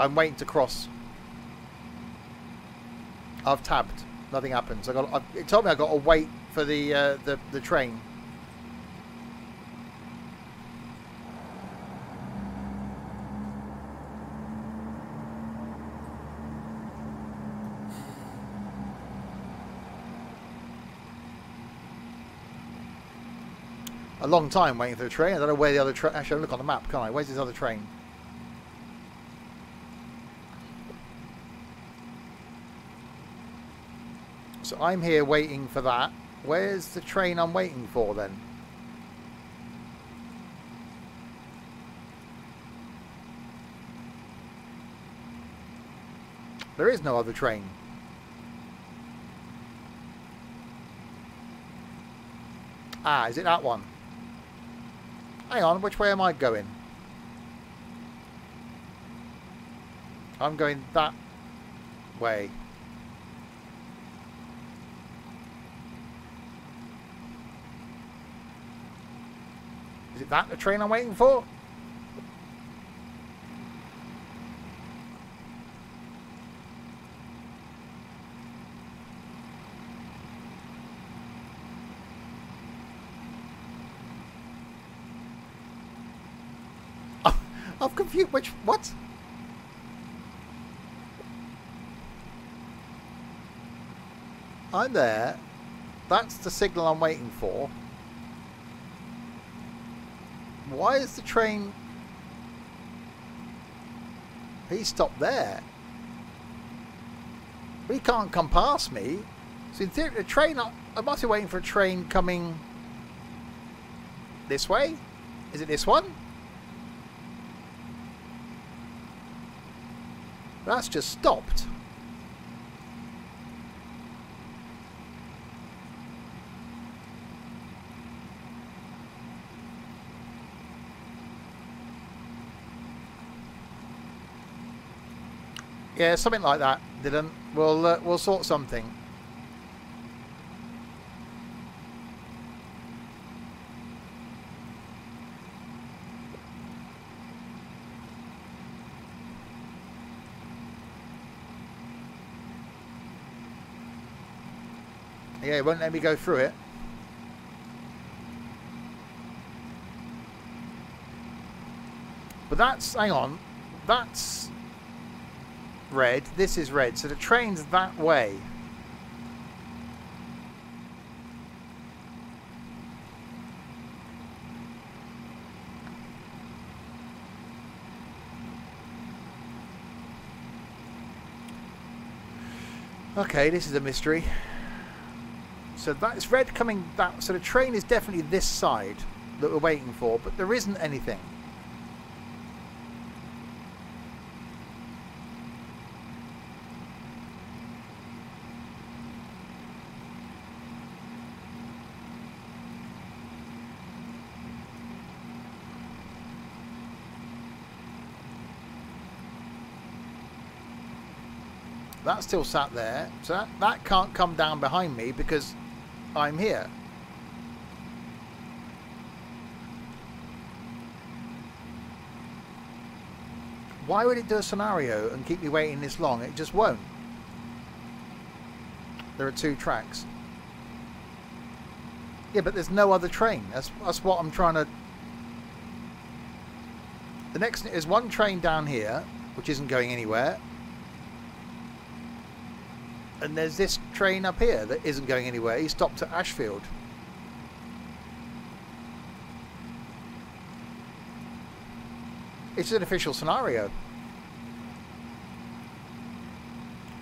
I'm waiting to cross. I've tabbed. Nothing happens. I got. I, it told me I got to wait for the uh, the the train. A long time waiting for the train. I don't know where the other train. Actually, I look on the map, can't I? Where's this other train? So I'm here waiting for that. Where's the train I'm waiting for then? There is no other train. Ah, is it that one? Hang on, which way am I going? I'm going that way. Is that the train I'm waiting for? Oh, I've confused which... What? I'm there. That's the signal I'm waiting for. Why is the train... He stopped there. He can't come past me. So in theory, the train... I must be waiting for a train coming... This way? Is it this one? That's just stopped. Yeah, something like that, Dylan. We'll uh, we'll sort something. Yeah, it won't let me go through it. But that's, hang on, that's red, this is red, so the train's that way. Okay, this is a mystery. So that's red coming that, so the train is definitely this side that we're waiting for, but there isn't anything. That's still sat there, so that, that can't come down behind me because I'm here. Why would it do a scenario and keep me waiting this long? It just won't. There are two tracks. Yeah, but there's no other train. That's, that's what I'm trying to... The next is one train down here, which isn't going anywhere. And there's this train up here that isn't going anywhere. He stopped at Ashfield. It's an official scenario.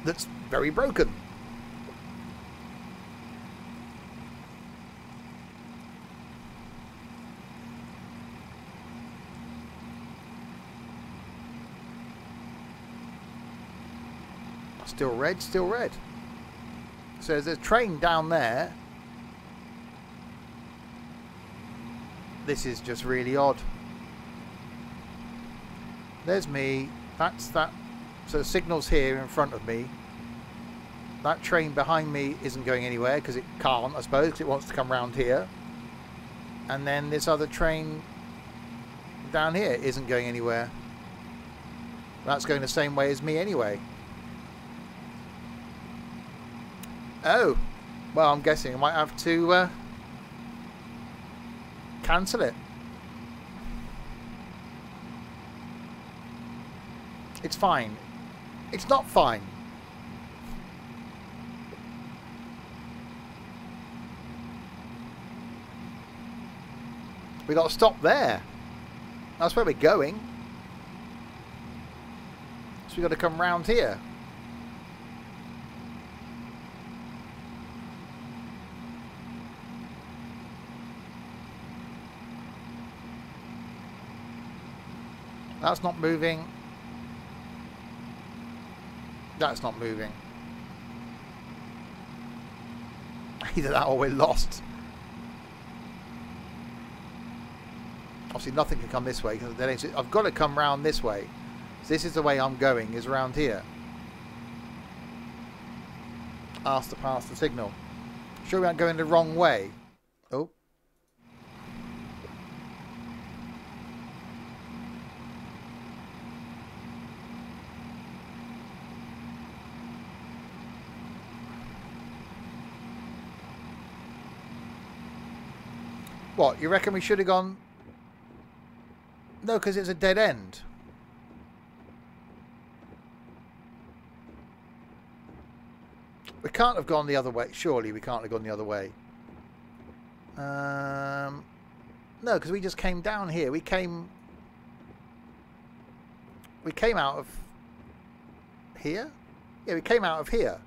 That's very broken. Still red, still red. So there's a train down there. This is just really odd. There's me. That's that. So the signal's here in front of me. That train behind me isn't going anywhere because it can't, I suppose, because it wants to come round here. And then this other train down here isn't going anywhere. That's going the same way as me anyway. Oh, well, I'm guessing I might have to uh, cancel it. It's fine. It's not fine. We got to stop there. That's where we're going. So we got to come round here. That's not moving. That's not moving. Either that or we're lost. Obviously nothing can come this way. Because I've got to come round this way. So this is the way I'm going, is round here. Asked to pass the signal. Sure we aren't going the wrong way. Oh. What, you reckon we should have gone? No, because it's a dead end. We can't have gone the other way. Surely we can't have gone the other way. Um, no, because we just came down here. We came... We came out of... Here? Yeah, we came out of here.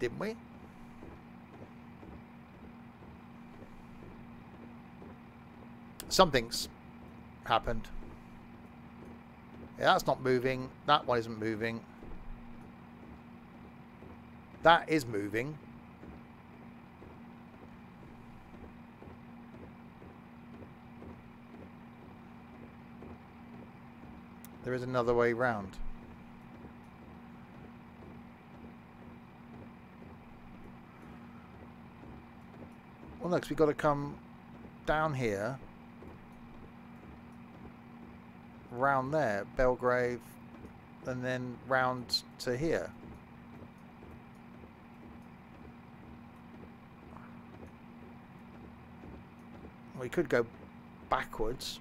Didn't we? Something's happened. Yeah, that's not moving. That one isn't moving. That is moving. There is another way round. Well, no, because we've got to come down here, round there, Bellgrove, and then round to here. We could go backwards,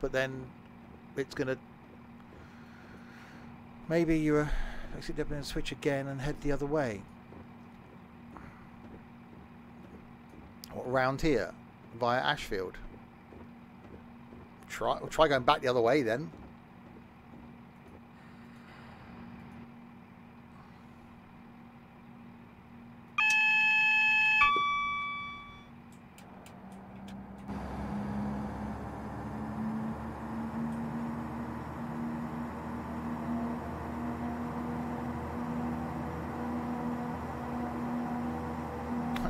but then it's going to... Maybe you uh, exit depot and switch again and head the other way. Or round here, via Ashfield. Try, we'll try going back the other way then.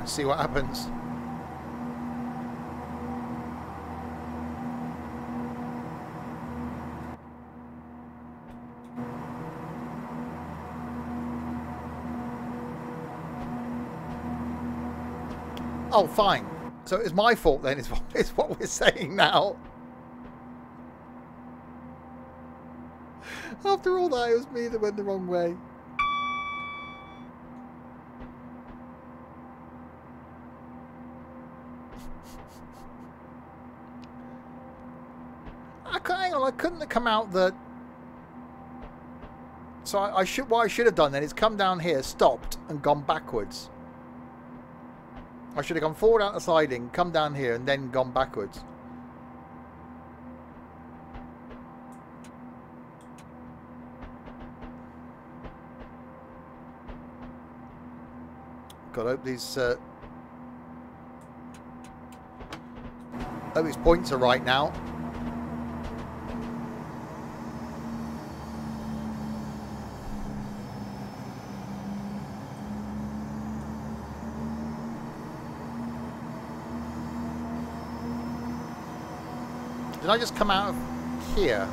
See what happens. Oh, fine. So it's my fault then, is what, is what we're saying now. After all that, it was me that went the wrong way. I couldn't have come out the... So I, I should. What I should have done then is come down here, stopped, and gone backwards. I should have gone forward out the siding, come down here, and then gone backwards. God, I hope these... Uh... I hope these points are right now. Did I just come out of here?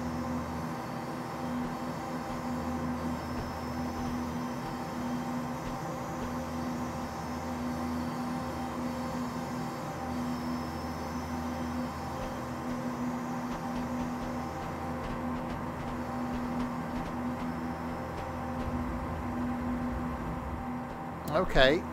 Okay.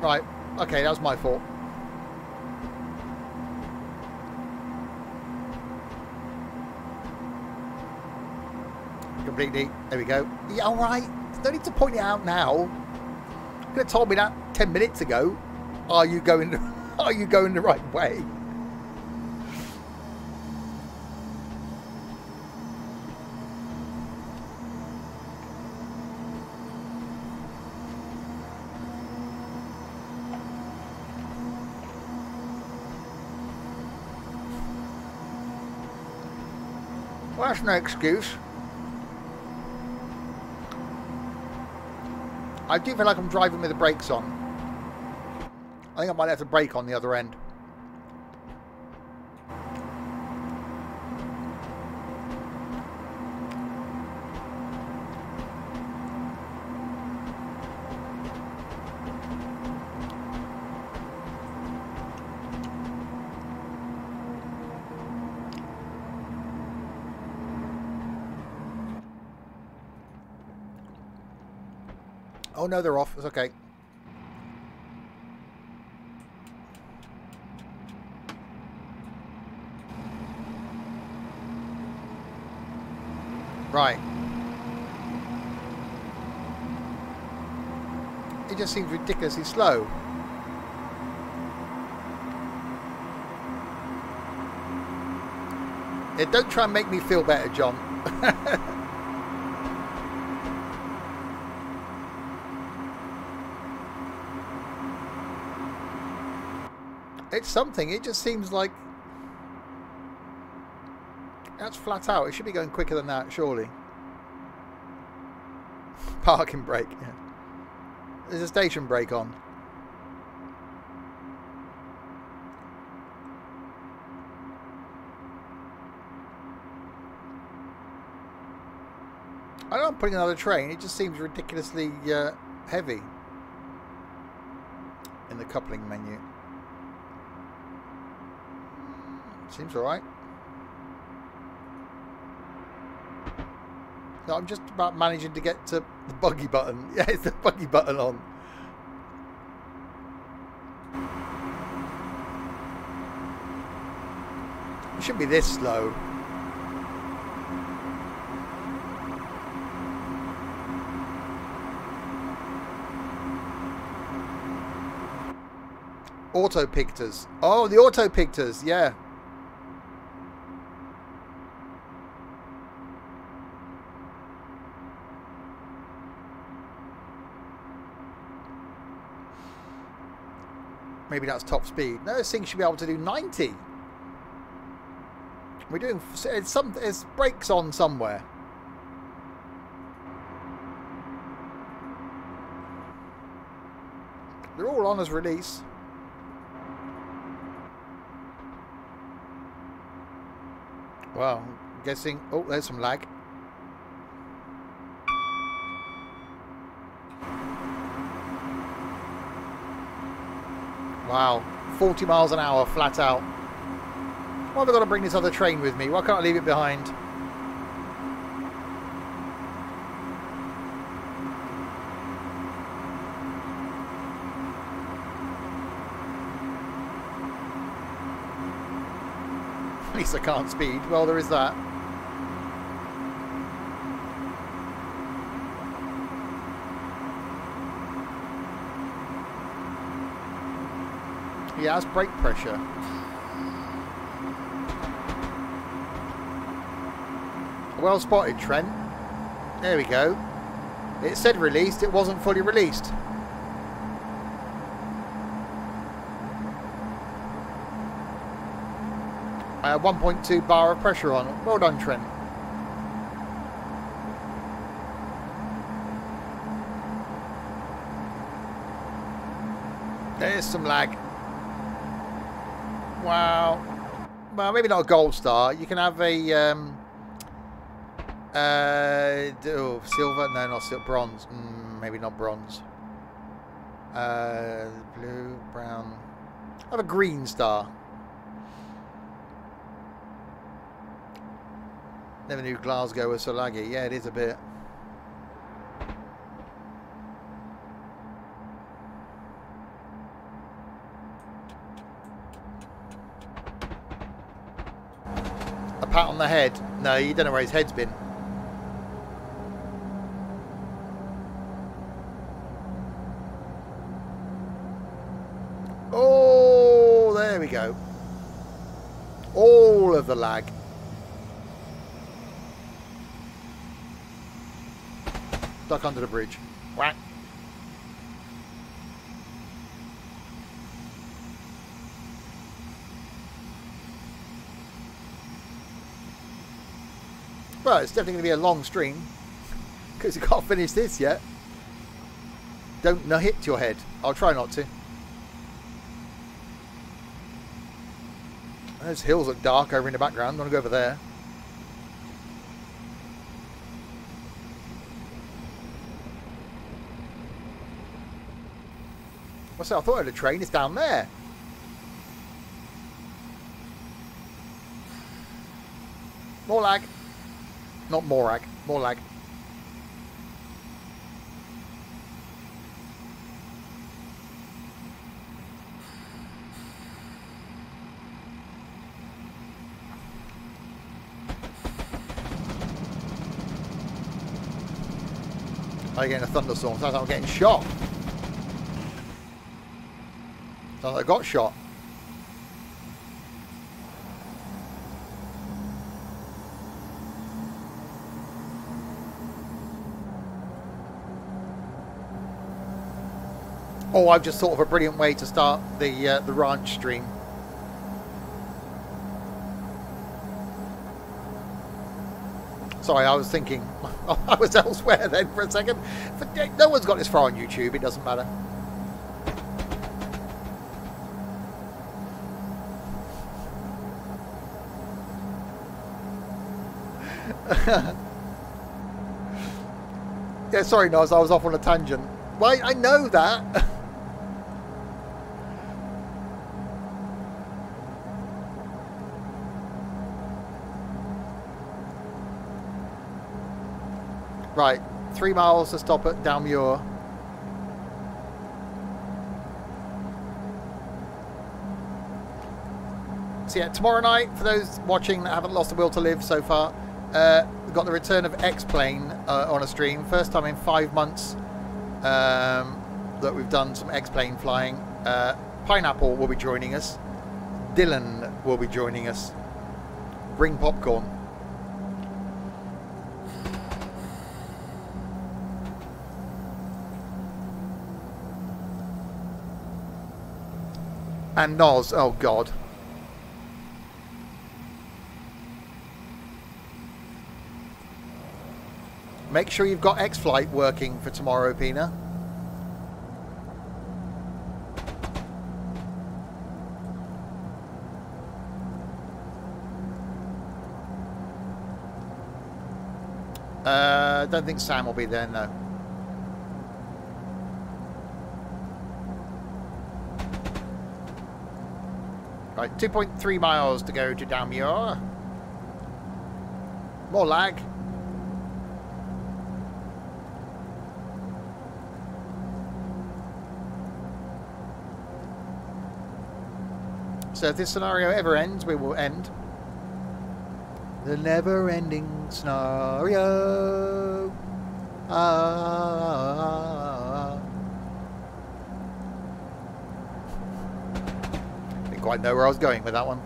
Right, okay, that was my fault. Completely, there we go. Yeah, alright, don't need to point it out now. You could have told me that ten minutes ago. Are you going, are you going the right way? That's no excuse. I do feel like I'm driving with the brakes on. I think I might have to brake on the other end. Oh no, they're off. It's okay. Right. It just seems ridiculously slow. Yeah, don't try and make me feel better, John. It's something. It just seems like that's flat out. It should be going quicker than that, surely. Parking brake. Yeah. There's a station brake on. I don't know, I'm putting another train. It just seems ridiculously uh, heavy in the coupling menu. Seems all right. No, I'm just about managing to get to the buggy button. Yeah, it's the buggy button on. It shouldn't be this slow. Auto-pictors. Oh, the auto-pictors, yeah. Maybe that's top speed. No, this thing should be able to do ninety. We're doing... It's some, it's brakes on somewhere. They're all on as release. Well, I'm guessing... Oh, there's some lag. Wow. forty miles an hour flat out. Why have I got to bring this other train with me? Why can't I leave it behind? At least I can't speed. Well, there is that. Yeah, that's brake pressure. Well spotted, Trent. There we go. It said released, it wasn't fully released. I have one point two bar of pressure on. Well done, Trent. There's some lag. Wow. Well, maybe not a gold star. You can have a um, uh, oh, silver. No, not silver. Bronze. Mm, maybe not bronze. Uh, blue, brown. Have a green star. Never knew Glasgow was so laggy. Yeah, it is a bit. Pat on the head. No, you don't know where his head's been. Oh, there we go. All of the lag. Duck under the bridge. Whack. Well, it's definitely going to be a long stream because you can't finish this yet. Don't no hit your head. I'll try not to. Those hills look dark over in the background. I'm going to go over there. What's that? I thought I had a train. It's down there. More lag. Not more lag, more lag. I'm getting a thunderstorm. Sounds like I'm getting shot. Sounds like I got shot. Oh, I've just thought of a brilliant way to start the uh, the ranch stream. Sorry, I was thinking I was elsewhere then for a second. But no one's got this far on YouTube. It doesn't matter. Yeah, sorry, Noz, I was off on a tangent. Well, I, I know that. Right, three miles to stop at Dalmuir. So yeah, tomorrow night, for those watching that haven't lost the will to live so far, uh, we've got the return of X-Plane uh, on a stream. First time in five months um, that we've done some X-Plane flying. Uh, Pineapple will be joining us. Dylan will be joining us. Bring popcorn. And Noz, oh God. Make sure you've got X-Flight working for tomorrow, Pina. Uh, don't think Sam will be there, no. Right, two point three miles to go to Dalmuir. More lag. So if this scenario ever ends, we will end. The never-ending scenario. Ah. Didn't quite know where I was going with that one.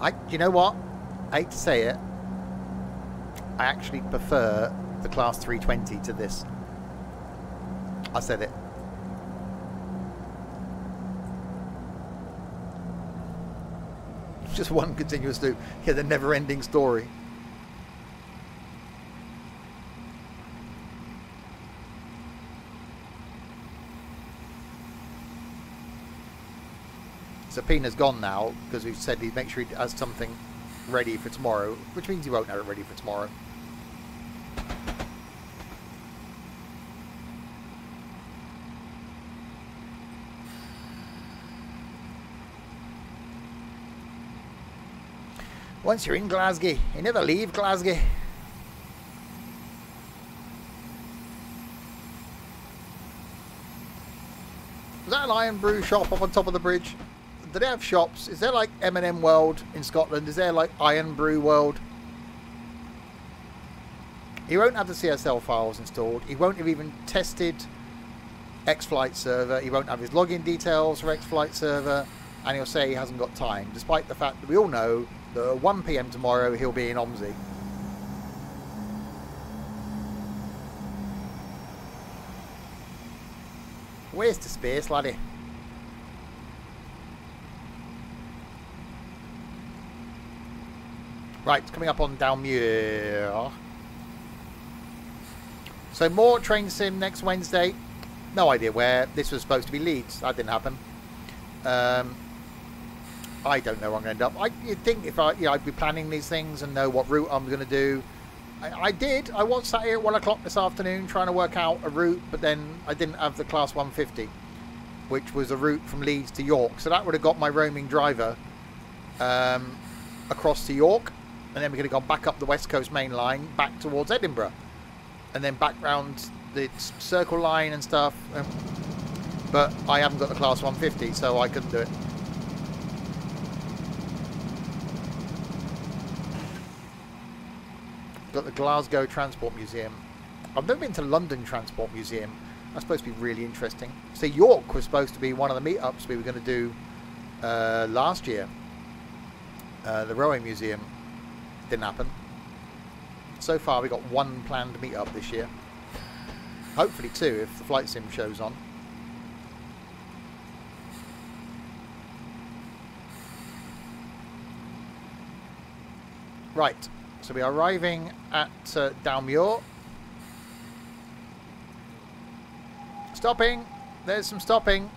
I, you know what? I hate to say it. I actually prefer the Class three twenty to this. I said it. Just one continuous loop. Yeah, the never-ending story. So Pina's gone now because we've said he'd make sure he has something ready for tomorrow, which means he won't have it ready for tomorrow. Once you're in Glasgow, you never leave Glasgow. Was that an Iron Brew shop up on top of the bridge? Do they have shops? Is there like M and M World in Scotland? Is there like Iron Brew World? He won't have the C S L files installed. He won't have even tested X-Flight server. He won't have his login details for X-Flight server. And he'll say he hasn't got time, despite the fact that we all know Uh, one p m tomorrow he'll be in O M S I. Waste of space, laddie. Right, coming up on Dalmuir. So more train sim next Wednesday. No idea where. This was supposed to be Leeds. That didn't happen. Um... I don't know where I'm going to end up. I, you'd think if I, you know, I'd be planning these things and know what route I'm going to do. I, I did. I was sat here at one o'clock this afternoon trying to work out a route, but then I didn't have the Class one fifty, which was a route from Leeds to York. So that would have got my roaming driver um, across to York, and then we could have gone back up the West Coast Main Line, back towards Edinburgh, and then back round the Circle Line and stuff. Um, but I haven't got the Class one fifty, so I couldn't do it. At the Glasgow Transport Museum. I've never been to London Transport Museum. That's supposed to be really interesting. So York was supposed to be one of the meetups we were going to do uh, last year. Uh, the Rowing Museum didn't happen. So far we got one planned meetup this year. Hopefully two if the flight sim shows on. Right. So we are arriving at uh, Dalmuir. Stopping. There's some stopping.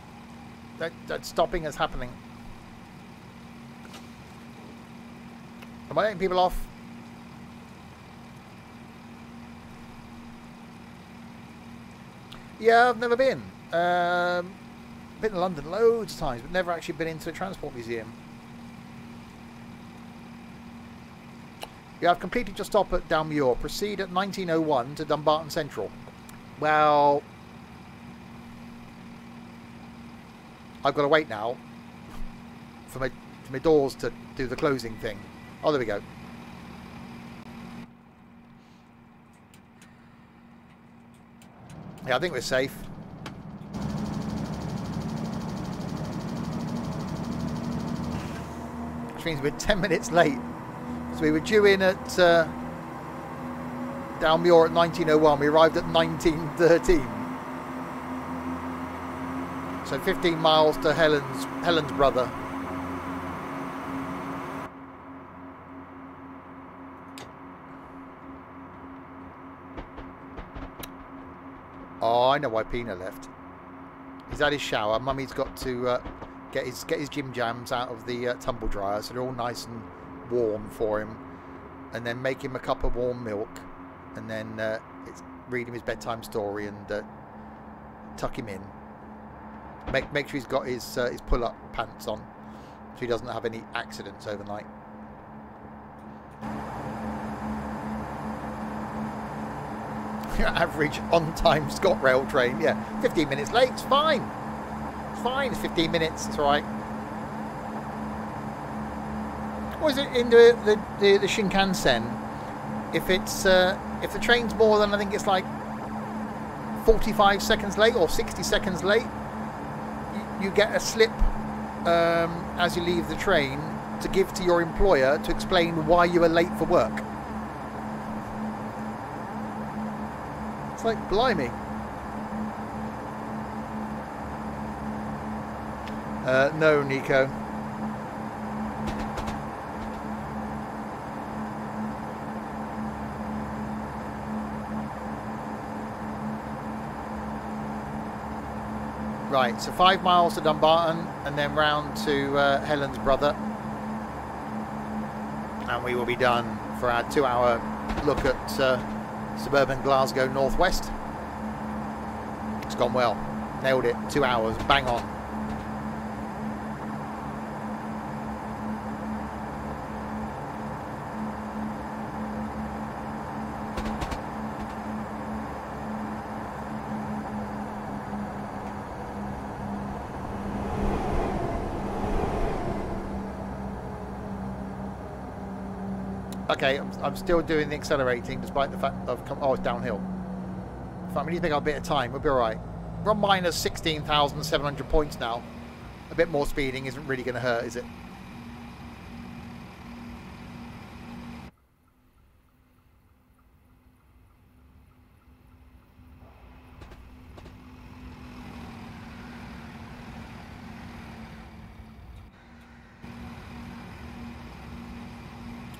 That, that stopping is happening. Am I letting people off? Yeah, I've never been. Um, been to London loads of times, but never actually been into a transport museum. You have completed your stop at Dalmuir. Proceed at nineteen oh one to Dumbarton Central. Well, I've got to wait now for my, for my doors to do the closing thing. Oh, there we go. Yeah, I think we're safe. Which means we're ten minutes late. So we were due in at uh, Dalmuir at nineteen oh one. We arrived at nineteen thirteen. So fifteen miles to Helen's Helen's brother. Oh, I know why Pina left. He's had his shower. Mummy's got to uh, get his get his Jim Jams out of the uh, tumble dryer, so they're all nice and warm for him, and then make him a cup of warm milk, and then uh, it's, read him his bedtime story, and uh, tuck him in. Make make sure he's got his uh, his pull-up pants on, so he doesn't have any accidents overnight. Your average on-time ScotRail train, yeah, fifteen minutes late. It's fine. It's fine. It's fifteen minutes. It's all right. Or is it in the, the, the, the Shinkansen? If it's uh, if the train's more than, I think it's like forty-five seconds late or sixty seconds late, you, you get a slip um, as you leave the train to give to your employer to explain why you were late for work. It's like, blimey. Uh, no, Nico. Right, so five miles to Dumbarton and then round to uh, Helen's brother. And we will be done for our two hour look at uh, suburban Glasgow Northwest. It's gone well. Nailed it. Two hours. Bang on. Okay, I'm, I'm still doing the accelerating despite the fact that I've come... Oh, it's downhill. Fine, we need to make our bit of time. We'll be all right. We're on minus sixteen thousand seven hundred points now. A bit more speeding isn't really going to hurt, is it?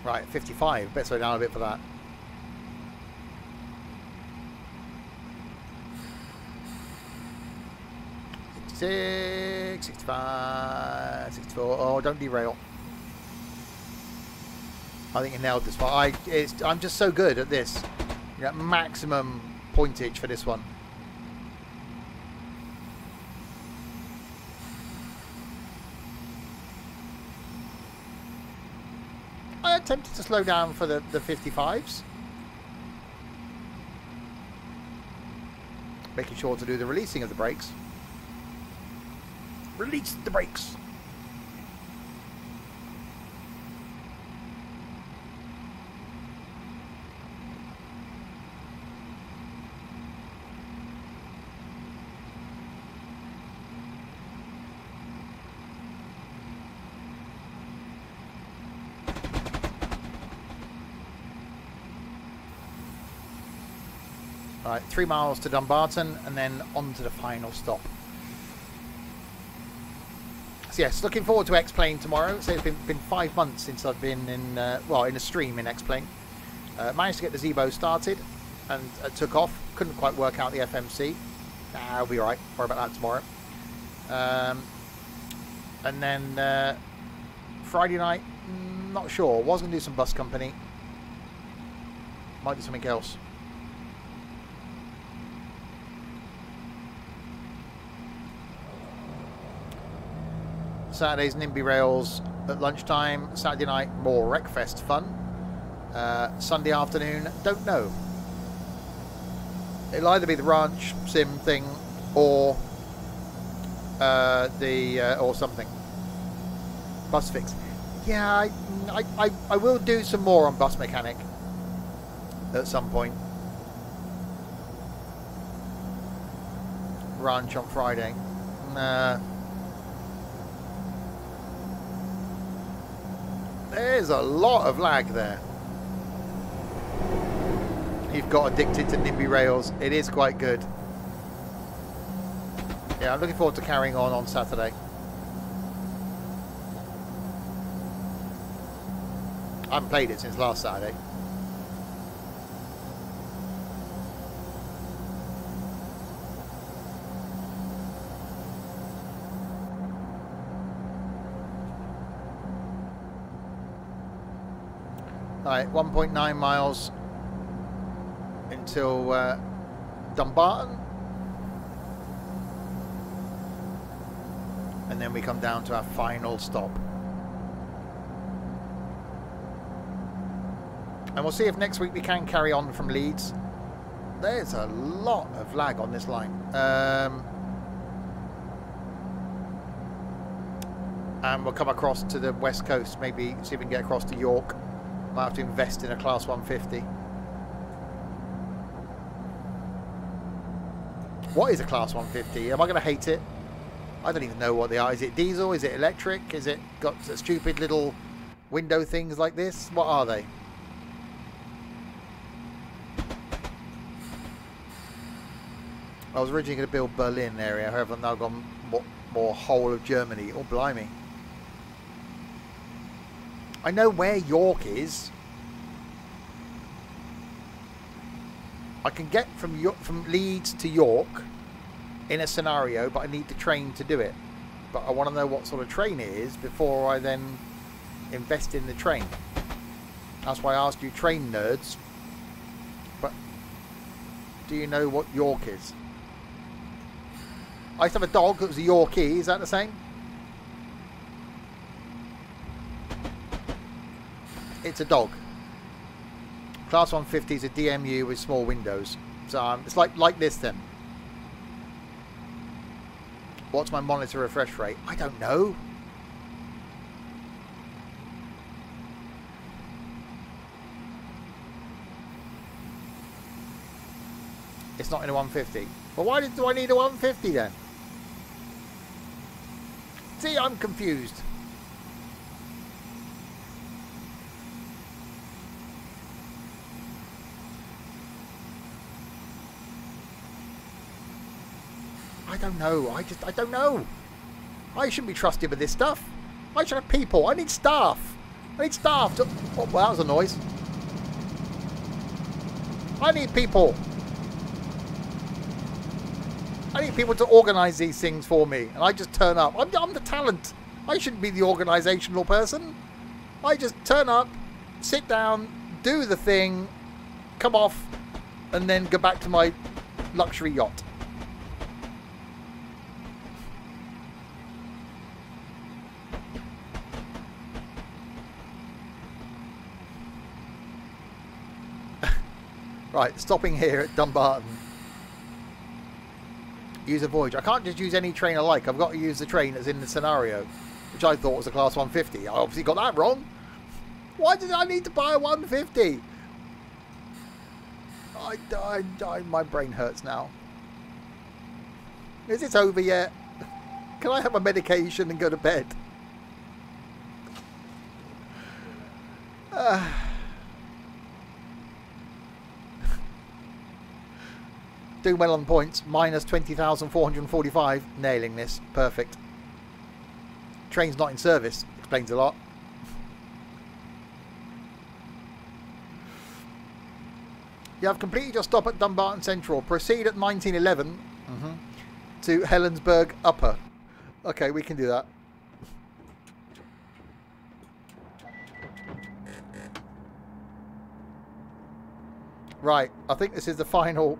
Right, fifty-five. Better slow down a bit for that. sixty-six, sixty-five, sixty-four. Oh, don't derail. I think you nailed this one. I, it's, I'm just so good at this. You know, maximum pointage for this one. Tempted to slow down for the, the fifty-fives. Making sure to do the releasing of the brakes. Release the brakes! Right, three miles to Dumbarton and then on to the final stop. So yes, looking forward to X-Plane tomorrow. So it's been, been five months since I've been in, uh, well, in a stream in X-Plane. Uh, managed to get the Zeebo started and uh, took off. Couldn't quite work out the F M C. Nah, I'll be all right. Worry about that tomorrow. Um, and then uh, Friday night, not sure. Was going to do some bus company. Might do something else. Saturday's Nimby Rails at lunchtime. Saturday night, more Wreckfest fun. Uh, Sunday afternoon, don't know. It'll either be the Ranch Sim thing or uh, the uh, or something. Bus fix. Yeah, I, I, I will do some more on bus mechanic at some point. Ranch on Friday. Nah. There's a lot of lag there. You've got addicted to Nimby Rails. It is quite good. Yeah, I'm looking forward to carrying on on Saturday. I haven't played it since last Saturday. Right, one point nine miles until uh, Dumbarton, and then we come down to our final stop. And we'll see if next week we can carry on from Leeds. There's a lot of lag on this line. Um, and we'll come across to the west coast, maybe see if we can get across to York. Might have to invest in a Class one fifty. What is a Class one fifty? Am I going to hate it? I don't even know what they are. Is it diesel? Is it electric? Is it got stupid little window things like this? What are they? I was originally going to build Berlin area. However, I've now gone more, more whole of Germany. Oh, blimey. I know where York is. I can get from York, from Leeds to York in a scenario, but I need the train to do it. But I want to know what sort of train it is before I then invest in the train. That's why I asked you train nerds. But do you know what York is? I used to have a dog that was a Yorkie. Is that the same? It's a dog. Class one fifty is a D M U with small windows. So um, it's like like this then. What's my monitor refresh rate? I don't know. It's not in a one fifty. Well, why did, do I need a one fifty then? See, I'm confused. I don't know. I just, I don't know. I shouldn't be trusted with this stuff. I should have people. I need staff. I need staff to... Oh, well, that was a noise. I need people. I need people to organise these things for me. And I just turn up. I'm, I'm the talent. I shouldn't be the organisational person. I just turn up, sit down, do the thing, come off, and then go back to my luxury yacht. Right, stopping here at Dumbarton. Use a voyage. I can't just use any train alike. I've got to use the train that's in the scenario, which I thought was a Class one fifty. I obviously got that wrong. Why did I need to buy a one fifty? I, I, I, my brain hurts now. Is it over yet? Can I have my medication and go to bed? Uh, Doing well on points, minus twenty thousand four hundred forty-five, nailing this, perfect. Train's not in service, explains a lot. You have completed your stop at Dumbarton Central. Proceed at nineteen eleven mm-hmm. to Helensburgh Upper. Okay, we can do that. Right, I think this is the final...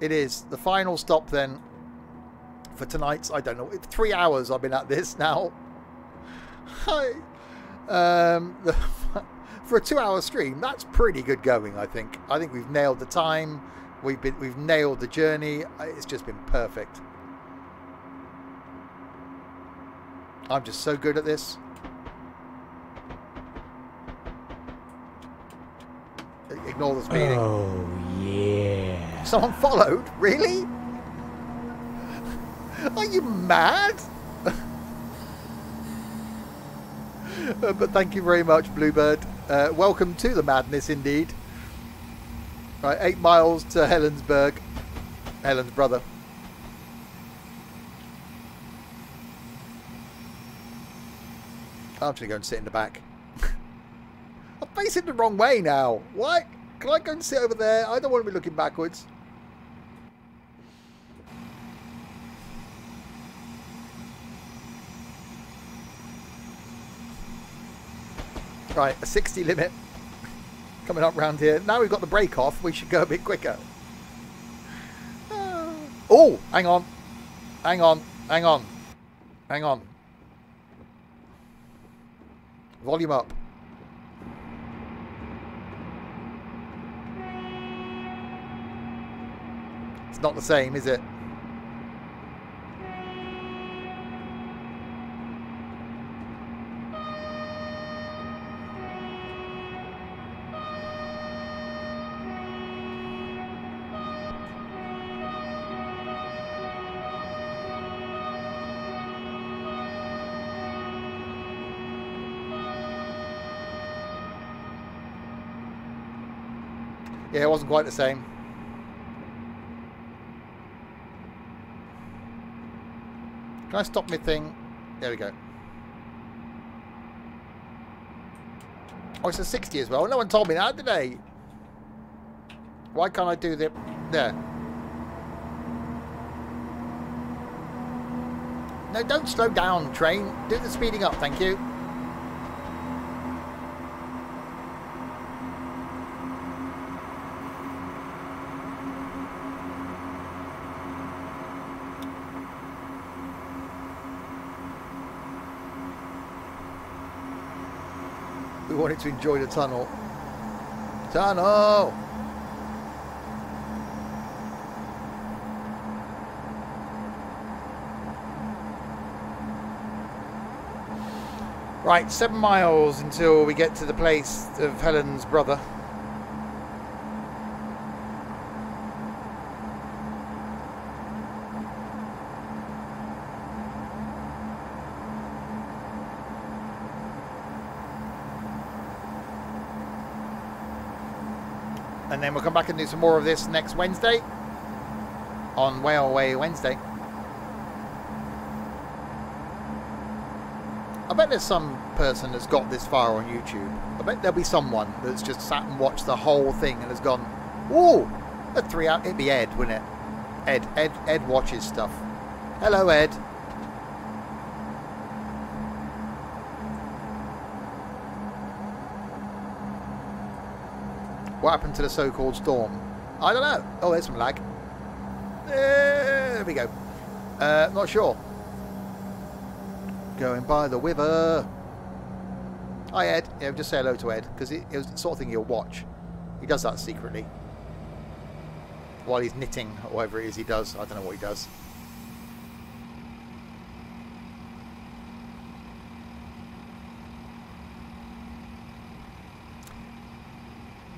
It is the final stop then for tonight's, I don't know, three hours I've been at this now. Hi. Um, the for a two-hour stream, that's pretty good going, I think. I think we've nailed the time. We've been, we've nailed the journey. It's just been perfect. I'm just so good at this. Ignore the speeding. Oh, yeah. Someone followed? Really? Are you mad? Uh, but thank you very much, Bluebird. Uh, welcome to the madness, indeed. Right, eight miles to Helensburgh. Helen's brother. I'm just going to go and sit in the back. I'm facing the wrong way now. Why? Can I go and sit over there? I don't want to be looking backwards. Right, a sixty limit coming up round here. Now we've got the brake off, we should go a bit quicker. Uh, oh, hang on. Hang on. Hang on. Hang on. Volume up. It's not the same, is it? Yeah, it wasn't quite the same. Can I stop my thing? There we go. Oh, it's a sixty as well. No one told me that, did they? Why can't I do the... There. No, don't slow down, train. Do the speeding up, thank you. Wanted to enjoy the tunnel. Tunnel! Right, seven miles until we get to the place of Helen's brother. And then we'll come back and do some more of this next Wednesday on Railway Wednesday. I bet there's some person that's got this far on YouTube. I bet there'll be someone that's just sat and watched the whole thing and has gone, "Ooh, a three hour." It'd be Ed, wouldn't it? Ed, Ed, Ed watches stuff. Hello, Ed. What happened to the so-called storm? I don't know. Oh, there's some lag. There we go. Uh, not sure. Going by the river. Hi, Ed. Yeah, just say hello to Ed, because it, it was the sort of thing he'll watch. He does that secretly. While he's knitting, or whatever it is he does. I don't know what he does.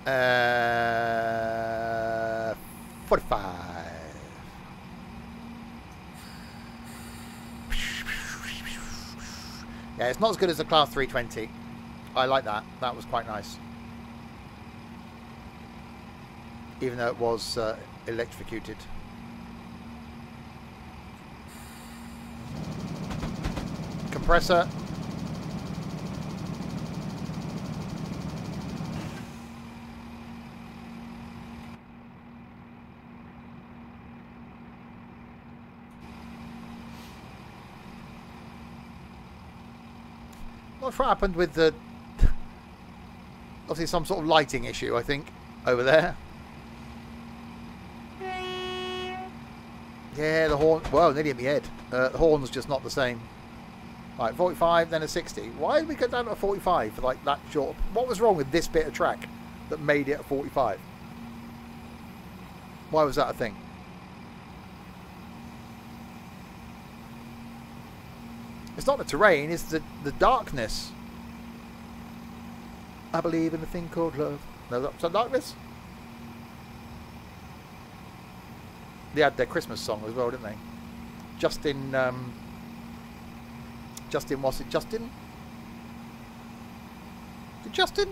Uh, forty-five. Yeah, it's not as good as the Class three twenty. I like that. That was quite nice. Even though it was uh, electrocuted. Compressor. What happened with the, obviously some sort of lighting issue, I think, over there. Yeah, the horn, well, nearly hit my head. Uh, the horn's just not the same. Like forty-five, then a sixty. Why did we go down to a forty-five for like that short? What was wrong with this bit of track that made it a forty-five? Why was that a thing? It's not the terrain, it's the, the darkness. I believe in a thing called love. No, that's not darkness. They had their Christmas song as well, didn't they? Justin, um, Justin, was it Justin? Did Justin?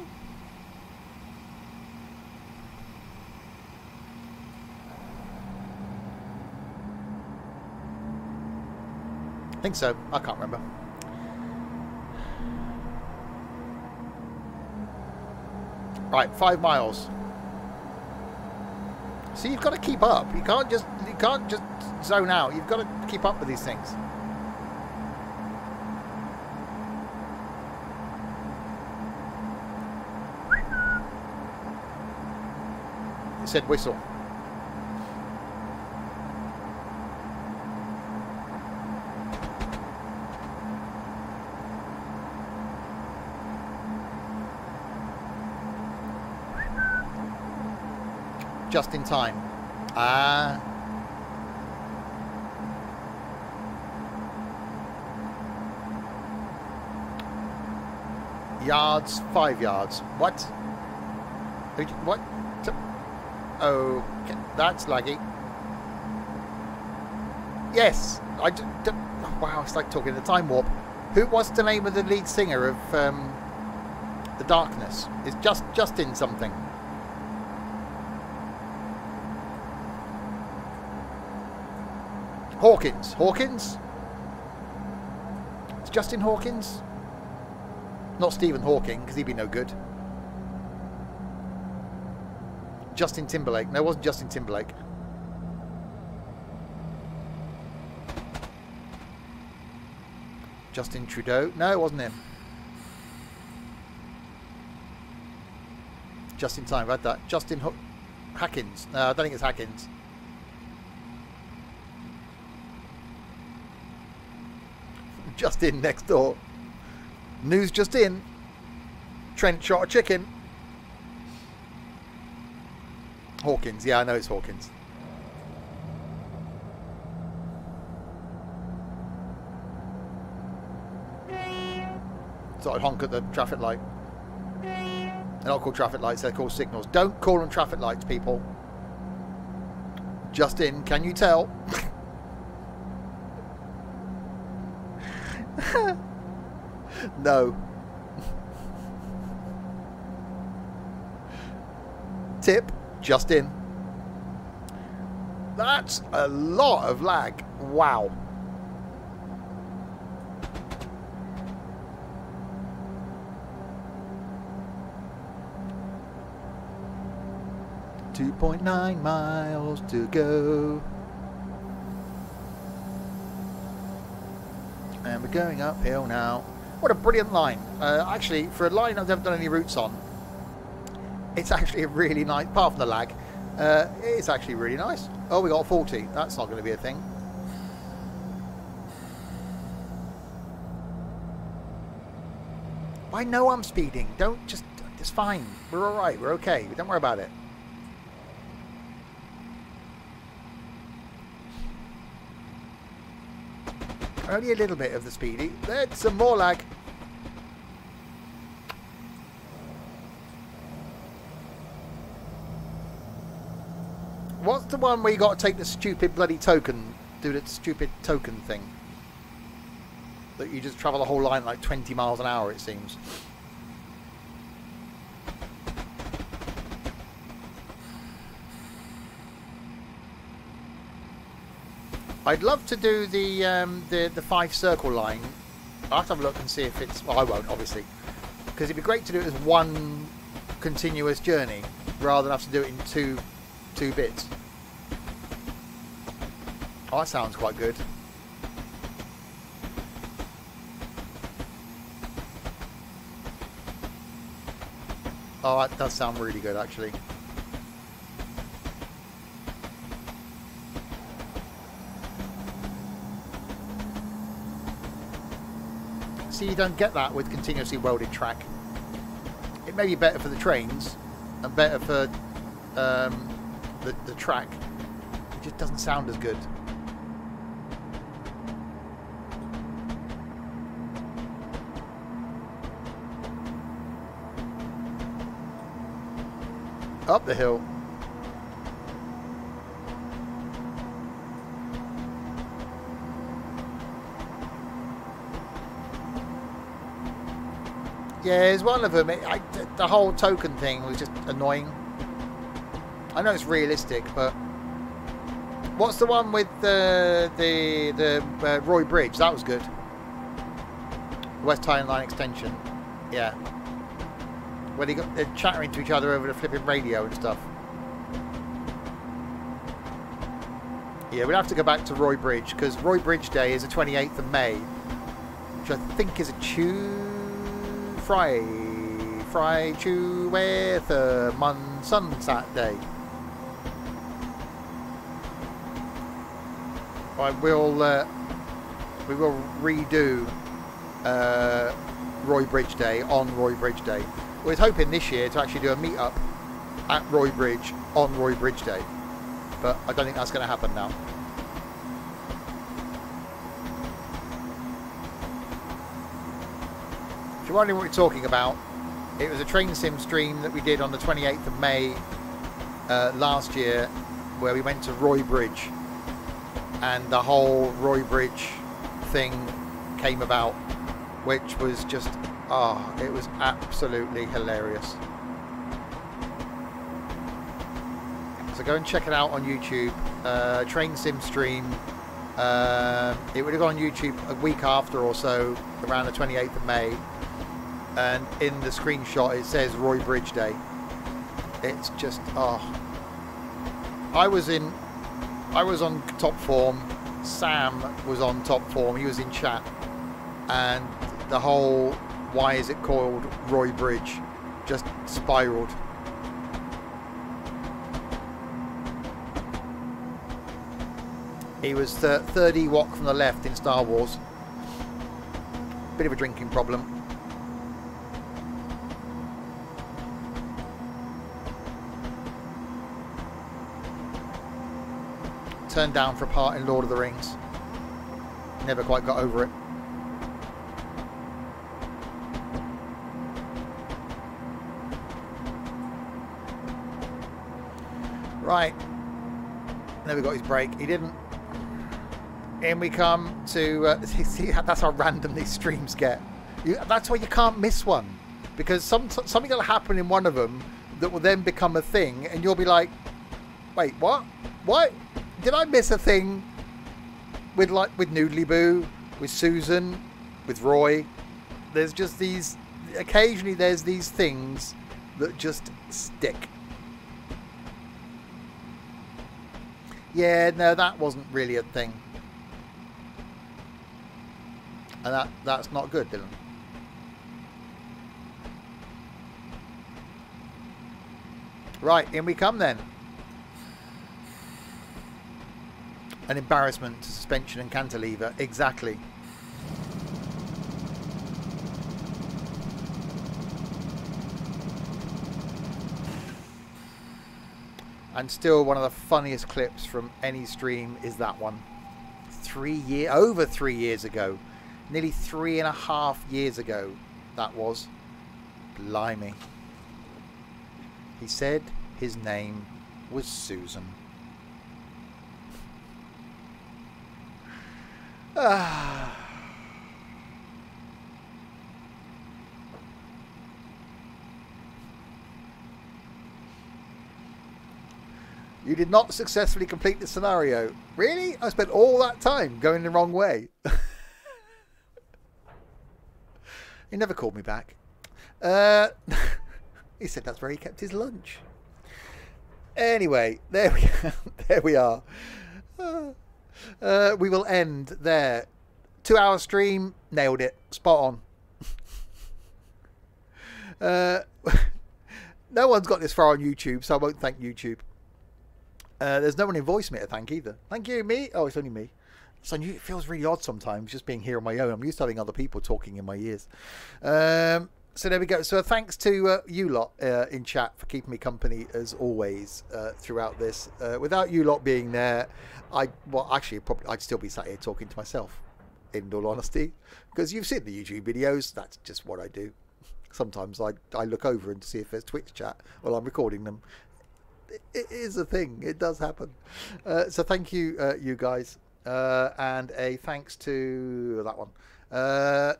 I think so. I can't remember. Right, five miles. So you've got to keep up. You can't just you can't just zone out. You've got to keep up with these things. It said whistle. Just in time. Ah. Yards, five yards. What? What? Oh, okay. That's laggy. Yes. I d d wow, it's like talking in a time warp. Who was the name of the lead singer of um, The Darkness? It's just Justin something. Hawkins. Hawkins? It's Justin Hawkins? Not Stephen Hawking, because he'd be no good. Justin Timberlake. No, it wasn't Justin Timberlake. Justin Trudeau. No, it wasn't him. Just in time. I've had that. Justin Ho- Hackins. No, I don't think it's Hackins. Just in next door. News just in. Trent shot a chicken. Hawkins. Yeah, I know it's Hawkins. So I'd honk at the traffic light. They're not called traffic lights, they're called signals. Don't call them traffic lights, people. Just in. Can you tell? No. Tip, just in. That's a lot of lag. Wow. two point nine miles to go. And we're going uphill now. What a brilliant line. Uh, actually, for a line I've never done any routes on, it's actually a really nice, apart from the lag, uh, it's actually really nice. Oh, we got forty. That's not going to be a thing. I know I'm speeding. Don't just, it's fine. We're all right. We're okay. Don't worry about it. Only a little bit of the speedy. There's some more lag. What's the one where you got to take the stupid bloody token? Do that stupid token thing. That you just travel the whole line like twenty miles an hour, it seems. I'd love to do the, um, the the five circle line. I'll have to have a look and see if it's... Well, I won't, obviously. Because it'd be great to do it as one continuous journey, rather than have to do it in two, two bits. Oh, that sounds quite good. Oh, that does sound really good, actually. See, you don't get that with continuously welded track. It may be better for the trains and better for um, the, the track. It just doesn't sound as good. Up the hill. Yeah, there's one of them. It, I, the whole token thing was just annoying. I know it's realistic, but what's the one with the the the uh, Roy Bridge? That was good. West Highland Line extension. Yeah. Where they got, they're chattering to each other over the flipping radio and stuff. Yeah, we'll have to go back to Roy Bridge, because Roy Bridge Day is the twenty-eighth of May, which I think is a Tuesday. Friday, Friday, Tuesday, Thursday, Monday, Sunday, Saturday. I will, uh, we will redo uh, Roy Bridge Day on Roy Bridge Day. We're hoping this year to actually do a meet-up at Roy Bridge on Roy Bridge Day, but I don't think that's going to happen now. We're wondering what we're talking about. It was a train sim stream that we did on the twenty-eighth of May uh, last year, where we went to Roy Bridge, and the whole Roy Bridge thing came about, which was just, ah, oh, it was absolutely hilarious. So go and check it out on YouTube. Uh, train sim stream. Uh, it would have gone on YouTube a week after or so, around the twenty-eighth of May. And in the screenshot it says Roy Bridge Day. It's just, oh, I was in I was on top form, Sam was on top form, he was in chat, and the whole why is it called Roy Bridge just spiraled. He was th thirty walk from the left in Star Wars. Bit of a drinking problem. Turned down for a part in Lord of the Rings. Never quite got over it. Right. Never got his break. He didn't. In we come to... Uh, see, that's how random these streams get. You, that's why you can't miss one. Because some, something will happen in one of them that will then become a thing. And you'll be like, wait, what? What? Did I miss a thing with like with Noodly Boo, with Susan, with Roy? There's just these, occasionally there's these things that just stick. Yeah, no, that wasn't really a thing. And that that's not good, Dylan. Right, in we come then. An embarrassment to suspension and cantilever, exactly. And still one of the funniest clips from any stream is that one. Three year, over three years ago. Nearly three and a half years ago, that was. Blimey. He said his name was Susan. Ah. You did not successfully complete the scenario. Really? I spent all that time going the wrong way. He never called me back. Uh, he said that's where he kept his lunch. Anyway, there we are. There we are. Uh. Uh, we will end there. Two hour stream, nailed it, spot on. uh, no one's got this far on YouTube, so I won't thank YouTube. Uh, there's no one in voicemail to thank either. Thank you, me. Oh, it's only me. So it feels really odd sometimes just being here on my own. I'm used to having other people talking in my ears. Um, so there we go. So thanks to uh, you lot uh, in chat for keeping me company as always uh, throughout this. Uh, without you lot being there, I well actually probably I'd still be sat here talking to myself, in all honesty, because you've seen the YouTube videos. That's just what I do. Sometimes I I look over and see if there's Twitch chat while I'm recording them. It, it is a thing. It does happen. Uh, so thank you, uh, you guys. Uh, and a thanks to that one, uh,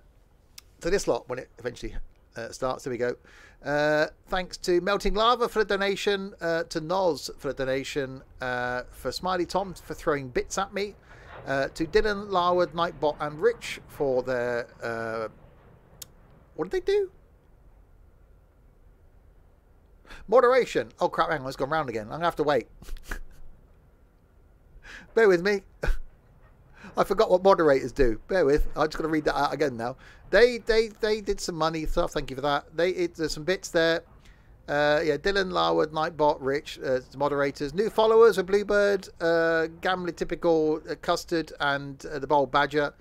to this lot when it eventually uh, starts. There we go. Uh, thanks to Melting Lava for a donation, uh, to Noz for a donation, uh, for Smiley Tom for throwing bits at me, uh, to Dylan, Larwood, Nightbot and Rich for their uh, what did they do? Moderation. Oh crap, hang on, it's gone round again. I'm going to have to wait. Bear with me. I forgot what moderators do. Bear with. I'm just going to read that out again now. They they they did some money stuff. Thank you for that. They it, there's some bits there. Uh, yeah, Dylan, Larwood, Nightbot, Rich, uh, moderators. New followers are Bluebird, uh, Gamly, Typical, uh, Custard, and uh, the Bold Badger.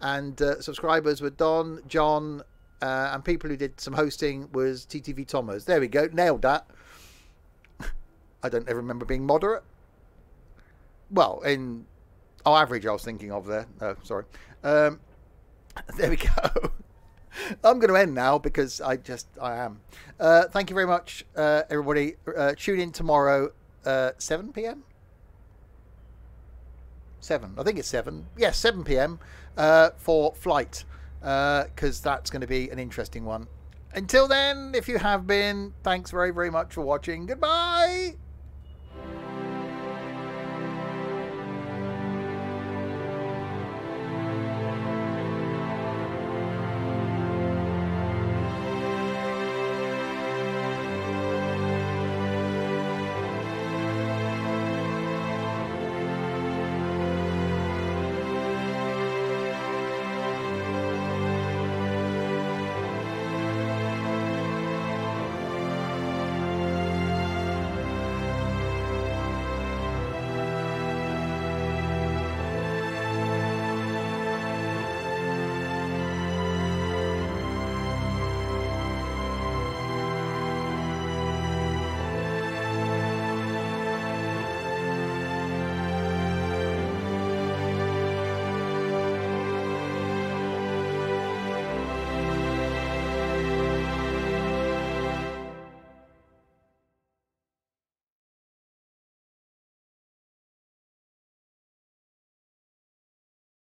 And uh, subscribers were Don, John, uh, and people who did some hosting was T T V Thomas. There we go. Nailed that. I don't ever remember being moderate. Well, in... Oh, average I was thinking of there. Oh, sorry. Um, there we go. I'm going to end now because I just, I am. Uh, thank you very much, uh, everybody. Uh, tune in tomorrow, uh, seven p m? seven. I think it's seven. Yes, yeah, seven p m uh, for Flight, because uh, that's going to be an interesting one. Until then, if you have been, thanks very, very much for watching. Goodbye.